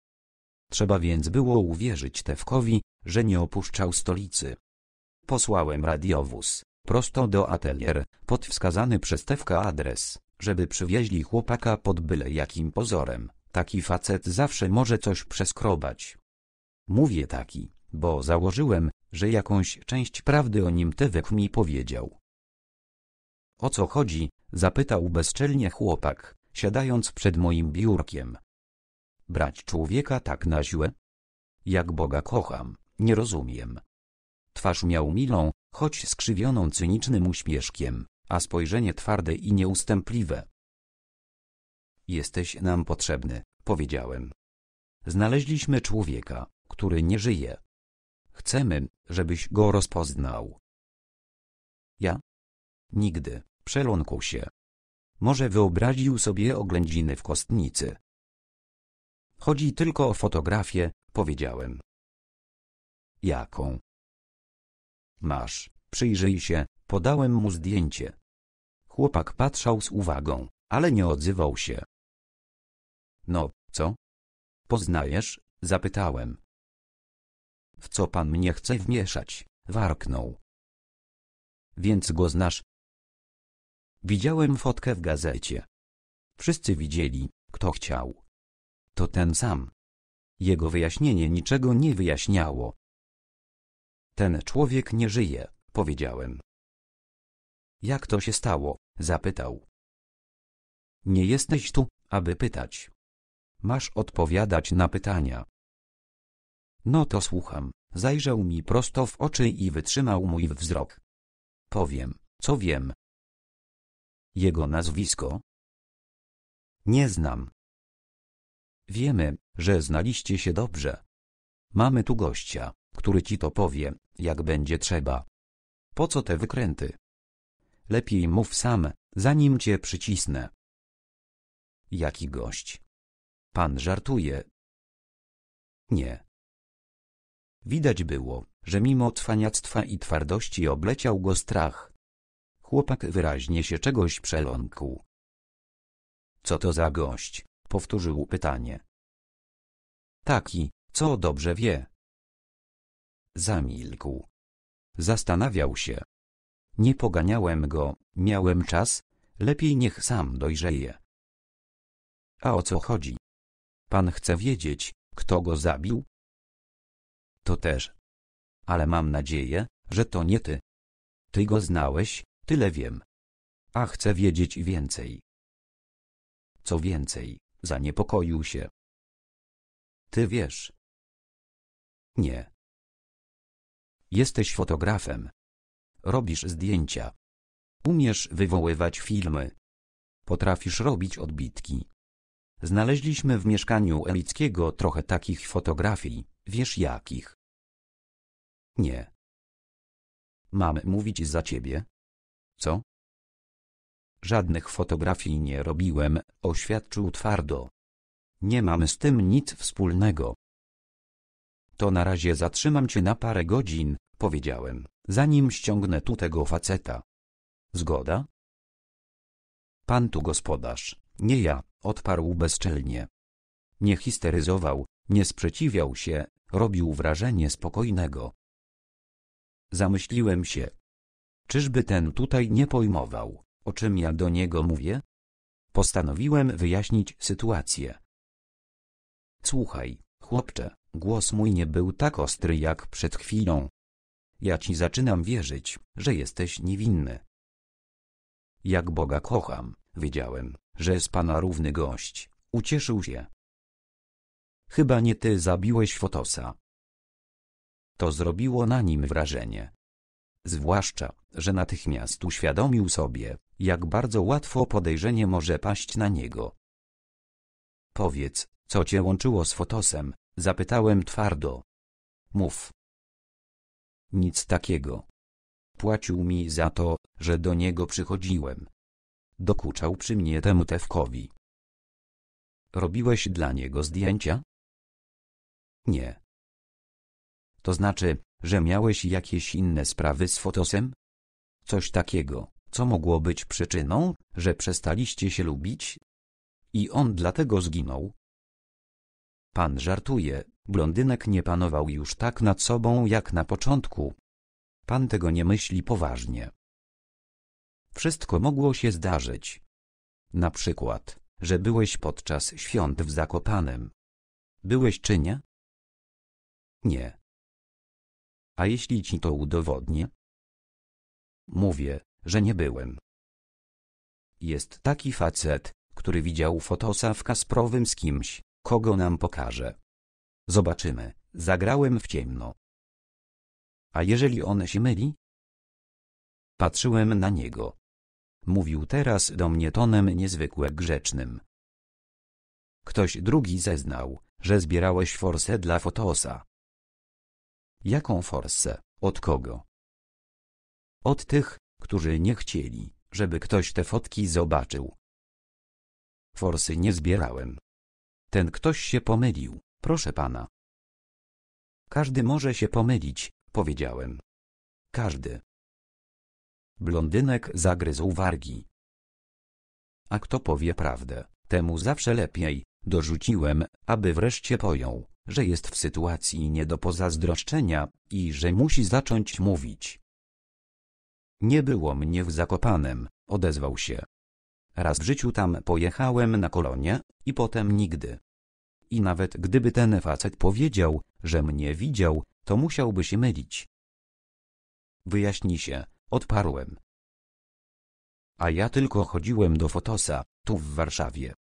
Trzeba więc było uwierzyć Tewkowi, że nie opuszczał stolicy. Posłałem radiowóz, prosto do atelier, pod wskazany przez Tewka adres, żeby przywieźli chłopaka pod byle jakim pozorem. Taki facet zawsze może coś przeskrobać. Mówię taki, bo założyłem, że jakąś część prawdy o nim Tewek mi powiedział. O co chodzi? Zapytał bezczelnie chłopak, siadając przed moim biurkiem. Brać człowieka tak na siłę? Jak Boga kocham, nie rozumiem. Twarz miał milą, choć skrzywioną cynicznym uśmieszkiem, a spojrzenie twarde i nieustępliwe. Jesteś nam potrzebny, powiedziałem. Znaleźliśmy człowieka, który nie żyje. Chcemy, żebyś go rozpoznał. Ja? Nigdy, przeląkł się. Może wyobraził sobie oględziny w kostnicy. Chodzi tylko o fotografię, powiedziałem. Jaką? Masz, przyjrzyj się, podałem mu zdjęcie. Chłopak patrzał z uwagą, ale nie odzywał się. No, co? Poznajesz? Zapytałem. W co pan mnie chce wmieszać? Warknął. Więc go znasz? Widziałem fotkę w gazecie. Wszyscy widzieli, kto chciał. To ten sam. Jego wyjaśnienie niczego nie wyjaśniało. Ten człowiek nie żyje, powiedziałem. Jak to się stało? Zapytał. Nie jesteś tu, aby pytać. Masz odpowiadać na pytania. No to słucham. Zajrzał mi prosto w oczy i wytrzymał mój wzrok. Powiem, co wiem. Jego nazwisko? Nie znam. Wiemy, że znaliście się dobrze. Mamy tu gościa, który ci to powie, jak będzie trzeba. Po co te wykręty? Lepiej mów sam, zanim cię przycisnę. Jaki gość? Pan żartuje? Nie. Widać było, że mimo cwaniactwa i twardości obleciał go strach. Chłopak wyraźnie się czegoś przeląkł. Co to za gość? Powtórzył pytanie. Taki, co dobrze wie. Zamilkł. Zastanawiał się. Nie poganiałem go, miałem czas, lepiej niech sam dojrzeje. A o co chodzi? Pan chce wiedzieć, kto go zabił? To też. Ale mam nadzieję, że to nie ty. Ty go znałeś, tyle wiem. A chcę wiedzieć więcej. Co więcej, zaniepokoił się. Ty wiesz? Nie. Jesteś fotografem. Robisz zdjęcia. Umiesz wywoływać filmy. Potrafisz robić odbitki. Znaleźliśmy w mieszkaniu Elickiego trochę takich fotografii, wiesz jakich? Nie. Mam mówić za ciebie? Co? Żadnych fotografii nie robiłem, oświadczył twardo. Nie mamy z tym nic wspólnego. To na razie zatrzymam cię na parę godzin, powiedziałem, zanim ściągnę tu tego faceta. Zgoda? Pan tu gospodarz, nie ja. Odparł bezczelnie. Nie histeryzował, nie sprzeciwiał się, robił wrażenie spokojnego. Zamyśliłem się. Czyżby ten tutaj nie pojmował, o czym ja do niego mówię? Postanowiłem wyjaśnić sytuację. Słuchaj, chłopcze, głos mój nie był tak ostry jak przed chwilą. Ja ci zaczynam wierzyć, że jesteś niewinny. Jak Boga kocham, wiedziałem, że z pana równy gość, ucieszył się. Chyba nie ty zabiłeś Fotosa. To zrobiło na nim wrażenie. Zwłaszcza, że natychmiast uświadomił sobie, jak bardzo łatwo podejrzenie może paść na niego. Powiedz, co cię łączyło z Fotosem? Zapytałem twardo. Mów. Nic takiego. Płacił mi za to, że do niego przychodziłem. Dokuczał przy mnie temu Tewkowi. Robiłeś dla niego zdjęcia? Nie. To znaczy, że miałeś jakieś inne sprawy z Fotosem? Coś takiego, co mogło być przyczyną, że przestaliście się lubić? I on dlatego zginął? Pan żartuje, blondynek nie panował już tak nad sobą jak na początku. Pan tego nie myśli poważnie. Wszystko mogło się zdarzyć. Na przykład, że byłeś podczas świąt w Zakopanem. Byłeś czy nie? Nie. A jeśli ci to udowodnię? Mówię, że nie byłem. Jest taki facet, który widział Fotosa w Kasprowym z kimś, kogo nam pokaże. Zobaczymy, zagrałem w ciemno. A jeżeli on się myli? Patrzyłem na niego. Mówił teraz do mnie tonem niezwykle grzecznym. Ktoś drugi zeznał, że zbierałeś forsę dla Fotosa. Jaką forsę? Od kogo? Od tych, którzy nie chcieli, żeby ktoś te fotki zobaczył. Forsy nie zbierałem. Ten ktoś się pomylił, proszę pana. Każdy może się pomylić, powiedziałem. Każdy. Blondynek zagryzł wargi. A kto powie prawdę, temu zawsze lepiej, dorzuciłem, aby wreszcie pojął, że jest w sytuacji nie do pozazdroszczenia i że musi zacząć mówić. Nie było mnie w Zakopanem, odezwał się. Raz w życiu tam pojechałem na kolonie i potem nigdy. I nawet gdyby ten facet powiedział, że mnie widział, to musiałby się mylić. Wyjaśni się, odparłem. A ja tylko chodziłem do Fotosa, tu w Warszawie.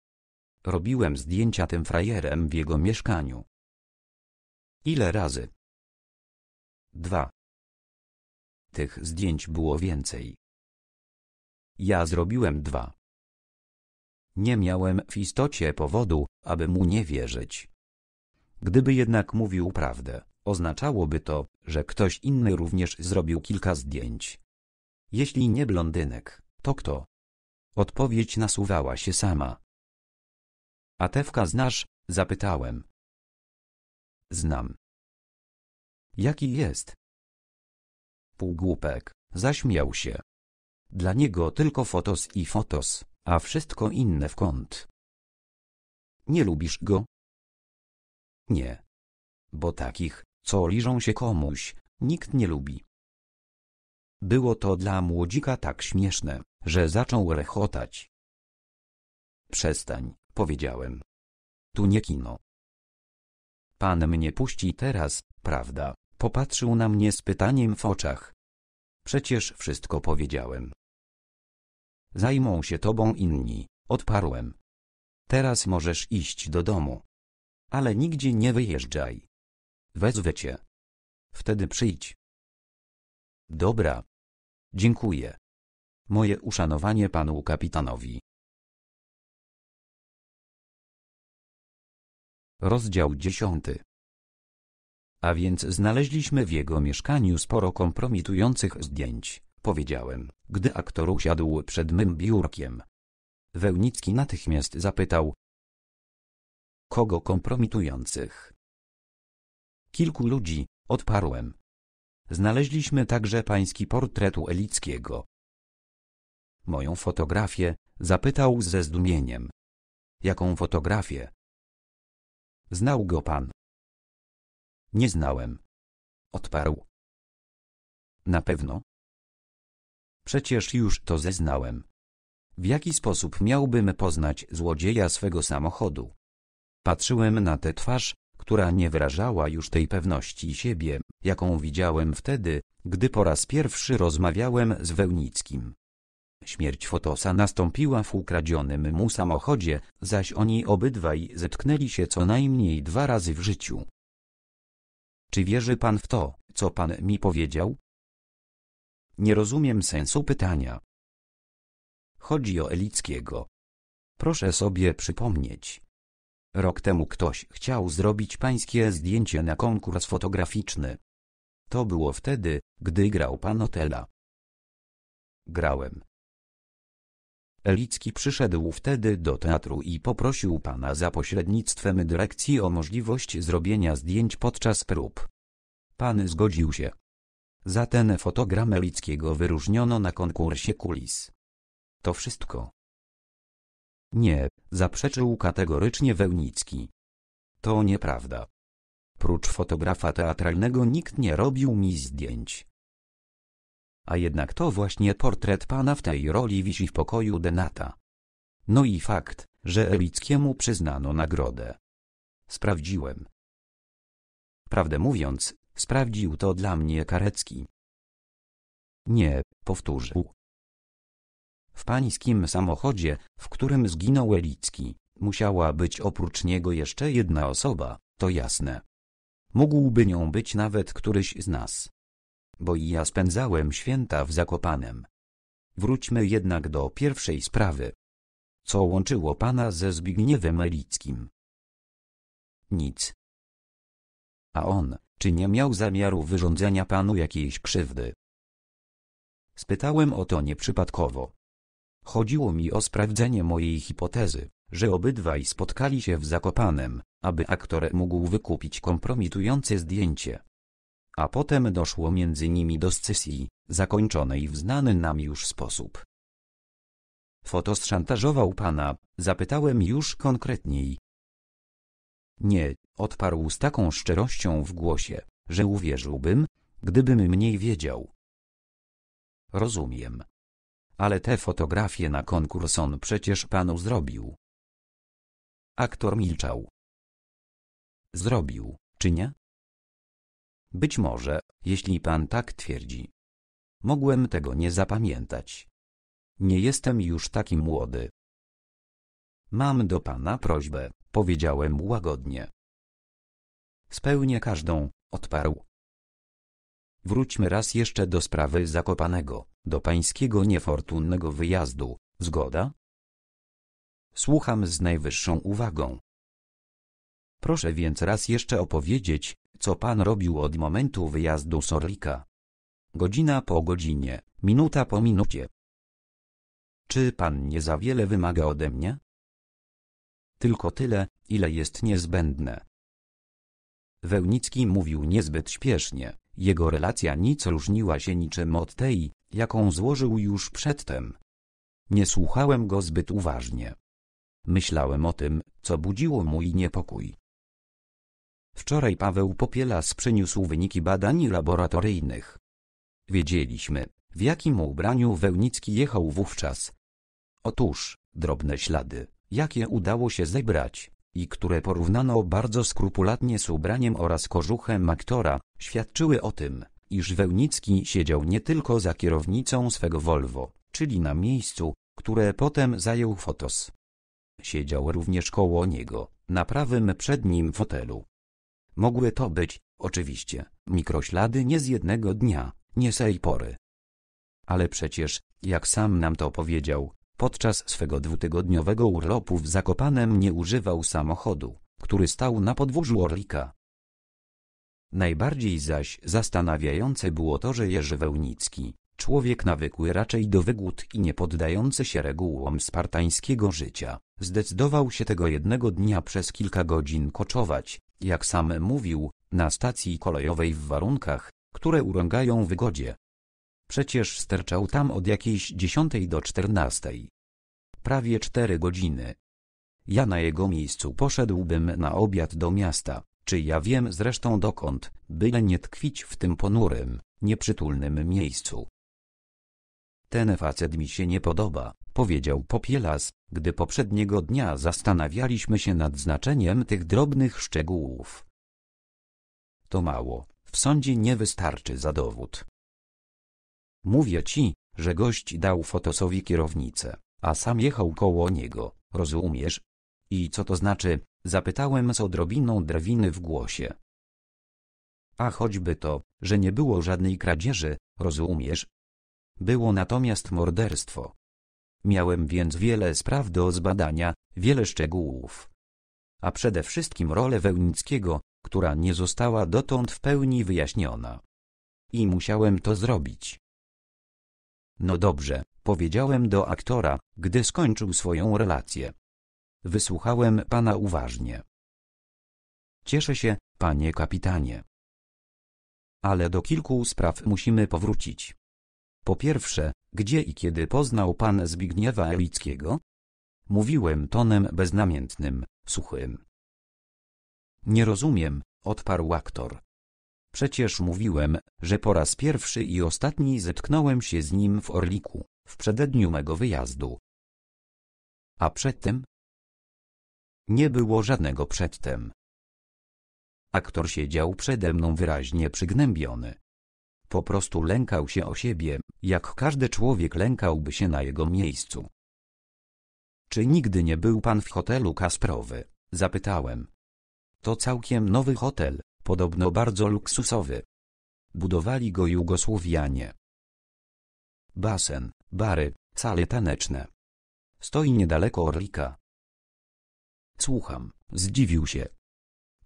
Robiłem zdjęcia tym frajerem w jego mieszkaniu. Ile razy? Dwa. Tych zdjęć było więcej. Ja zrobiłem dwa. Nie miałem w istocie powodu, aby mu nie wierzyć. Gdyby jednak mówił prawdę, oznaczałoby to, że ktoś inny również zrobił kilka zdjęć. Jeśli nie blondynek, to kto? Odpowiedź nasuwała się sama. A Tewka znasz? Zapytałem. Znam. Jaki jest? Półgłupek, zaśmiał się. Dla niego tylko Fotos i Fotos, a wszystko inne w kąt. Nie lubisz go? Nie. Bo takich, co liżą się komuś, nikt nie lubi. Było to dla młodzika tak śmieszne, że zaczął rechotać. Przestań, powiedziałem. Tu nie kino. Pan mnie puści teraz, prawda? Popatrzył na mnie z pytaniem w oczach. Przecież wszystko powiedziałem. Zajmą się tobą inni, odparłem. Teraz możesz iść do domu. Ale nigdzie nie wyjeżdżaj. Wezwę cię. Wtedy przyjdź. Dobra. Dziękuję. Moje uszanowanie panu kapitanowi. Rozdział dziesiąty. A więc znaleźliśmy w jego mieszkaniu sporo kompromitujących zdjęć, powiedziałem, gdy aktor usiadł przed mym biurkiem. Wełnicki natychmiast zapytał. Kogo kompromitujących? Kilku ludzi, odparłem. Znaleźliśmy także pański portret u Elickiego. Moją fotografię? Zapytał ze zdumieniem. Jaką fotografię? Znał go pan? Nie znałem. Odparł. Na pewno? Przecież już to zeznałem. W jaki sposób miałbym poznać złodzieja swego samochodu? Patrzyłem na tę twarz, która nie wyrażała już tej pewności siebie, jaką widziałem wtedy, gdy po raz pierwszy rozmawiałem z Wełnickim. Śmierć Fotosa nastąpiła w ukradzionym mu samochodzie, zaś oni obydwaj zetknęli się co najmniej dwa razy w życiu. Czy wierzy pan w to, co pan mi powiedział? Nie rozumiem sensu pytania. Chodzi o Elickiego. Proszę sobie przypomnieć. Rok temu ktoś chciał zrobić pańskie zdjęcie na konkurs fotograficzny. To było wtedy, gdy grał pan Otella. Grałem. Elicki przyszedł wtedy do teatru i poprosił pana za pośrednictwem dyrekcji o możliwość zrobienia zdjęć podczas prób. Pan zgodził się. Za ten fotogram Elickiego wyróżniono na konkursie kulis. To wszystko. Nie, zaprzeczył kategorycznie Wełnicki. To nieprawda. Prócz fotografa teatralnego nikt nie robił mi zdjęć. A jednak to właśnie portret pana w tej roli wisi w pokoju Denata. No i fakt, że Elickiemu przyznano nagrodę. Sprawdziłem. Prawdę mówiąc, sprawdził to dla mnie Karecki. Nie, powtórzył. W pańskim samochodzie, w którym zginął Elicki, musiała być oprócz niego jeszcze jedna osoba, to jasne. Mógłby nią być nawet któryś z nas. Bo i ja spędzałem święta w Zakopanem. Wróćmy jednak do pierwszej sprawy. Co łączyło pana ze Zbigniewem Elickim? Nic. A on, czy nie miał zamiaru wyrządzenia panu jakiejś krzywdy? Spytałem o to nieprzypadkowo. Chodziło mi o sprawdzenie mojej hipotezy, że obydwaj spotkali się w Zakopanem, aby aktor mógł wykupić kompromitujące zdjęcie. A potem doszło między nimi do scysji, zakończonej w znany nam już sposób. Fotos szantażował pana, zapytałem już konkretniej. Nie, odparł z taką szczerością w głosie, że uwierzyłbym, gdybym mniej wiedział. Rozumiem. Ale te fotografie na konkurs on przecież panu zrobił. Aktor milczał. Zrobił, czy nie? Być może, jeśli pan tak twierdzi. Mogłem tego nie zapamiętać. Nie jestem już taki młody. Mam do pana prośbę, powiedziałem łagodnie. Spełnię każdą, odparł. Wróćmy raz jeszcze do sprawy Zakopanego, do pańskiego niefortunnego wyjazdu, zgoda? Słucham z najwyższą uwagą. Proszę więc raz jeszcze opowiedzieć, co pan robił od momentu wyjazdu z Orlika. Godzina po godzinie, minuta po minucie. Czy pan nie za wiele wymaga ode mnie? Tylko tyle, ile jest niezbędne. Wełnicki mówił niezbyt śpiesznie, jego relacja nic różniła się niczym od tej, jaką złożył już przedtem. Nie słuchałem go zbyt uważnie. Myślałem o tym, co budziło mój niepokój. Wczoraj Paweł Popielas przyniósł wyniki badań laboratoryjnych. Wiedzieliśmy, w jakim ubraniu Wełnicki jechał wówczas. Otóż, drobne ślady, jakie udało się zebrać, i które porównano bardzo skrupulatnie z ubraniem oraz kożuchem aktora, świadczyły o tym, iż Wełnicki siedział nie tylko za kierownicą swego Volvo, czyli na miejscu, które potem zajął Fotos. Siedział również koło niego, na prawym przednim fotelu. Mogły to być, oczywiście, mikroślady nie z jednego dnia, nie z tej pory. Ale przecież, jak sam nam to powiedział, podczas swego dwutygodniowego urlopu w Zakopanem nie używał samochodu, który stał na podwórzu Orlika. Najbardziej zaś zastanawiające było to, że Jerzy Wełnicki, człowiek nawykły raczej do wygód i nie poddający się regułom spartańskiego życia, zdecydował się tego jednego dnia przez kilka godzin koczować, jak sam mówił, na stacji kolejowej w warunkach, które urągają wygodzie. Przecież sterczał tam od jakiejś dziesiątej do czternastej. Prawie cztery godziny. Ja na jego miejscu poszedłbym na obiad do miasta, czy ja wiem zresztą dokąd, byle nie tkwić w tym ponurym, nieprzytulnym miejscu. Ten facet mi się nie podoba, powiedział Popielas, gdy poprzedniego dnia zastanawialiśmy się nad znaczeniem tych drobnych szczegółów. To mało, w sądzie nie wystarczy za dowód. Mówię ci, że gość dał Fotosowi kierownicę, a sam jechał koło niego, rozumiesz? I co to znaczy? Zapytałem z odrobiną drwiny w głosie. A choćby to, że nie było żadnej kradzieży, rozumiesz? Było natomiast morderstwo. Miałem więc wiele spraw do zbadania, wiele szczegółów. A przede wszystkim rolę Wełnickiego, która nie została dotąd w pełni wyjaśniona. I musiałem to zrobić. No dobrze, powiedziałem do aktora, gdy skończył swoją relację. Wysłuchałem pana uważnie. Cieszę się, panie kapitanie. Ale do kilku spraw musimy powrócić. Po pierwsze, gdzie i kiedy poznał pan Zbigniewa Elickiego? Mówiłem tonem beznamiętnym, suchym. Nie rozumiem, odparł aktor. Przecież mówiłem, że po raz pierwszy i ostatni zetknąłem się z nim w Orliku, w przededniu mego wyjazdu. A przedtem? Nie było żadnego przedtem. Aktor siedział przede mną wyraźnie przygnębiony. Po prostu lękał się o siebie, jak każdy człowiek lękałby się na jego miejscu. Czy nigdy nie był pan w hotelu Kasprowy? Zapytałem. To całkiem nowy hotel, podobno bardzo luksusowy. Budowali go Jugosłowianie. Basen, bary, sale taneczne. Stoi niedaleko Orlika. Słucham, zdziwił się.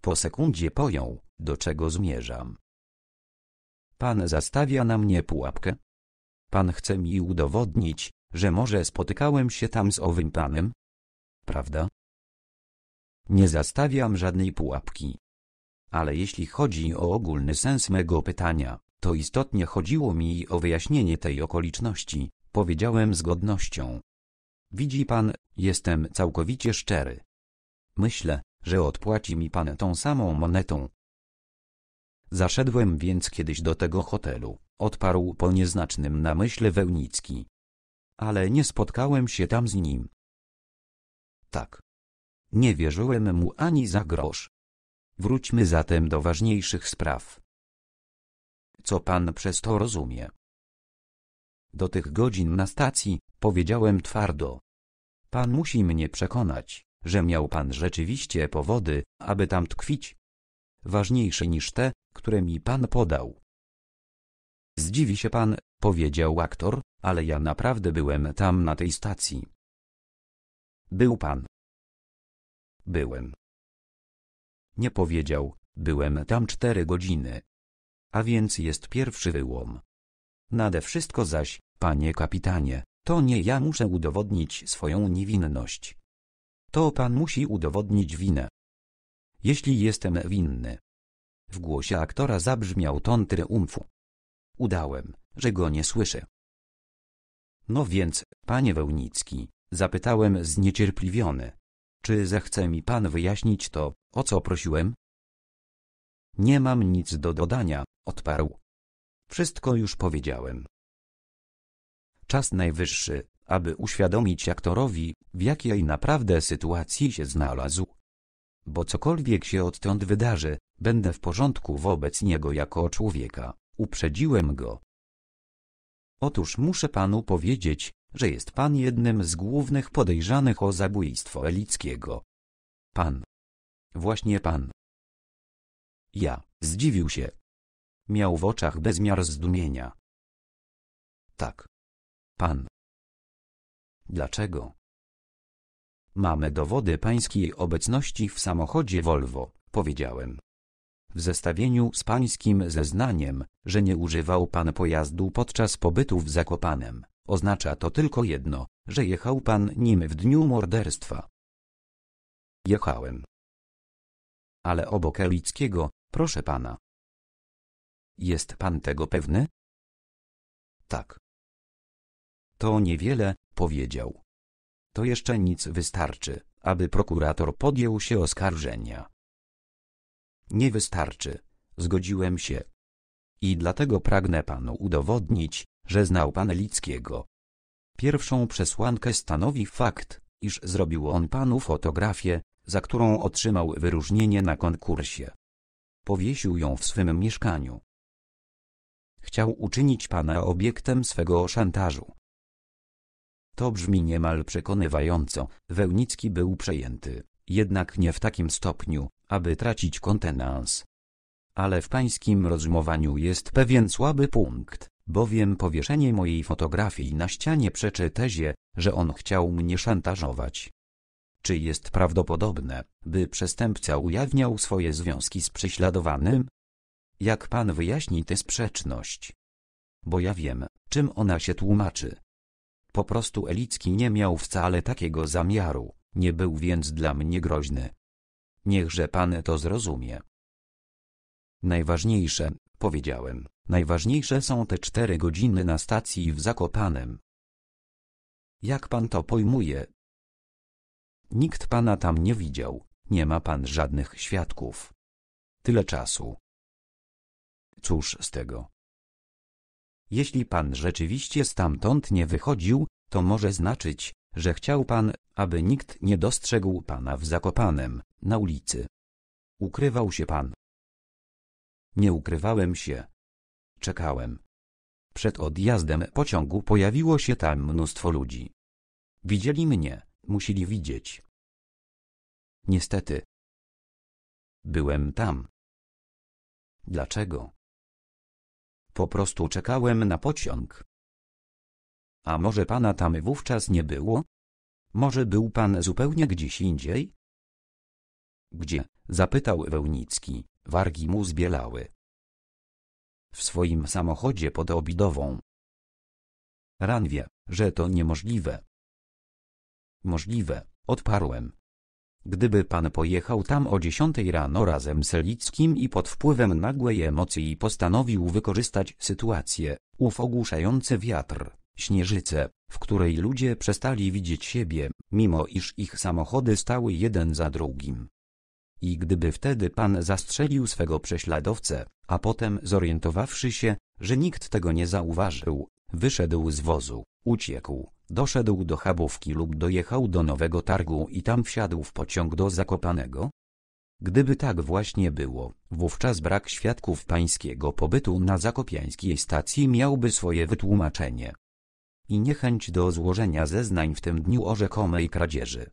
Po sekundzie pojął, do czego zmierzam. Pan zastawia na mnie pułapkę? Pan chce mi udowodnić, że może spotykałem się tam z owym panem? Prawda? Nie zastawiam żadnej pułapki. Ale jeśli chodzi o ogólny sens mego pytania, to istotnie chodziło mi o wyjaśnienie tej okoliczności, powiedziałem z godnością. Widzi pan, jestem całkowicie szczery. Myślę, że odpłaci mi pan tą samą monetą. Zaszedłem więc kiedyś do tego hotelu, odparł po nieznacznym namyśle Wełnicki. Ale nie spotkałem się tam z nim. Tak. Nie wierzyłem mu ani za grosz. Wróćmy zatem do ważniejszych spraw. Co pan przez to rozumie? Do tych godzin na stacji, powiedziałem twardo. Pan musi mnie przekonać, że miał pan rzeczywiście powody, aby tam tkwić. Ważniejsze niż te, które mi pan podał. Zdziwi się pan, powiedział aktor, ale ja naprawdę byłem tam na tej stacji. Był pan. Byłem. Nie powiedział, byłem tam cztery godziny. A więc jest pierwszy wyłom. Nade wszystko zaś, panie kapitanie, to nie ja muszę udowodnić swoją niewinność. To pan musi udowodnić winę. Jeśli jestem winny. W głosie aktora zabrzmiał ton triumfu. Udałem, że go nie słyszę. No więc, panie Wełnicki, zapytałem zniecierpliwiony. Czy zechce mi pan wyjaśnić to, o co prosiłem? Nie mam nic do dodania, odparł. Wszystko już powiedziałem. Czas najwyższy, aby uświadomić aktorowi, w jakiej naprawdę sytuacji się znalazł. Bo cokolwiek się odtąd wydarzy, będę w porządku wobec niego jako człowieka, uprzedziłem go. Otóż muszę panu powiedzieć, że jest pan jednym z głównych podejrzanych o zabójstwo Elickiego. Pan. Właśnie pan. Ja, zdziwił się. Miał w oczach bezmiar zdumienia. Tak. Pan. Dlaczego? Mamy dowody pańskiej obecności w samochodzie Volvo, powiedziałem. W zestawieniu z pańskim zeznaniem, że nie używał pan pojazdu podczas pobytu w Zakopanem, oznacza to tylko jedno, że jechał pan nim w dniu morderstwa. Jechałem. Ale obok Elickiego, proszę pana. Jest pan tego pewny? Tak. To niewiele, powiedział. To jeszcze nic wystarczy, aby prokurator podjął się oskarżenia. Nie wystarczy, zgodziłem się. I dlatego pragnę panu udowodnić, że znał pan Elickiego. Pierwszą przesłankę stanowi fakt, iż zrobił on panu fotografię, za którą otrzymał wyróżnienie na konkursie. Powiesił ją w swym mieszkaniu. Chciał uczynić pana obiektem swego szantażu. To brzmi niemal przekonywająco. Wełnicki był przejęty, jednak nie w takim stopniu, aby tracić kontenans. Ale w pańskim rozumowaniu jest pewien słaby punkt, bowiem powieszenie mojej fotografii na ścianie przeczy tezie, że on chciał mnie szantażować. Czy jest prawdopodobne, by przestępca ujawniał swoje związki z prześladowanym? Jak pan wyjaśni tę sprzeczność? Bo ja wiem, czym ona się tłumaczy. Po prostu Elicki nie miał wcale takiego zamiaru, nie był więc dla mnie groźny. Niechże pan to zrozumie. Najważniejsze, powiedziałem, najważniejsze są te cztery godziny na stacji w Zakopanem. Jak pan to pojmuje? Nikt pana tam nie widział, nie ma pan żadnych świadków. Tyle czasu. Cóż z tego? Jeśli pan rzeczywiście stamtąd nie wychodził, to może znaczyć, że chciał pan, aby nikt nie dostrzegł pana w Zakopanem, na ulicy. Ukrywał się pan. Nie ukrywałem się. Czekałem. Przed odjazdem pociągu pojawiło się tam mnóstwo ludzi. Widzieli mnie, musieli widzieć. Niestety. Byłem tam. Dlaczego? Po prostu czekałem na pociąg. A może pana tam wówczas nie było? Może był pan zupełnie gdzieś indziej? Gdzie? Zapytał Wełnicki. Wargi mu zbielały. W swoim samochodzie pod Obidową. Ran wie, że to niemożliwe. Możliwe, odparłem. Gdyby pan pojechał tam o dziesiątej rano razem z Elickim i pod wpływem nagłej emocji postanowił wykorzystać sytuację, ów ogłuszający wiatr, śnieżycę, w której ludzie przestali widzieć siebie, mimo iż ich samochody stały jeden za drugim. I gdyby wtedy pan zastrzelił swego prześladowcę, a potem zorientowawszy się, że nikt tego nie zauważył, wyszedł z wozu, uciekł, doszedł do Chabówki lub dojechał do Nowego Targu i tam wsiadł w pociąg do Zakopanego? Gdyby tak właśnie było, wówczas brak świadków pańskiego pobytu na zakopiańskiej stacji miałby swoje wytłumaczenie. I niechęć do złożenia zeznań w tym dniu o rzekomej kradzieży.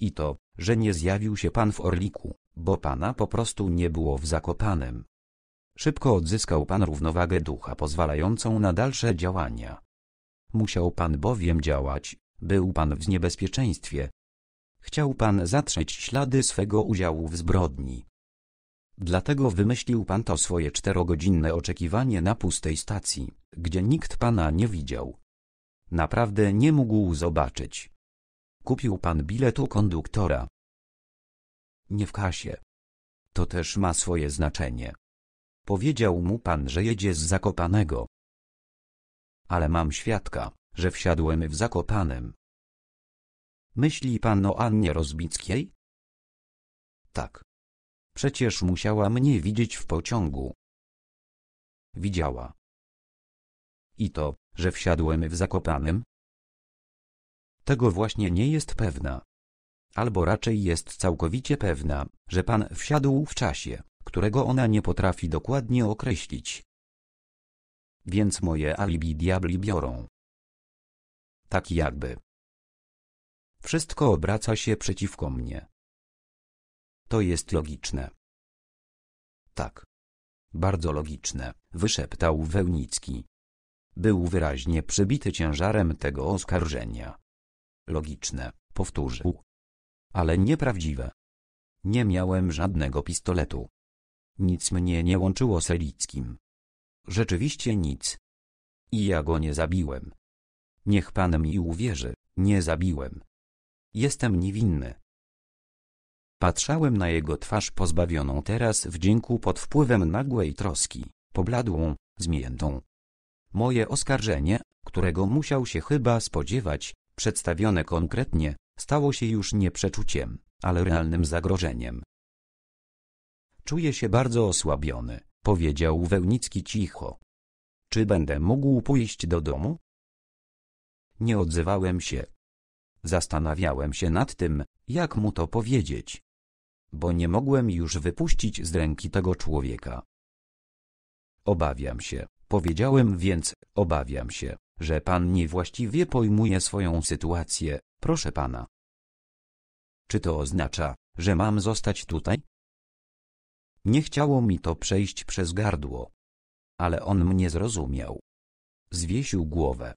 I to, że nie zjawił się pan w Orliku, bo pana po prostu nie było w Zakopanem. Szybko odzyskał pan równowagę ducha pozwalającą na dalsze działania. Musiał pan bowiem działać, był pan w niebezpieczeństwie. Chciał pan zatrzeć ślady swego udziału w zbrodni. Dlatego wymyślił pan to swoje czterogodzinne oczekiwanie na pustej stacji, gdzie nikt pana nie widział. Naprawdę nie mógł zobaczyć. Kupił pan bilet u konduktora. Nie w kasie. To też ma swoje znaczenie. Powiedział mu pan, że jedzie z Zakopanego. Ale mam świadka, że wsiadłem w Zakopanem. Myśli pan o Annie Rozbickiej? Tak. Przecież musiała mnie widzieć w pociągu. Widziała. I to, że wsiadłem w Zakopanem? Tego właśnie nie jest pewna. Albo raczej jest całkowicie pewna, że pan wsiadł w czasie, którego ona nie potrafi dokładnie określić. Więc moje alibi diabli biorą. Tak jakby. Wszystko obraca się przeciwko mnie. To jest logiczne. Tak. Bardzo logiczne, wyszeptał Wełnicki. Był wyraźnie przybity ciężarem tego oskarżenia. Logiczne, powtórzył. Ale nieprawdziwe. Nie miałem żadnego pistoletu. Nic mnie nie łączyło z Elickim. Rzeczywiście nic. I ja go nie zabiłem. Niech pan mi uwierzy, nie zabiłem. Jestem niewinny. Patrzałem na jego twarz pozbawioną teraz wdzięku pod wpływem nagłej troski, pobladłą, zmiętą. Moje oskarżenie, którego musiał się chyba spodziewać, przedstawione konkretnie, stało się już nie przeczuciem, ale realnym zagrożeniem. Czuję się bardzo osłabiony, powiedział Wełnicki cicho. Czy będę mógł pójść do domu? Nie odzywałem się. Zastanawiałem się nad tym, jak mu to powiedzieć. Bo nie mogłem już wypuścić z ręki tego człowieka. Obawiam się, powiedziałem więc, obawiam się, że pan niewłaściwie pojmuje swoją sytuację, proszę pana. Czy to oznacza, że mam zostać tutaj? Nie chciało mi to przejść przez gardło. Ale on mnie zrozumiał. Zwiesił głowę.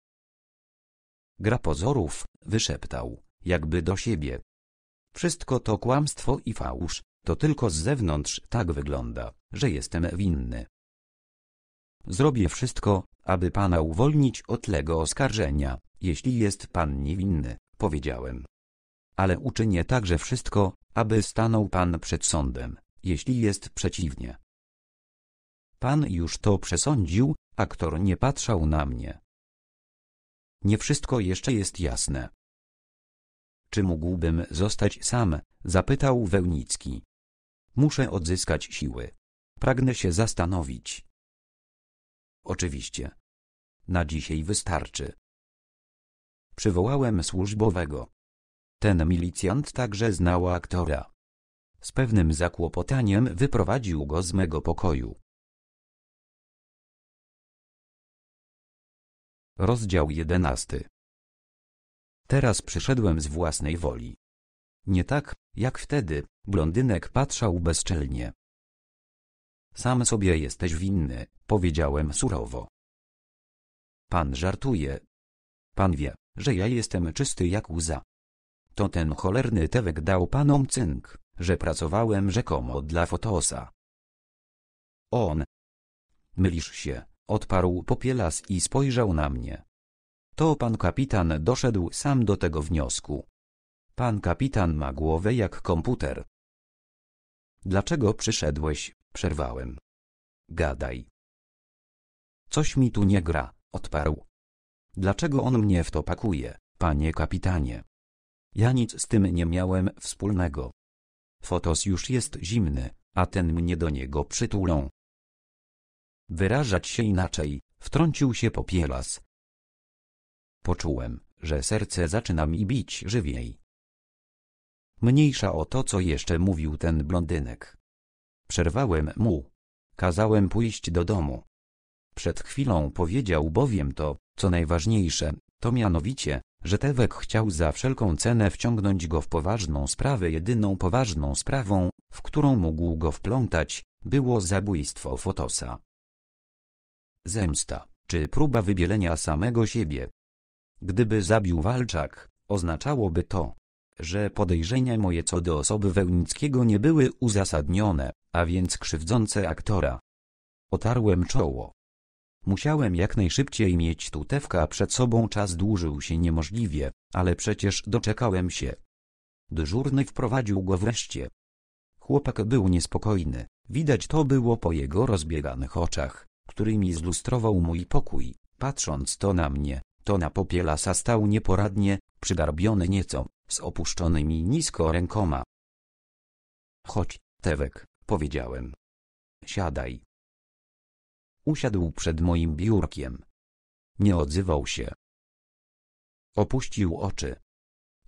Gra pozorów, wyszeptał, jakby do siebie. Wszystko to kłamstwo i fałsz, to tylko z zewnątrz tak wygląda, że jestem winny. Zrobię wszystko, aby pana uwolnić od tego oskarżenia, jeśli jest pan niewinny, powiedziałem. Ale uczynię także wszystko, aby stanął pan przed sądem, jeśli jest przeciwnie. Pan już to przesądził, aktor nie patrzył na mnie. Nie wszystko jeszcze jest jasne. Czy mógłbym zostać sam? Zapytał Wełnicki. Muszę odzyskać siły. Pragnę się zastanowić. Oczywiście. Na dzisiaj wystarczy. Przywołałem służbowego. Ten milicjant także znał aktora. Z pewnym zakłopotaniem wyprowadził go z mego pokoju. Rozdział jedenasty. Teraz przyszedłem z własnej woli. Nie tak, jak wtedy, blondynek patrzał bezczelnie. Sam sobie jesteś winny, powiedziałem surowo. Pan żartuje. Pan wie, że ja jestem czysty jak łza. To ten cholerny Tewek dał panom cynk, że pracowałem rzekomo dla Fotosa. On. Mylisz się, odparł Popielas i spojrzał na mnie. To pan kapitan doszedł sam do tego wniosku. Pan kapitan ma głowę jak komputer. Dlaczego przyszedłeś? Przerwałem. Gadaj. Coś mi tu nie gra, odparł. Dlaczego on mnie w to pakuje, panie kapitanie? Ja nic z tym nie miałem wspólnego. Fotos już jest zimny, a ten mnie do niego przytulą. Wyrażać się inaczej, wtrącił się Popielas. Poczułem, że serce zaczyna mi bić żywiej. Mniejsza o to, co jeszcze mówił ten blondynek. Przerwałem mu. Kazałem pójść do domu. Przed chwilą powiedział bowiem to, co najważniejsze, to mianowicie, że Tewek chciał za wszelką cenę wciągnąć go w poważną sprawę. Jedyną poważną sprawą, w którą mógł go wplątać, było zabójstwo Fotosa. Zemsta, czy próba wybielenia samego siebie. Gdyby zabił Walczak, oznaczałoby to, że podejrzenia moje co do osoby Wełnickiego nie były uzasadnione, a więc krzywdzące aktora. Otarłem czoło. Musiałem jak najszybciej mieć tu Tewka przed sobą. Czas dłużył się niemożliwie, ale przecież doczekałem się. Dyżurny wprowadził go wreszcie. Chłopak był niespokojny, widać to było po jego rozbieganych oczach, którymi zlustrował mój pokój, patrząc to na mnie, to na Popielasa. Stał nieporadnie, przygarbiony nieco, z opuszczonymi nisko rękoma. Chodź, Tewek, powiedziałem. Siadaj. Usiadł przed moim biurkiem. Nie odzywał się. Opuścił oczy.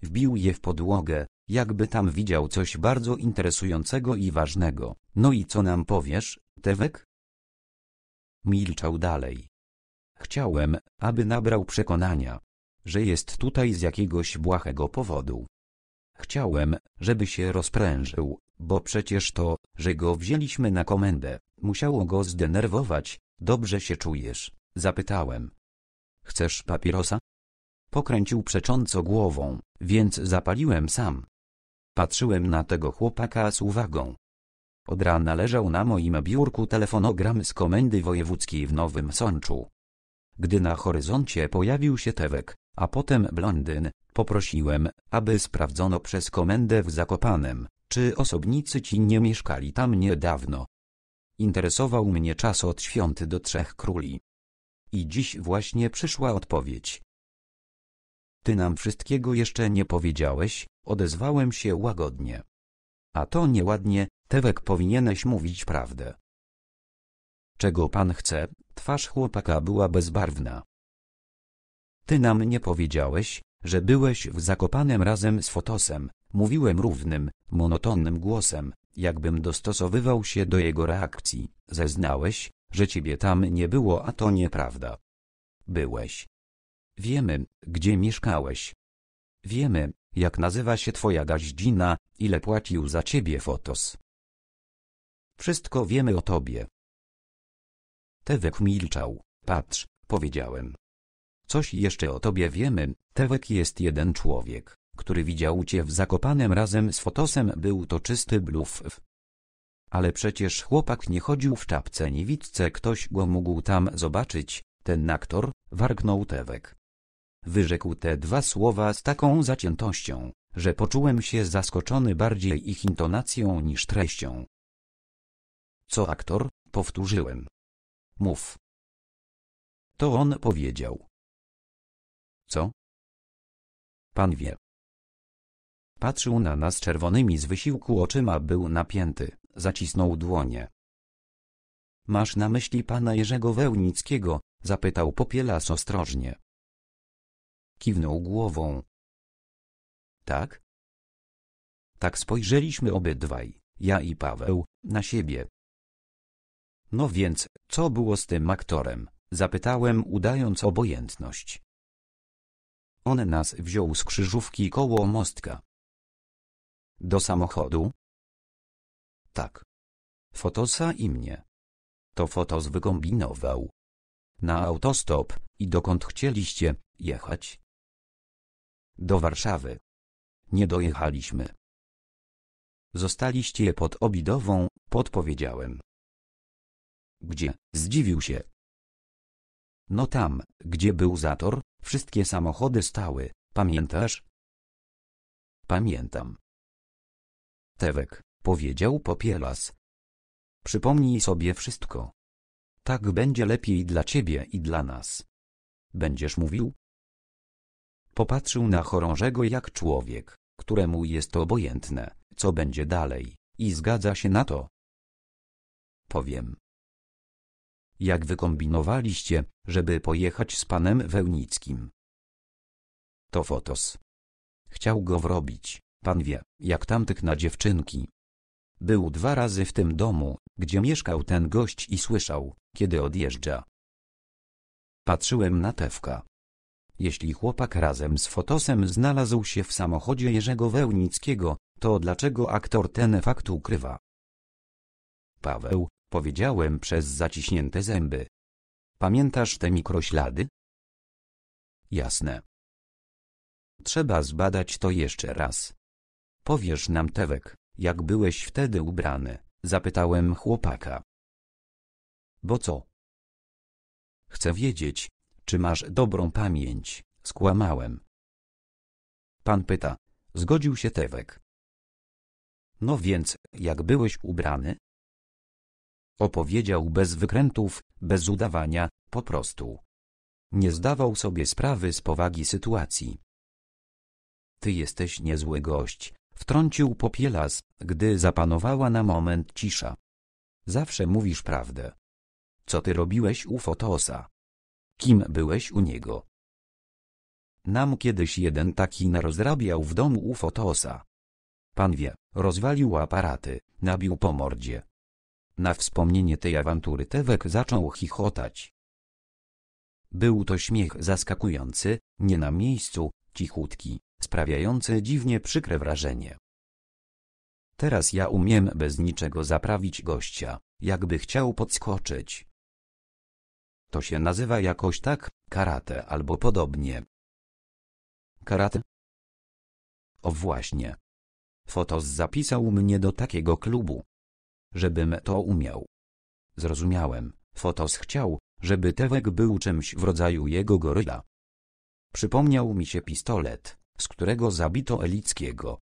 Wbił je w podłogę, jakby tam widział coś bardzo interesującego i ważnego. No i co nam powiesz, Tewek? Milczał dalej. Chciałem, aby nabrał przekonania, że jest tutaj z jakiegoś błahego powodu. Chciałem, żeby się rozprężył, bo przecież to, że go wzięliśmy na komendę, musiało go zdenerwować. Dobrze się czujesz? Zapytałem. Chcesz papierosa? Pokręcił przecząco głową, więc zapaliłem sam. Patrzyłem na tego chłopaka z uwagą. Od rana leżał na moim biurku telefonogram z komendy wojewódzkiej w Nowym Sączu. Gdy na horyzoncie pojawił się Tewek, a potem blondyn, poprosiłem, aby sprawdzono przez komendę w Zakopanem, czy osobnicy ci nie mieszkali tam niedawno. Interesował mnie czas od świąt do Trzech Króli. I dziś właśnie przyszła odpowiedź. Ty nam wszystkiego jeszcze nie powiedziałeś, odezwałem się łagodnie. A to nieładnie, Tewek, powinieneś mówić prawdę. Czego pan chce? Twarz chłopaka była bezbarwna. Ty nam nie powiedziałeś, że byłeś w Zakopanem razem z Fotosem. Mówiłem równym, monotonnym głosem, jakbym dostosowywał się do jego reakcji. Zeznałeś, że ciebie tam nie było, a to nieprawda. Byłeś. Wiemy, gdzie mieszkałeś. Wiemy, jak nazywa się twoja gaździna, ile płacił za ciebie Fotos. Wszystko wiemy o tobie. Tewek milczał. Patrz, powiedziałem. Coś jeszcze o tobie wiemy. Tewek, jest jeden człowiek, który widział cię w Zakopanem razem z Fotosem. Był to czysty bluf. Ale przecież chłopak nie chodził w czapce niewidce. Ktoś go mógł tam zobaczyć, ten aktor, warknął Tewek. Wyrzekł te dwa słowa z taką zaciętością, że poczułem się zaskoczony bardziej ich intonacją niż treścią. Co aktor? Powtórzyłem. Mów. To on powiedział. Co? Pan wie. Patrzył na nas czerwonymi z wysiłku oczyma, był napięty, zacisnął dłonie. Masz na myśli pana Jerzego Wełnickiego? Zapytał Popielas ostrożnie. Kiwnął głową. Tak? Tak spojrzeliśmy obydwaj, ja i Paweł, na siebie. No więc, co było z tym aktorem? Zapytałem, udając obojętność. On nas wziął z krzyżówki koło mostka. Do samochodu? Tak. Fotosa i mnie. To Fotos wykombinował. Na autostop. I dokąd chcieliście jechać? Do Warszawy. Nie dojechaliśmy. Zostaliście pod Obidową, podpowiedziałem. Gdzie? Zdziwił się. No tam, gdzie był zator, wszystkie samochody stały, pamiętasz? Pamiętam. Tewek, powiedział Popielas. Przypomnij sobie wszystko. Tak będzie lepiej dla ciebie i dla nas. Będziesz mówił? Popatrzył na chorążego jak człowiek, któremu jest obojętne, co będzie dalej, i zgadza się na to. Powiem. Jak wykombinowaliście, żeby pojechać z panem Wełnickim? To Fotos. Chciał go wrobić, pan wie, jak tamtych na dziewczynki. Był dwa razy w tym domu, gdzie mieszkał ten gość i słyszał, kiedy odjeżdża. Patrzyłem na Tewka. Jeśli chłopak razem z Fotosem znalazł się w samochodzie Jerzego Wełnickiego, to dlaczego aktor ten fakt ukrywa? Paweł, powiedziałem przez zaciśnięte zęby. Pamiętasz te mikroślady? Jasne. Trzeba zbadać to jeszcze raz. Powiesz nam, Tewek, jak byłeś wtedy ubrany? Zapytałem chłopaka. Bo co? Chcę wiedzieć, czy masz dobrą pamięć, skłamałem. Pan pyta, zgodził się Tewek. No więc, jak byłeś ubrany? Opowiedział bez wykrętów, bez udawania, po prostu. Nie zdawał sobie sprawy z powagi sytuacji. Ty jesteś niezły gość, wtrącił Popielas, gdy zapanowała na moment cisza. Zawsze mówisz prawdę. Co ty robiłeś u Fotosa? Kim byłeś u niego? Nam kiedyś jeden taki narozrabiał w domu u Fotosa. Pan wie, rozwalił aparaty, nabił po mordzie. Na wspomnienie tej awantury Tewek zaczął chichotać. Był to śmiech zaskakujący, nie na miejscu, cichutki, sprawiający dziwnie przykre wrażenie. Teraz ja umiem bez niczego zaprawić gościa, jakby chciał podskoczyć. To się nazywa jakoś tak, karate albo podobnie. Karate? O właśnie. Fotos zapisał mnie do takiego klubu. Żebym to umiał. Zrozumiałem, Fotos chciał, żeby Tewek był czymś w rodzaju jego goryla. Przypomniał mi się pistolet, z którego zabito Elickiego.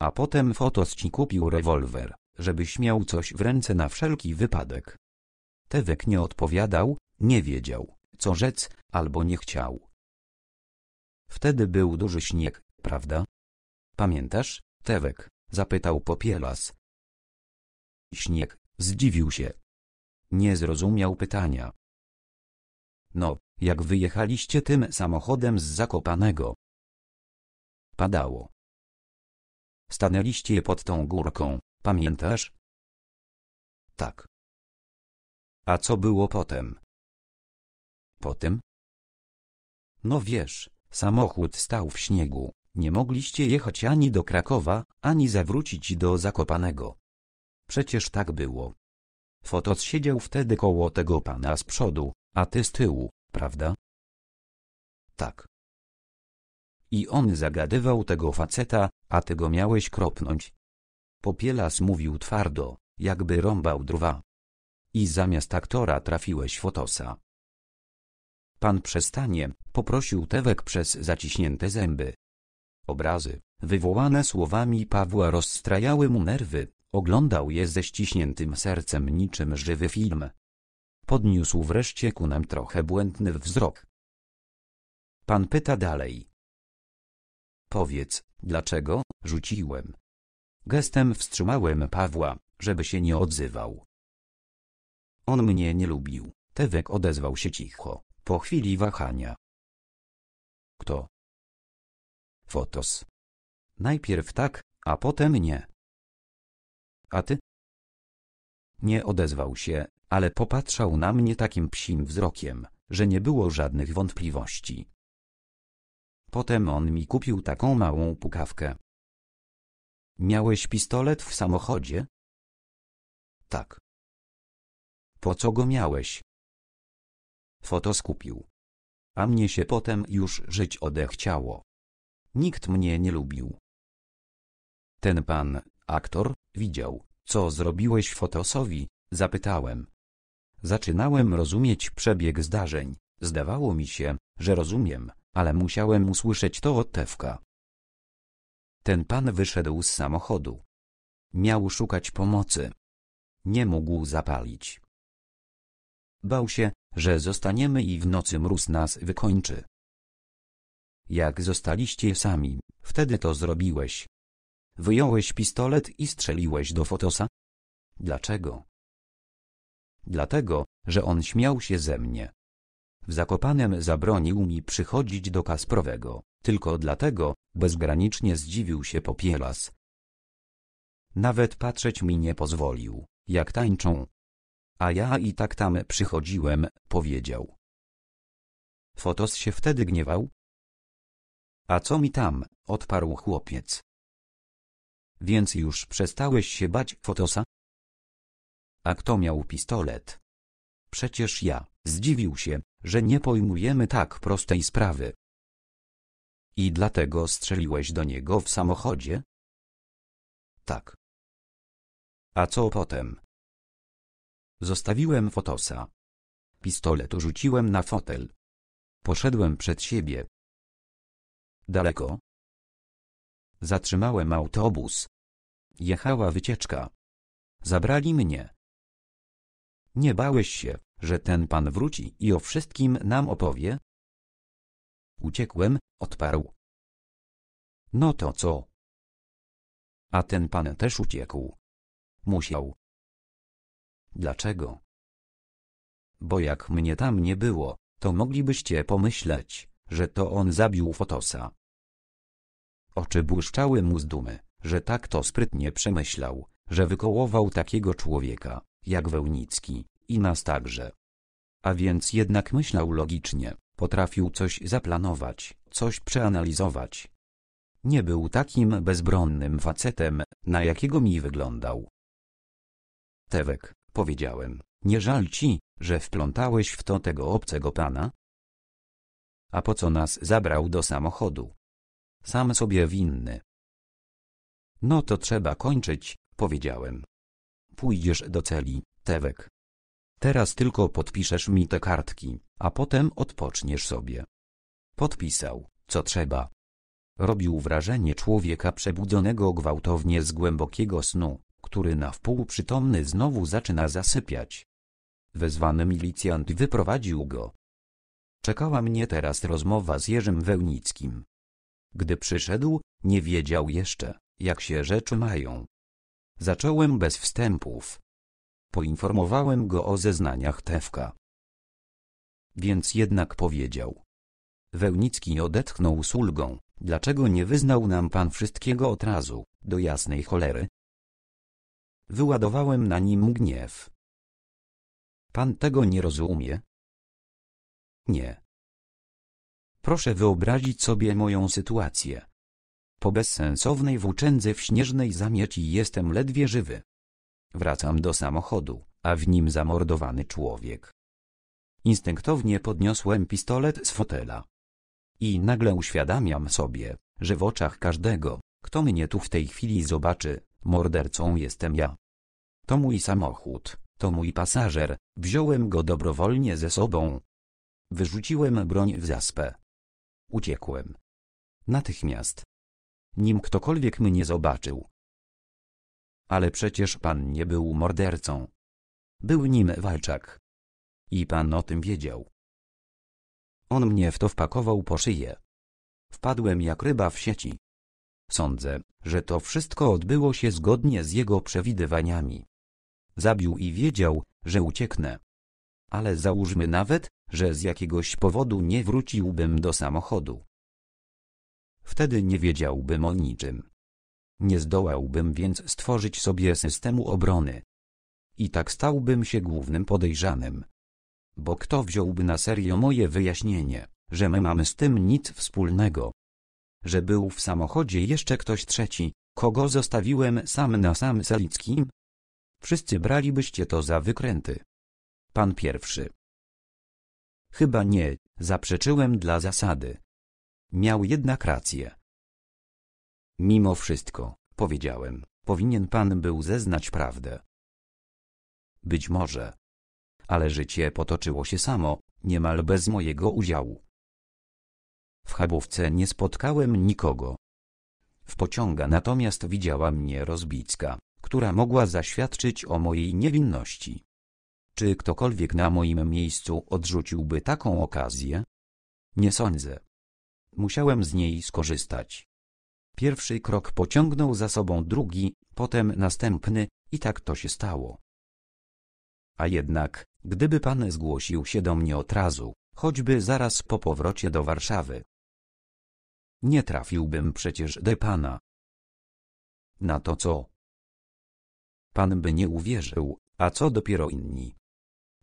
A potem Fotos ci kupił rewolwer, żebyś miał coś w ręce na wszelki wypadek. Tewek nie odpowiadał, nie wiedział, co rzec, albo nie chciał. Wtedy był duży śnieg, prawda? Pamiętasz, Tewek? Zapytał Popielas. Śnieg, zdziwił się. Nie zrozumiał pytania. No, jak wyjechaliście tym samochodem z Zakopanego. Padało. Stanęliście pod tą górką, pamiętasz? Tak. A co było potem? Potem? No wiesz, samochód stał w śniegu, nie mogliście jechać ani do Krakowa, ani zawrócić do Zakopanego. Przecież tak było. Fotos siedział wtedy koło tego pana z przodu, a ty z tyłu, prawda? Tak. I on zagadywał tego faceta, a ty go miałeś kropnąć. Popielas mówił twardo, jakby rąbał drwa. I zamiast aktora trafiłeś Fotosa. Pan przestanie, poprosił Tewek przez zaciśnięte zęby. Obrazy, wywołane słowami Pawła, rozstrajały mu nerwy, oglądał je ze ściśniętym sercem niczym żywy film. Podniósł wreszcie ku nam trochę błędny wzrok. Pan pyta dalej. Powiedz, dlaczego rzuciłem? Gestem wstrzymałem Pawła, żeby się nie odzywał. On mnie nie lubił, Tewek odezwał się cicho, po chwili wahania. Kto? Fotos. Najpierw tak, a potem nie. A ty? Nie odezwał się, ale popatrzał na mnie takim psim wzrokiem, że nie było żadnych wątpliwości. Potem on mi kupił taką małą pukawkę. Miałeś pistolet w samochodzie? Tak. Po co go miałeś? Fotos kupił. A mnie się potem już żyć odechciało. Nikt mnie nie lubił. Ten pan, aktor, widział, co zrobiłeś Fotosowi, zapytałem. Zaczynałem rozumieć przebieg zdarzeń, zdawało mi się, że rozumiem, ale musiałem usłyszeć to od Tewka. Ten pan wyszedł z samochodu. Miał szukać pomocy. Nie mógł zapalić. Bał się, że zostaniemy i w nocy mróz nas wykończy. Jak zostaliście sami, wtedy to zrobiłeś. Wyjąłeś pistolet i strzeliłeś do Fotosa? Dlaczego? Dlatego, że on śmiał się ze mnie. W Zakopanem zabronił mi przychodzić do Kasprowego, tylko dlatego, bezgranicznie zdziwił się Popielas. Nawet patrzeć mi nie pozwolił, jak tańczą. A ja i tak tam przychodziłem, powiedział. Fotos się wtedy gniewał? A co mi tam, odparł chłopiec. Więc już przestałeś się bać Fotosa? A kto miał pistolet? Przecież ja, zdziwił się, że nie pojmujemy tak prostej sprawy. I dlatego strzeliłeś do niego w samochodzie? Tak. A co potem? Zostawiłem Fotosa. Pistolet rzuciłem na fotel. Poszedłem przed siebie. Daleko? Zatrzymałem autobus. Jechała wycieczka. Zabrali mnie. Nie bałeś się, że ten pan wróci i o wszystkim nam opowie? Uciekłem, odparł. No to co? A ten pan też uciekł. Musiał. Dlaczego? Bo jak mnie tam nie było, to moglibyście pomyśleć, że to on zabił Fotosa. Oczy błyszczały mu z dumy, że tak to sprytnie przemyślał, że wykołował takiego człowieka, jak Wełnicki, i nas także. A więc jednak myślał logicznie, potrafił coś zaplanować, coś przeanalizować. Nie był takim bezbronnym facetem, na jakiego mi wyglądał. Tewek, powiedziałem, nie żal ci, że wplątałeś w to tego obcego pana? A po co nas zabrał do samochodu? Sam sobie winny. No to trzeba kończyć, powiedziałem. Pójdziesz do celi, Tewek. Teraz tylko podpiszesz mi te kartki, a potem odpoczniesz sobie. Podpisał, co trzeba. Robił wrażenie człowieka przebudzonego gwałtownie z głębokiego snu, który na wpół przytomny znowu zaczyna zasypiać. Wezwany milicjant wyprowadził go. Czekała mnie teraz rozmowa z Jerzym Wełnickim. Gdy przyszedł, nie wiedział jeszcze, jak się rzeczy mają. Zacząłem bez wstępów. Poinformowałem go o zeznaniach Tewka. Więc jednak powiedział. Wełnicki odetchnął z ulgą. Dlaczego nie wyznał nam pan wszystkiego od razu, do jasnej cholery? Wyładowałem na nim gniew. Pan tego nie rozumie? Nie. Proszę wyobrazić sobie moją sytuację. Po bezsensownej włóczędze w śnieżnej zamieci jestem ledwie żywy. Wracam do samochodu, a w nim zamordowany człowiek. Instynktownie podniosłem pistolet z fotela. I nagle uświadamiam sobie, że w oczach każdego, kto mnie tu w tej chwili zobaczy, mordercą jestem ja. To mój samochód, to mój pasażer, wziąłem go dobrowolnie ze sobą. Wyrzuciłem broń w zaspę. Uciekłem. Natychmiast. Nim ktokolwiek mnie zobaczył. Ale przecież pan nie był mordercą. Był nim Walczak. I pan o tym wiedział. On mnie w to wpakował po szyję. Wpadłem jak ryba w sieci. Sądzę, że to wszystko odbyło się zgodnie z jego przewidywaniami. Zabił i wiedział, że ucieknę. Ale załóżmy nawet, że z jakiegoś powodu nie wróciłbym do samochodu. Wtedy nie wiedziałbym o niczym. Nie zdołałbym więc stworzyć sobie systemu obrony. I tak stałbym się głównym podejrzanym. Bo kto wziąłby na serio moje wyjaśnienie, że my mamy z tym nic wspólnego? Że był w samochodzie jeszcze ktoś trzeci, kogo zostawiłem sam na sam z Elickim? Wszyscy bralibyście to za wykręty. Pan pierwszy. Chyba nie, zaprzeczyłem dla zasady. Miał jednak rację. Mimo wszystko, powiedziałem, powinien pan był zeznać prawdę. Być może. Ale życie potoczyło się samo, niemal bez mojego udziału. W Chabówce nie spotkałem nikogo. W pociągu natomiast widziała mnie Rozbicka, która mogła zaświadczyć o mojej niewinności. Czy ktokolwiek na moim miejscu odrzuciłby taką okazję? Nie sądzę. Musiałem z niej skorzystać. Pierwszy krok pociągnął za sobą drugi, potem następny, i tak to się stało. A jednak, gdyby pan zgłosił się do mnie od razu, choćby zaraz po powrocie do Warszawy. Nie trafiłbym przecież do pana. Na to co? Pan by nie uwierzył, a co dopiero inni.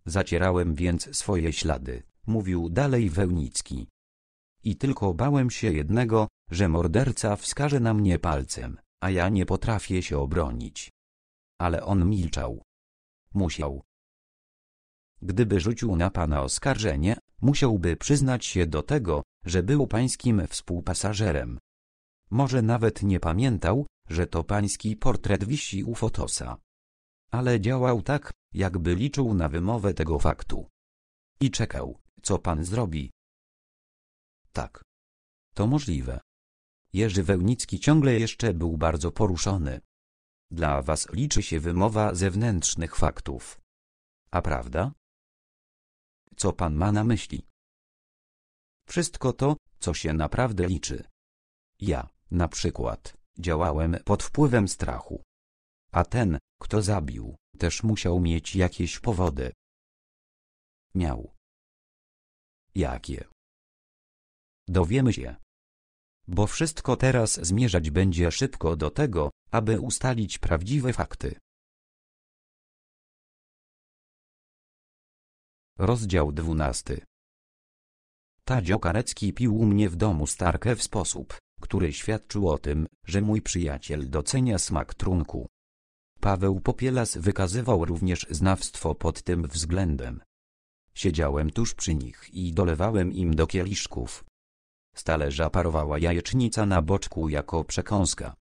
Zacierałem więc swoje ślady, mówił dalej Wełnicki. I tylko bałem się jednego, że morderca wskaże na mnie palcem, a ja nie potrafię się obronić. Ale on milczał. Musiał. Gdyby rzucił na pana oskarżenie, musiałby przyznać się do tego, że był pańskim współpasażerem. Może nawet nie pamiętał, że to pański portret wisi u Fotosa. Ale działał tak, jakby liczył na wymowę tego faktu. I czekał, co pan zrobi. Tak. To możliwe. Jerzy Wełnicki ciągle jeszcze był bardzo poruszony. Dla was liczy się wymowa zewnętrznych faktów. A prawda? Co pan ma na myśli? Wszystko to, co się naprawdę liczy. Ja, na przykład, działałem pod wpływem strachu. A ten, kto zabił, też musiał mieć jakieś powody. Miał. Jakie? Dowiemy się. Bo wszystko teraz zmierzać będzie szybko do tego, aby ustalić prawdziwe fakty. Rozdział dwunasty. Tadzio Karecki pił u mnie w domu starkę w sposób, który świadczył o tym, że mój przyjaciel docenia smak trunku. Paweł Popielas wykazywał również znawstwo pod tym względem. Siedziałem tuż przy nich i dolewałem im do kieliszków. Z talerza parowała jajecznica na boczku jako przekąska.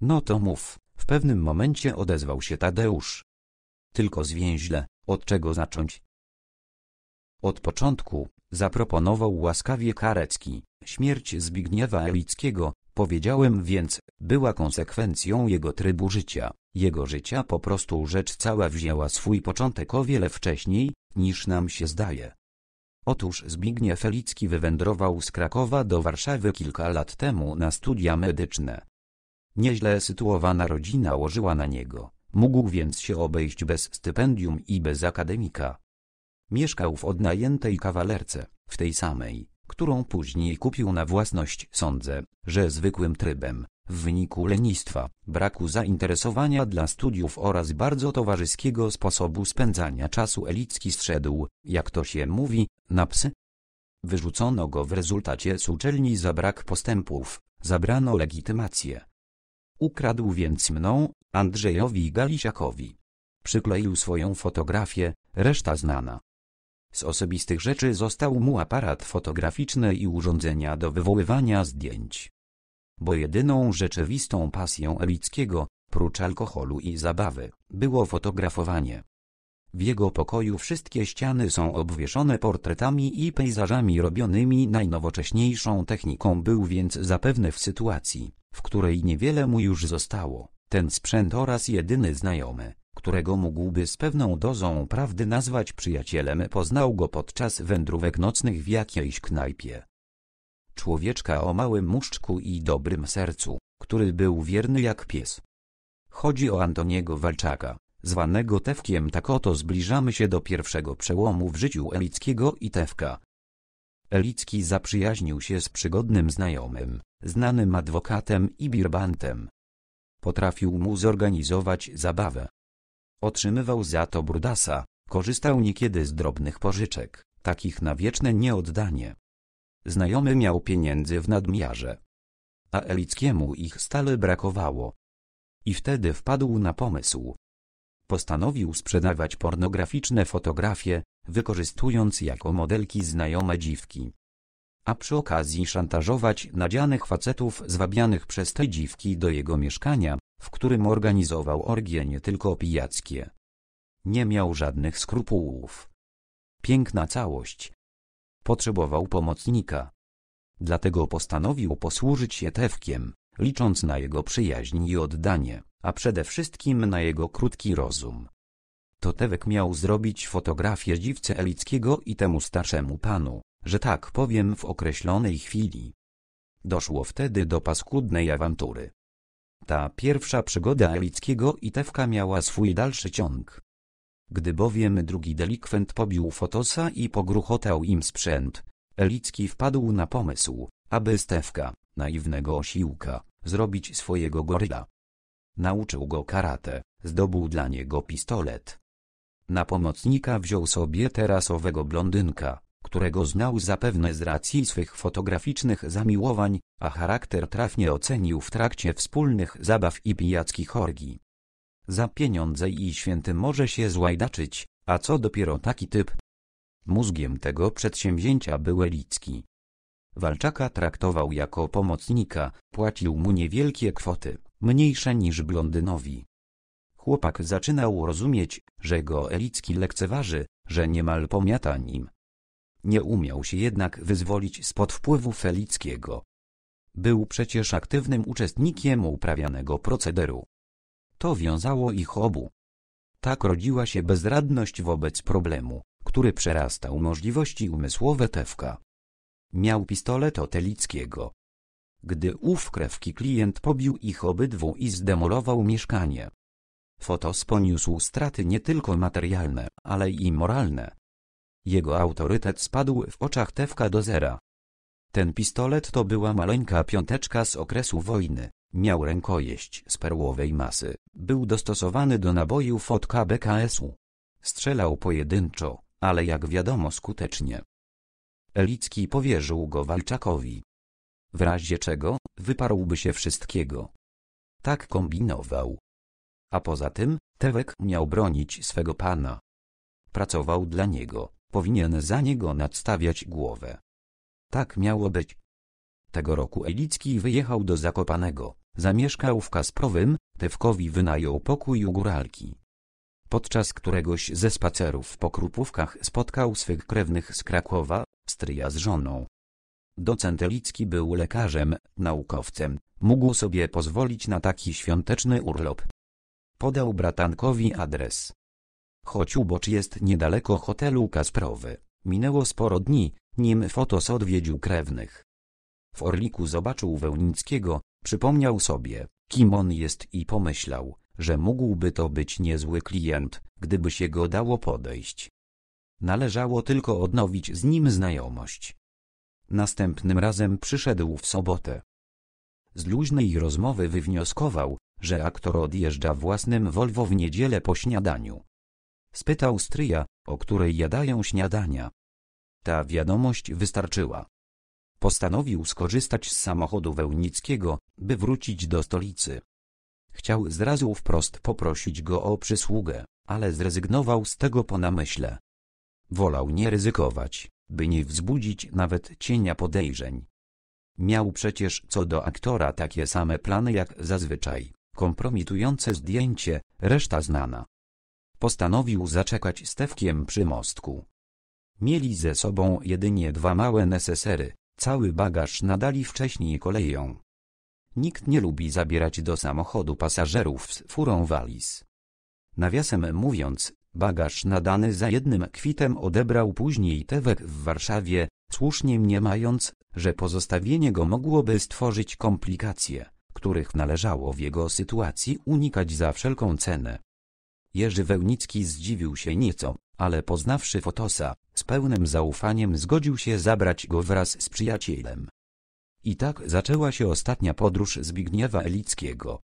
No to mów, w pewnym momencie odezwał się Tadeusz. Tylko zwięźle, od czego zacząć? Od początku, zaproponował łaskawie Karecki, śmierć Zbigniewa Elickiego, powiedziałem więc, była konsekwencją jego trybu życia, jego życia po prostu rzecz cała wzięła swój początek o wiele wcześniej, niż nam się zdaje. Otóż Zbigniew Elicki wywędrował z Krakowa do Warszawy kilka lat temu na studia medyczne. Nieźle sytuowana rodzina łożyła na niego, mógł więc się obejść bez stypendium i bez akademika. Mieszkał w odnajętej kawalerce, w tej samej, którą później kupił na własność. Sądzę, że zwykłym trybem, w wyniku lenistwa, braku zainteresowania dla studiów oraz bardzo towarzyskiego sposobu spędzania czasu Elicki zszedł, jak to się mówi, na psy. Wyrzucono go w rezultacie z uczelni za brak postępów, zabrano legitymację. Ukradł więc mną, Andrzejowi Galisiakowi. Przykleił swoją fotografię, reszta znana. Z osobistych rzeczy został mu aparat fotograficzny i urządzenia do wywoływania zdjęć. Bo jedyną rzeczywistą pasją Elickiego, prócz alkoholu i zabawy, było fotografowanie. W jego pokoju wszystkie ściany są obwieszone portretami i pejzażami robionymi najnowocześniejszą techniką. Był więc zapewne w sytuacji, w której niewiele mu już zostało, ten sprzęt oraz jedyny znajomy, którego mógłby z pewną dozą prawdy nazwać przyjacielem, poznał go podczas wędrówek nocnych w jakiejś knajpie. Człowieczka o małym móżdżku i dobrym sercu, który był wierny jak pies. Chodzi o Antoniego Walczaka, zwanego Tewkiem. Tak oto zbliżamy się do pierwszego przełomu w życiu Elickiego i Tewka. Elicki zaprzyjaźnił się z przygodnym znajomym, znanym adwokatem i birbantem. Potrafił mu zorganizować zabawę. Otrzymywał za to brudasa, korzystał niekiedy z drobnych pożyczek, takich na wieczne nieoddanie. Znajomy miał pieniędzy w nadmiarze, a Elickiemu ich stale brakowało. I wtedy wpadł na pomysł. Postanowił sprzedawać pornograficzne fotografie, wykorzystując jako modelki znajome dziwki. A przy okazji szantażować nadzianych facetów zwabianych przez te dziwki do jego mieszkania, w którym organizował orgie nie tylko pijackie. Nie miał żadnych skrupułów. Piękna całość. Potrzebował pomocnika. Dlatego postanowił posłużyć się Tewkiem, licząc na jego przyjaźń i oddanie, a przede wszystkim na jego krótki rozum. To Tewek miał zrobić fotografię dziwce Elickiego i temu starszemu panu, że tak powiem, w określonej chwili. Doszło wtedy do paskudnej awantury. Ta pierwsza przygoda Elickiego i Tewka miała swój dalszy ciąg. Gdy bowiem drugi delikwent pobił Fotosa i pogruchotał im sprzęt, Elicki wpadł na pomysł, aby z Tewka, naiwnego osiłka, zrobić swojego goryla. Nauczył go karate, zdobył dla niego pistolet. Na pomocnika wziął sobie teraz owego blondynka, którego znał zapewne z racji swych fotograficznych zamiłowań, a charakter trafnie ocenił w trakcie wspólnych zabaw i pijackich orgii. Za pieniądze i święty może się złajdaczyć, a co dopiero taki typ. Mózgiem tego przedsięwzięcia był Elicki. Walczaka traktował jako pomocnika, płacił mu niewielkie kwoty, mniejsze niż blondynowi. Chłopak zaczynał rozumieć, że go Elicki lekceważy, że niemal pomiata nim. Nie umiał się jednak wyzwolić spod wpływu Elickiego. Był przecież aktywnym uczestnikiem uprawianego procederu. To wiązało ich obu. Tak rodziła się bezradność wobec problemu, który przerastał możliwości umysłowe Tewka. Miał pistolet od Elickiego. Gdy ów krewki klient pobił ich obydwu i zdemolował mieszkanie, Fotos poniósł straty nie tylko materialne, ale i moralne. Jego autorytet spadł w oczach Tewka do zera. Ten pistolet to była maleńka piąteczka z okresu wojny, miał rękojeść z perłowej masy, był dostosowany do nabojów od K B K S u. Strzelał pojedynczo, ale jak wiadomo skutecznie. Elicki powierzył go Walczakowi. W razie czego, wyparłby się wszystkiego. Tak kombinował. A poza tym, Tewek miał bronić swego pana. Pracował dla niego, powinien za niego nadstawiać głowę. Tak miało być. Tego roku Elicki wyjechał do Zakopanego, zamieszkał w Kasprowym, Tewkowi wynajął pokój u góralki. Podczas któregoś ze spacerów po Krupówkach spotkał swych krewnych z Krakowa, stryja z żoną. Docent Elicki był lekarzem, naukowcem, mógł sobie pozwolić na taki świąteczny urlop. Podał bratankowi adres. Choć Ubocz jest niedaleko hotelu Kasprowy, minęło sporo dni, nim Fotos odwiedził krewnych. W Orliku zobaczył Wełnickiego, przypomniał sobie, kim on jest i pomyślał, że mógłby to być niezły klient, gdyby się go dało podejść. Należało tylko odnowić z nim znajomość. Następnym razem przyszedł w sobotę. Z luźnej rozmowy wywnioskował, że aktor odjeżdża własnym Volvo w niedzielę po śniadaniu. Spytał stryja, o której jadają śniadania. Ta wiadomość wystarczyła. Postanowił skorzystać z samochodu Wełnickiego, by wrócić do stolicy. Chciał zrazu wprost poprosić go o przysługę, ale zrezygnował z tego po namyśle. Wolał nie ryzykować, by nie wzbudzić nawet cienia podejrzeń. Miał przecież co do aktora takie same plany jak zazwyczaj, kompromitujące zdjęcie, reszta znana. Postanowił zaczekać z Tewkiem przy mostku. Mieli ze sobą jedynie dwa małe nesesery, cały bagaż nadali wcześniej koleją. Nikt nie lubi zabierać do samochodu pasażerów z furą waliz. Nawiasem mówiąc, bagaż nadany za jednym kwitem odebrał później Tewek w Warszawie, słusznie mniemając, że pozostawienie go mogłoby stworzyć komplikacje, których należało w jego sytuacji unikać za wszelką cenę. Jerzy Wełnicki zdziwił się nieco, ale poznawszy Fotosa, z pełnym zaufaniem zgodził się zabrać go wraz z przyjacielem. I tak zaczęła się ostatnia podróż Zbigniewa Elickiego.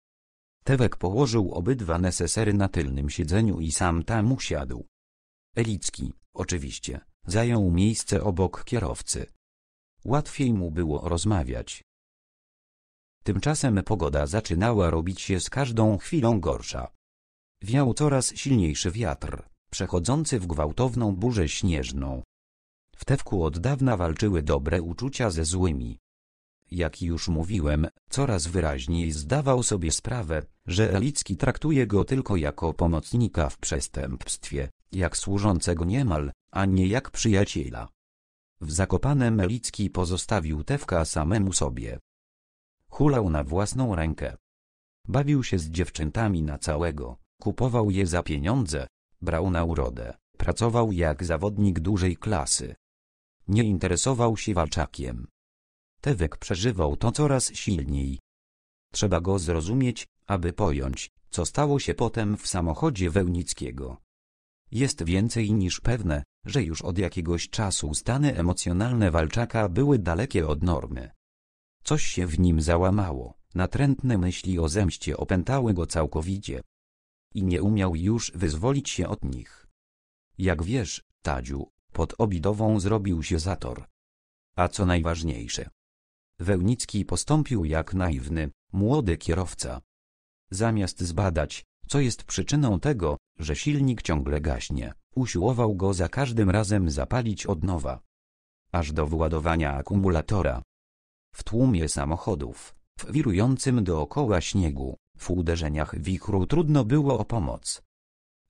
Tewek położył obydwa nesesery na tylnym siedzeniu i sam tam usiadł. Elicki, oczywiście, zajął miejsce obok kierowcy. Łatwiej mu było rozmawiać. Tymczasem pogoda zaczynała robić się z każdą chwilą gorsza. Wiał coraz silniejszy wiatr, przechodzący w gwałtowną burzę śnieżną. W Tewku od dawna walczyły dobre uczucia ze złymi. Jak już mówiłem, coraz wyraźniej zdawał sobie sprawę, że Elicki traktuje go tylko jako pomocnika w przestępstwie, jak służącego niemal, a nie jak przyjaciela. W Zakopanem Elicki pozostawił Tewka samemu sobie. Hulał na własną rękę. Bawił się z dziewczętami na całego, kupował je za pieniądze, brał na urodę, pracował jak zawodnik dużej klasy. Nie interesował się Walczakiem. Tewek przeżywał to coraz silniej. Trzeba go zrozumieć, aby pojąć, co stało się potem w samochodzie Wełnickiego. Jest więcej niż pewne, że już od jakiegoś czasu stany emocjonalne Walczaka były dalekie od normy. Coś się w nim załamało, natrętne myśli o zemście opętały go całkowicie. I nie umiał już wyzwolić się od nich. Jak wiesz, Tadziu, pod Obidową zrobił się zator. A co najważniejsze? Wełnicki postąpił jak naiwny, młody kierowca. Zamiast zbadać, co jest przyczyną tego, że silnik ciągle gaśnie, usiłował go za każdym razem zapalić od nowa. Aż do wyładowania akumulatora. W tłumie samochodów, w wirującym dookoła śniegu, w uderzeniach wichru trudno było o pomoc.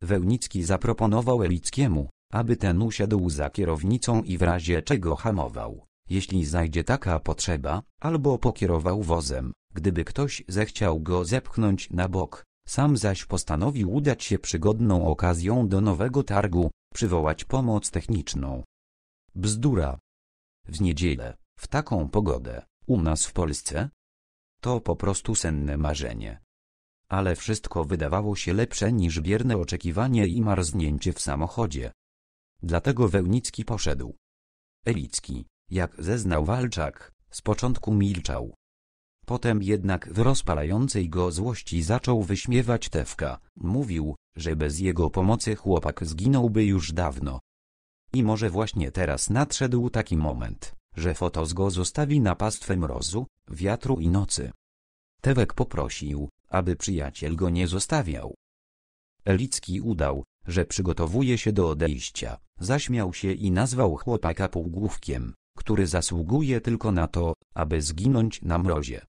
Wełnicki zaproponował Elickiemu, aby ten usiadł za kierownicą i w razie czego hamował, jeśli znajdzie taka potrzeba, albo pokierował wozem, gdyby ktoś zechciał go zepchnąć na bok, sam zaś postanowił udać się przygodną okazją do Nowego Targu, przywołać pomoc techniczną. Bzdura. W niedzielę, w taką pogodę, u nas w Polsce? To po prostu senne marzenie. Ale wszystko wydawało się lepsze niż bierne oczekiwanie i marznięcie w samochodzie. Dlatego Wełnicki poszedł. Elicki, jak zeznał Walczak, z początku milczał. Potem jednak w rozpalającej go złości zaczął wyśmiewać Tewka, mówił, że bez jego pomocy chłopak zginąłby już dawno. I może właśnie teraz nadszedł taki moment, że Fotos go zostawi na pastwę mrozu, wiatru i nocy. Tewek poprosił, aby przyjaciel go nie zostawiał. Elicki udał, że przygotowuje się do odejścia, zaśmiał się i nazwał chłopaka półgłówkiem, który zasługuje tylko na to, aby zginąć na mrozie.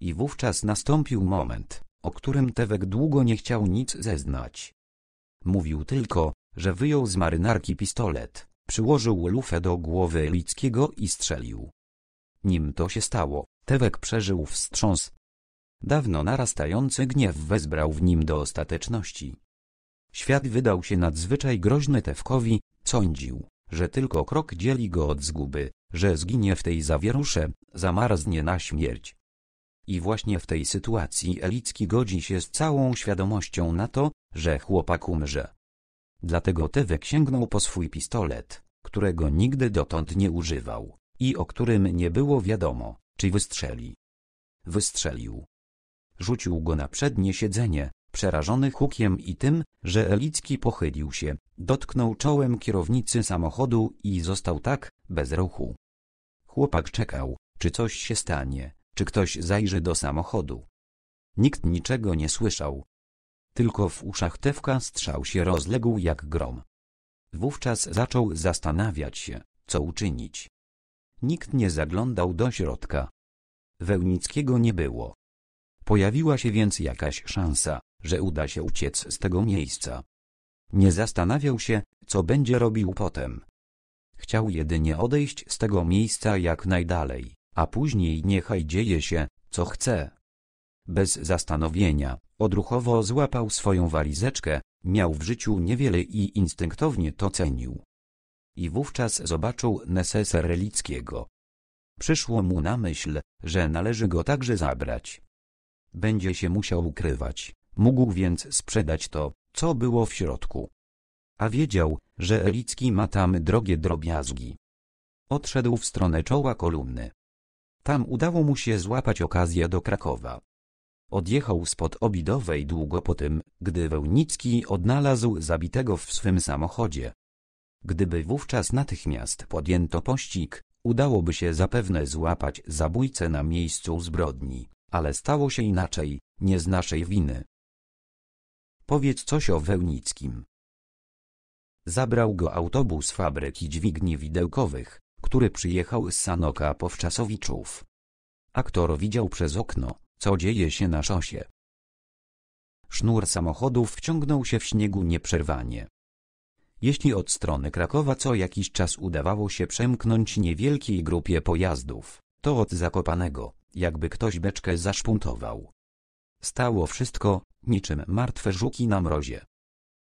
I wówczas nastąpił moment, o którym Tewek długo nie chciał nic zeznać. Mówił tylko, że wyjął z marynarki pistolet, przyłożył lufę do głowy Elickiego i strzelił. Nim to się stało, Tewek przeżył wstrząs. Dawno narastający gniew wezbrał w nim do ostateczności. Świat wydał się nadzwyczaj groźny Tewkowi, sądził, że tylko krok dzieli go od zguby, że zginie w tej zawierusze, zamarznie na śmierć. I właśnie w tej sytuacji Elicki godzi się z całą świadomością na to, że chłopak umrze. Dlatego Tewek sięgnął po swój pistolet, którego nigdy dotąd nie używał i o którym nie było wiadomo, czy wystrzeli. Wystrzelił. Rzucił go na przednie siedzenie, przerażony hukiem i tym, że Elicki pochylił się, dotknął czołem kierownicy samochodu i został tak, bez ruchu. Chłopak czekał, czy coś się stanie, czy ktoś zajrzy do samochodu. Nikt niczego nie słyszał. Tylko w uszach Tewka strzał się rozległ jak grom. Wówczas zaczął zastanawiać się, co uczynić. Nikt nie zaglądał do środka. Wełnickiego nie było. Pojawiła się więc jakaś szansa, że uda się uciec z tego miejsca. Nie zastanawiał się, co będzie robił potem. Chciał jedynie odejść z tego miejsca jak najdalej, a później niechaj dzieje się, co chce. Bez zastanowienia, odruchowo złapał swoją walizeczkę, miał w życiu niewiele i instynktownie to cenił. I wówczas zobaczył neseser Elickiego. Przyszło mu na myśl, że należy go także zabrać. Będzie się musiał ukrywać, mógł więc sprzedać to, co było w środku. A wiedział, że Elicki ma tam drogie drobiazgi. Odszedł w stronę czoła kolumny. Tam udało mu się złapać okazję do Krakowa. Odjechał spod Obidowej długo po tym, gdy Wełnicki odnalazł zabitego w swym samochodzie. Gdyby wówczas natychmiast podjęto pościg, udałoby się zapewne złapać zabójcę na miejscu zbrodni, ale stało się inaczej, nie z naszej winy. Powiedz coś o Wełnickim. Zabrał go autobus fabryki dźwigni widełkowych, który przyjechał z Sanoka po Wczasowiczów. Aktor widział przez okno, co dzieje się na szosie. Sznur samochodów wciągnął się w śniegu nieprzerwanie. Jeśli od strony Krakowa co jakiś czas udawało się przemknąć niewielkiej grupie pojazdów, to od Zakopanego, jakby ktoś beczkę zaszpuntował. Stało wszystko, niczym martwe żuki na mrozie.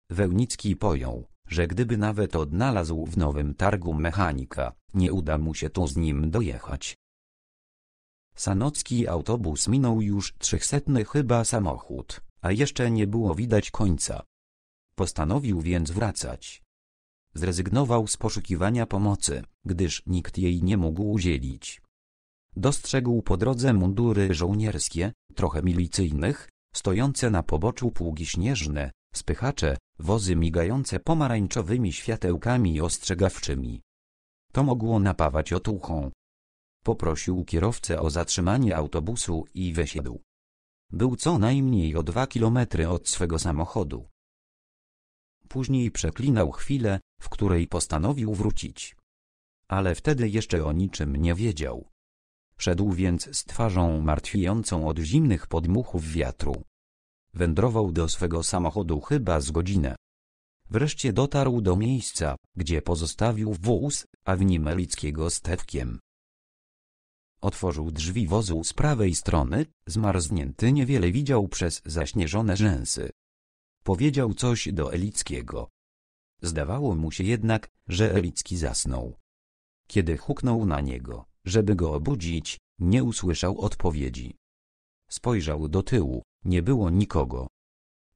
Wełnicki pojął, że gdyby nawet odnalazł w Nowym Targu mechanika, nie uda mu się tu z nim dojechać. Sanocki autobus minął już trzychsetny chyba samochód, a jeszcze nie było widać końca. Postanowił więc wracać. Zrezygnował z poszukiwania pomocy, gdyż nikt jej nie mógł udzielić. Dostrzegł po drodze mundury żołnierskie, trochę milicyjnych, stojące na poboczu pługi śnieżne, spychacze, wozy migające pomarańczowymi światełkami ostrzegawczymi. To mogło napawać otuchą. Poprosił kierowcę o zatrzymanie autobusu i wysiadł. Był co najmniej o dwa kilometry od swego samochodu. Później przeklinał chwilę, w której postanowił wrócić. Ale wtedy jeszcze o niczym nie wiedział. Szedł więc z twarzą martwiącą od zimnych podmuchów wiatru. Wędrował do swego samochodu chyba z godzinę. Wreszcie dotarł do miejsca, gdzie pozostawił wóz, a w nim Elickiego z Tewkiem. Otworzył drzwi wozu z prawej strony, zmarznięty niewiele widział przez zaśnieżone rzęsy. Powiedział coś do Elickiego. Zdawało mu się jednak, że Elicki zasnął. Kiedy huknął na niego, żeby go obudzić, nie usłyszał odpowiedzi. Spojrzał do tyłu, nie było nikogo.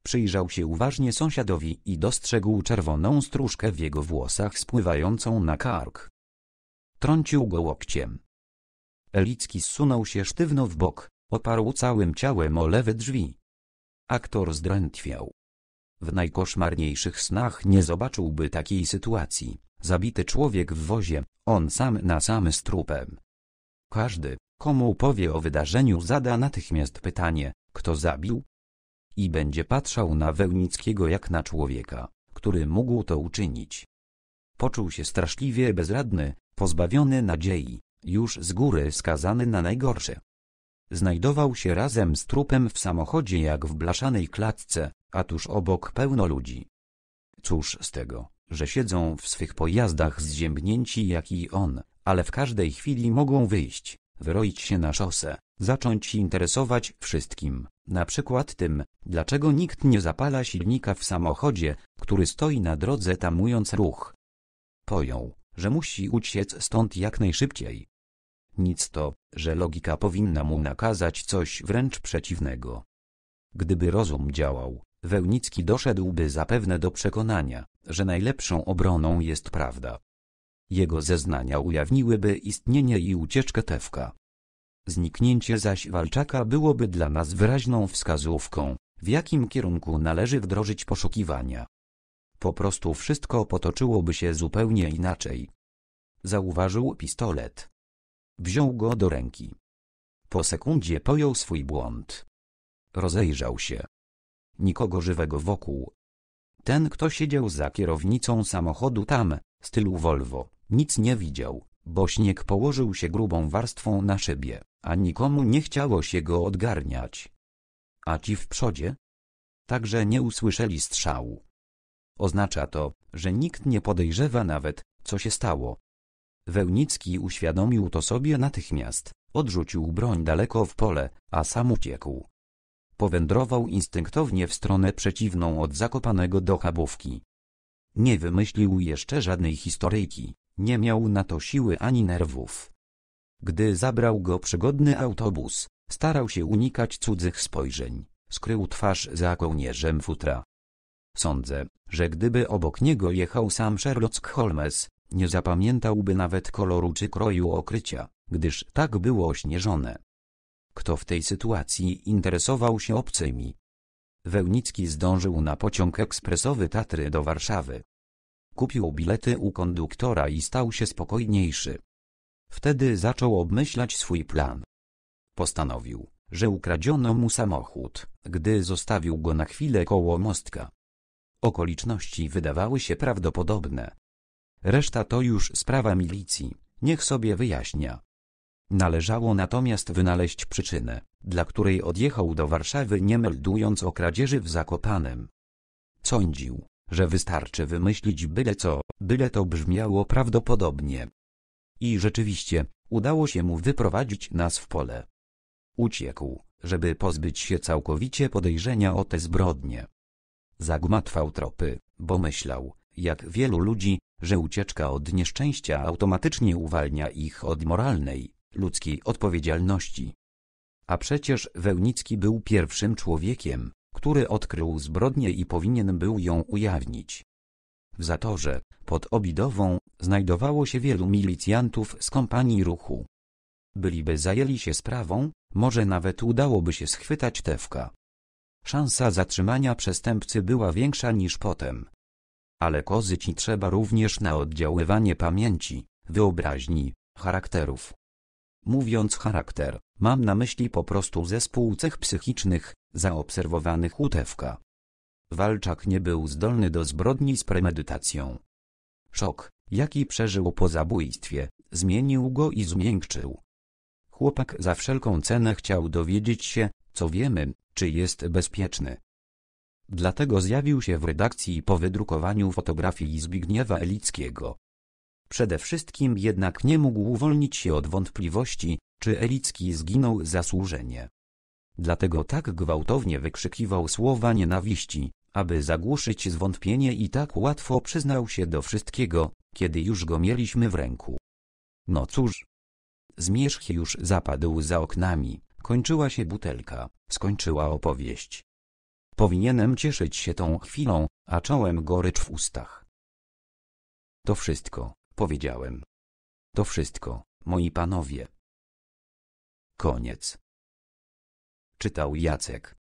Przyjrzał się uważnie sąsiadowi i dostrzegł czerwoną stróżkę w jego włosach spływającą na kark. Trącił go łokciem. Elicki zsunął się sztywno w bok, oparł całym ciałem o lewe drzwi. Aktor zdrętwiał. W najkoszmarniejszych snach nie zobaczyłby takiej sytuacji. Zabity człowiek w wozie, on sam na sam z trupem. Każdy, komu powie o wydarzeniu, zada natychmiast pytanie, kto zabił? I będzie patrzał na Wełnickiego jak na człowieka, który mógł to uczynić. Poczuł się straszliwie bezradny, pozbawiony nadziei, już z góry skazany na najgorsze. Znajdował się razem z trupem w samochodzie jak w blaszanej klatce, a tuż obok pełno ludzi. Cóż z tego, że siedzą w swych pojazdach zziębnięci jak i on, ale w każdej chwili mogą wyjść, wyroić się na szosę, zacząć się interesować wszystkim, na przykład tym, dlaczego nikt nie zapala silnika w samochodzie, który stoi na drodze tamując ruch. Pojął, że musi uciec stąd jak najszybciej. Nic to, że logika powinna mu nakazać coś wręcz przeciwnego. Gdyby rozum działał, Wełnicki doszedłby zapewne do przekonania, że najlepszą obroną jest prawda. Jego zeznania ujawniłyby istnienie i ucieczkę Tewka. Zniknięcie zaś Walczaka byłoby dla nas wyraźną wskazówką, w jakim kierunku należy wdrożyć poszukiwania. Po prostu wszystko potoczyłoby się zupełnie inaczej. Zauważył pistolet. Wziął go do ręki. Po sekundzie pojął swój błąd. Rozejrzał się. Nikogo żywego wokół. Ten, kto siedział za kierownicą samochodu tam, z tyłu Volvo, nic nie widział, bo śnieg położył się grubą warstwą na szybie, a nikomu nie chciało się go odgarniać. A ci w przodzie? Także nie usłyszeli strzału. Oznacza to, że nikt nie podejrzewa nawet, co się stało. Wełnicki uświadomił to sobie natychmiast, odrzucił broń daleko w pole, a sam uciekł. Powędrował instynktownie w stronę przeciwną od Zakopanego do Chabówki. Nie wymyślił jeszcze żadnej historyjki, nie miał na to siły ani nerwów. Gdy zabrał go przygodny autobus, starał się unikać cudzych spojrzeń, skrył twarz za kołnierzem futra. Sądzę, że gdyby obok niego jechał sam Sherlock Holmes, nie zapamiętałby nawet koloru czy kroju okrycia, gdyż tak było ośnieżone. Kto w tej sytuacji interesował się obcymi? Wełnicki zdążył na pociąg ekspresowy Tatry do Warszawy. Kupił bilety u konduktora i stał się spokojniejszy. Wtedy zaczął obmyślać swój plan. Postanowił, że ukradziono mu samochód, gdy zostawił go na chwilę koło mostka. Okoliczności wydawały się prawdopodobne. Reszta to już sprawa milicji, niech sobie wyjaśnia. Należało natomiast wynaleźć przyczynę, dla której odjechał do Warszawy, nie meldując o kradzieży w Zakopanem. Sądził, że wystarczy wymyślić byle co, byle to brzmiało prawdopodobnie. I rzeczywiście, udało się mu wyprowadzić nas w pole. Uciekł, żeby pozbyć się całkowicie podejrzenia o te zbrodnie. Zagmatwał tropy, bo myślał, jak wielu ludzi, że ucieczka od nieszczęścia automatycznie uwalnia ich od moralnej, ludzkiej odpowiedzialności. A przecież Wełnicki był pierwszym człowiekiem, który odkrył zbrodnię i powinien był ją ujawnić. W zatorze, pod Obidową, znajdowało się wielu milicjantów z kompanii ruchu. Byliby zajęli się sprawą, może nawet udałoby się schwytać Tewka. Szansa zatrzymania przestępcy była większa niż potem. Ale kozyć trzeba również na oddziaływanie pamięci, wyobraźni, charakterów. Mówiąc charakter, mam na myśli po prostu zespół cech psychicznych, zaobserwowanych u Tewka. Walczak nie był zdolny do zbrodni z premedytacją. Szok, jaki przeżył po zabójstwie, zmienił go i zmiękczył. Chłopak za wszelką cenę chciał dowiedzieć się, co wiemy, czy jest bezpieczny. Dlatego zjawił się w redakcji po wydrukowaniu fotografii Zbigniewa Elickiego. Przede wszystkim jednak nie mógł uwolnić się od wątpliwości, czy Elicki zginął zasłużenie. Dlatego tak gwałtownie wykrzykiwał słowa nienawiści, aby zagłuszyć zwątpienie, i tak łatwo przyznał się do wszystkiego, kiedy już go mieliśmy w ręku. No cóż. Zmierzch już zapadł za oknami, kończyła się butelka, skończyła opowieść. Powinienem cieszyć się tą chwilą, a czułem gorycz w ustach. To wszystko, powiedziałem. To wszystko, moi panowie. Koniec. Czytał Jacek.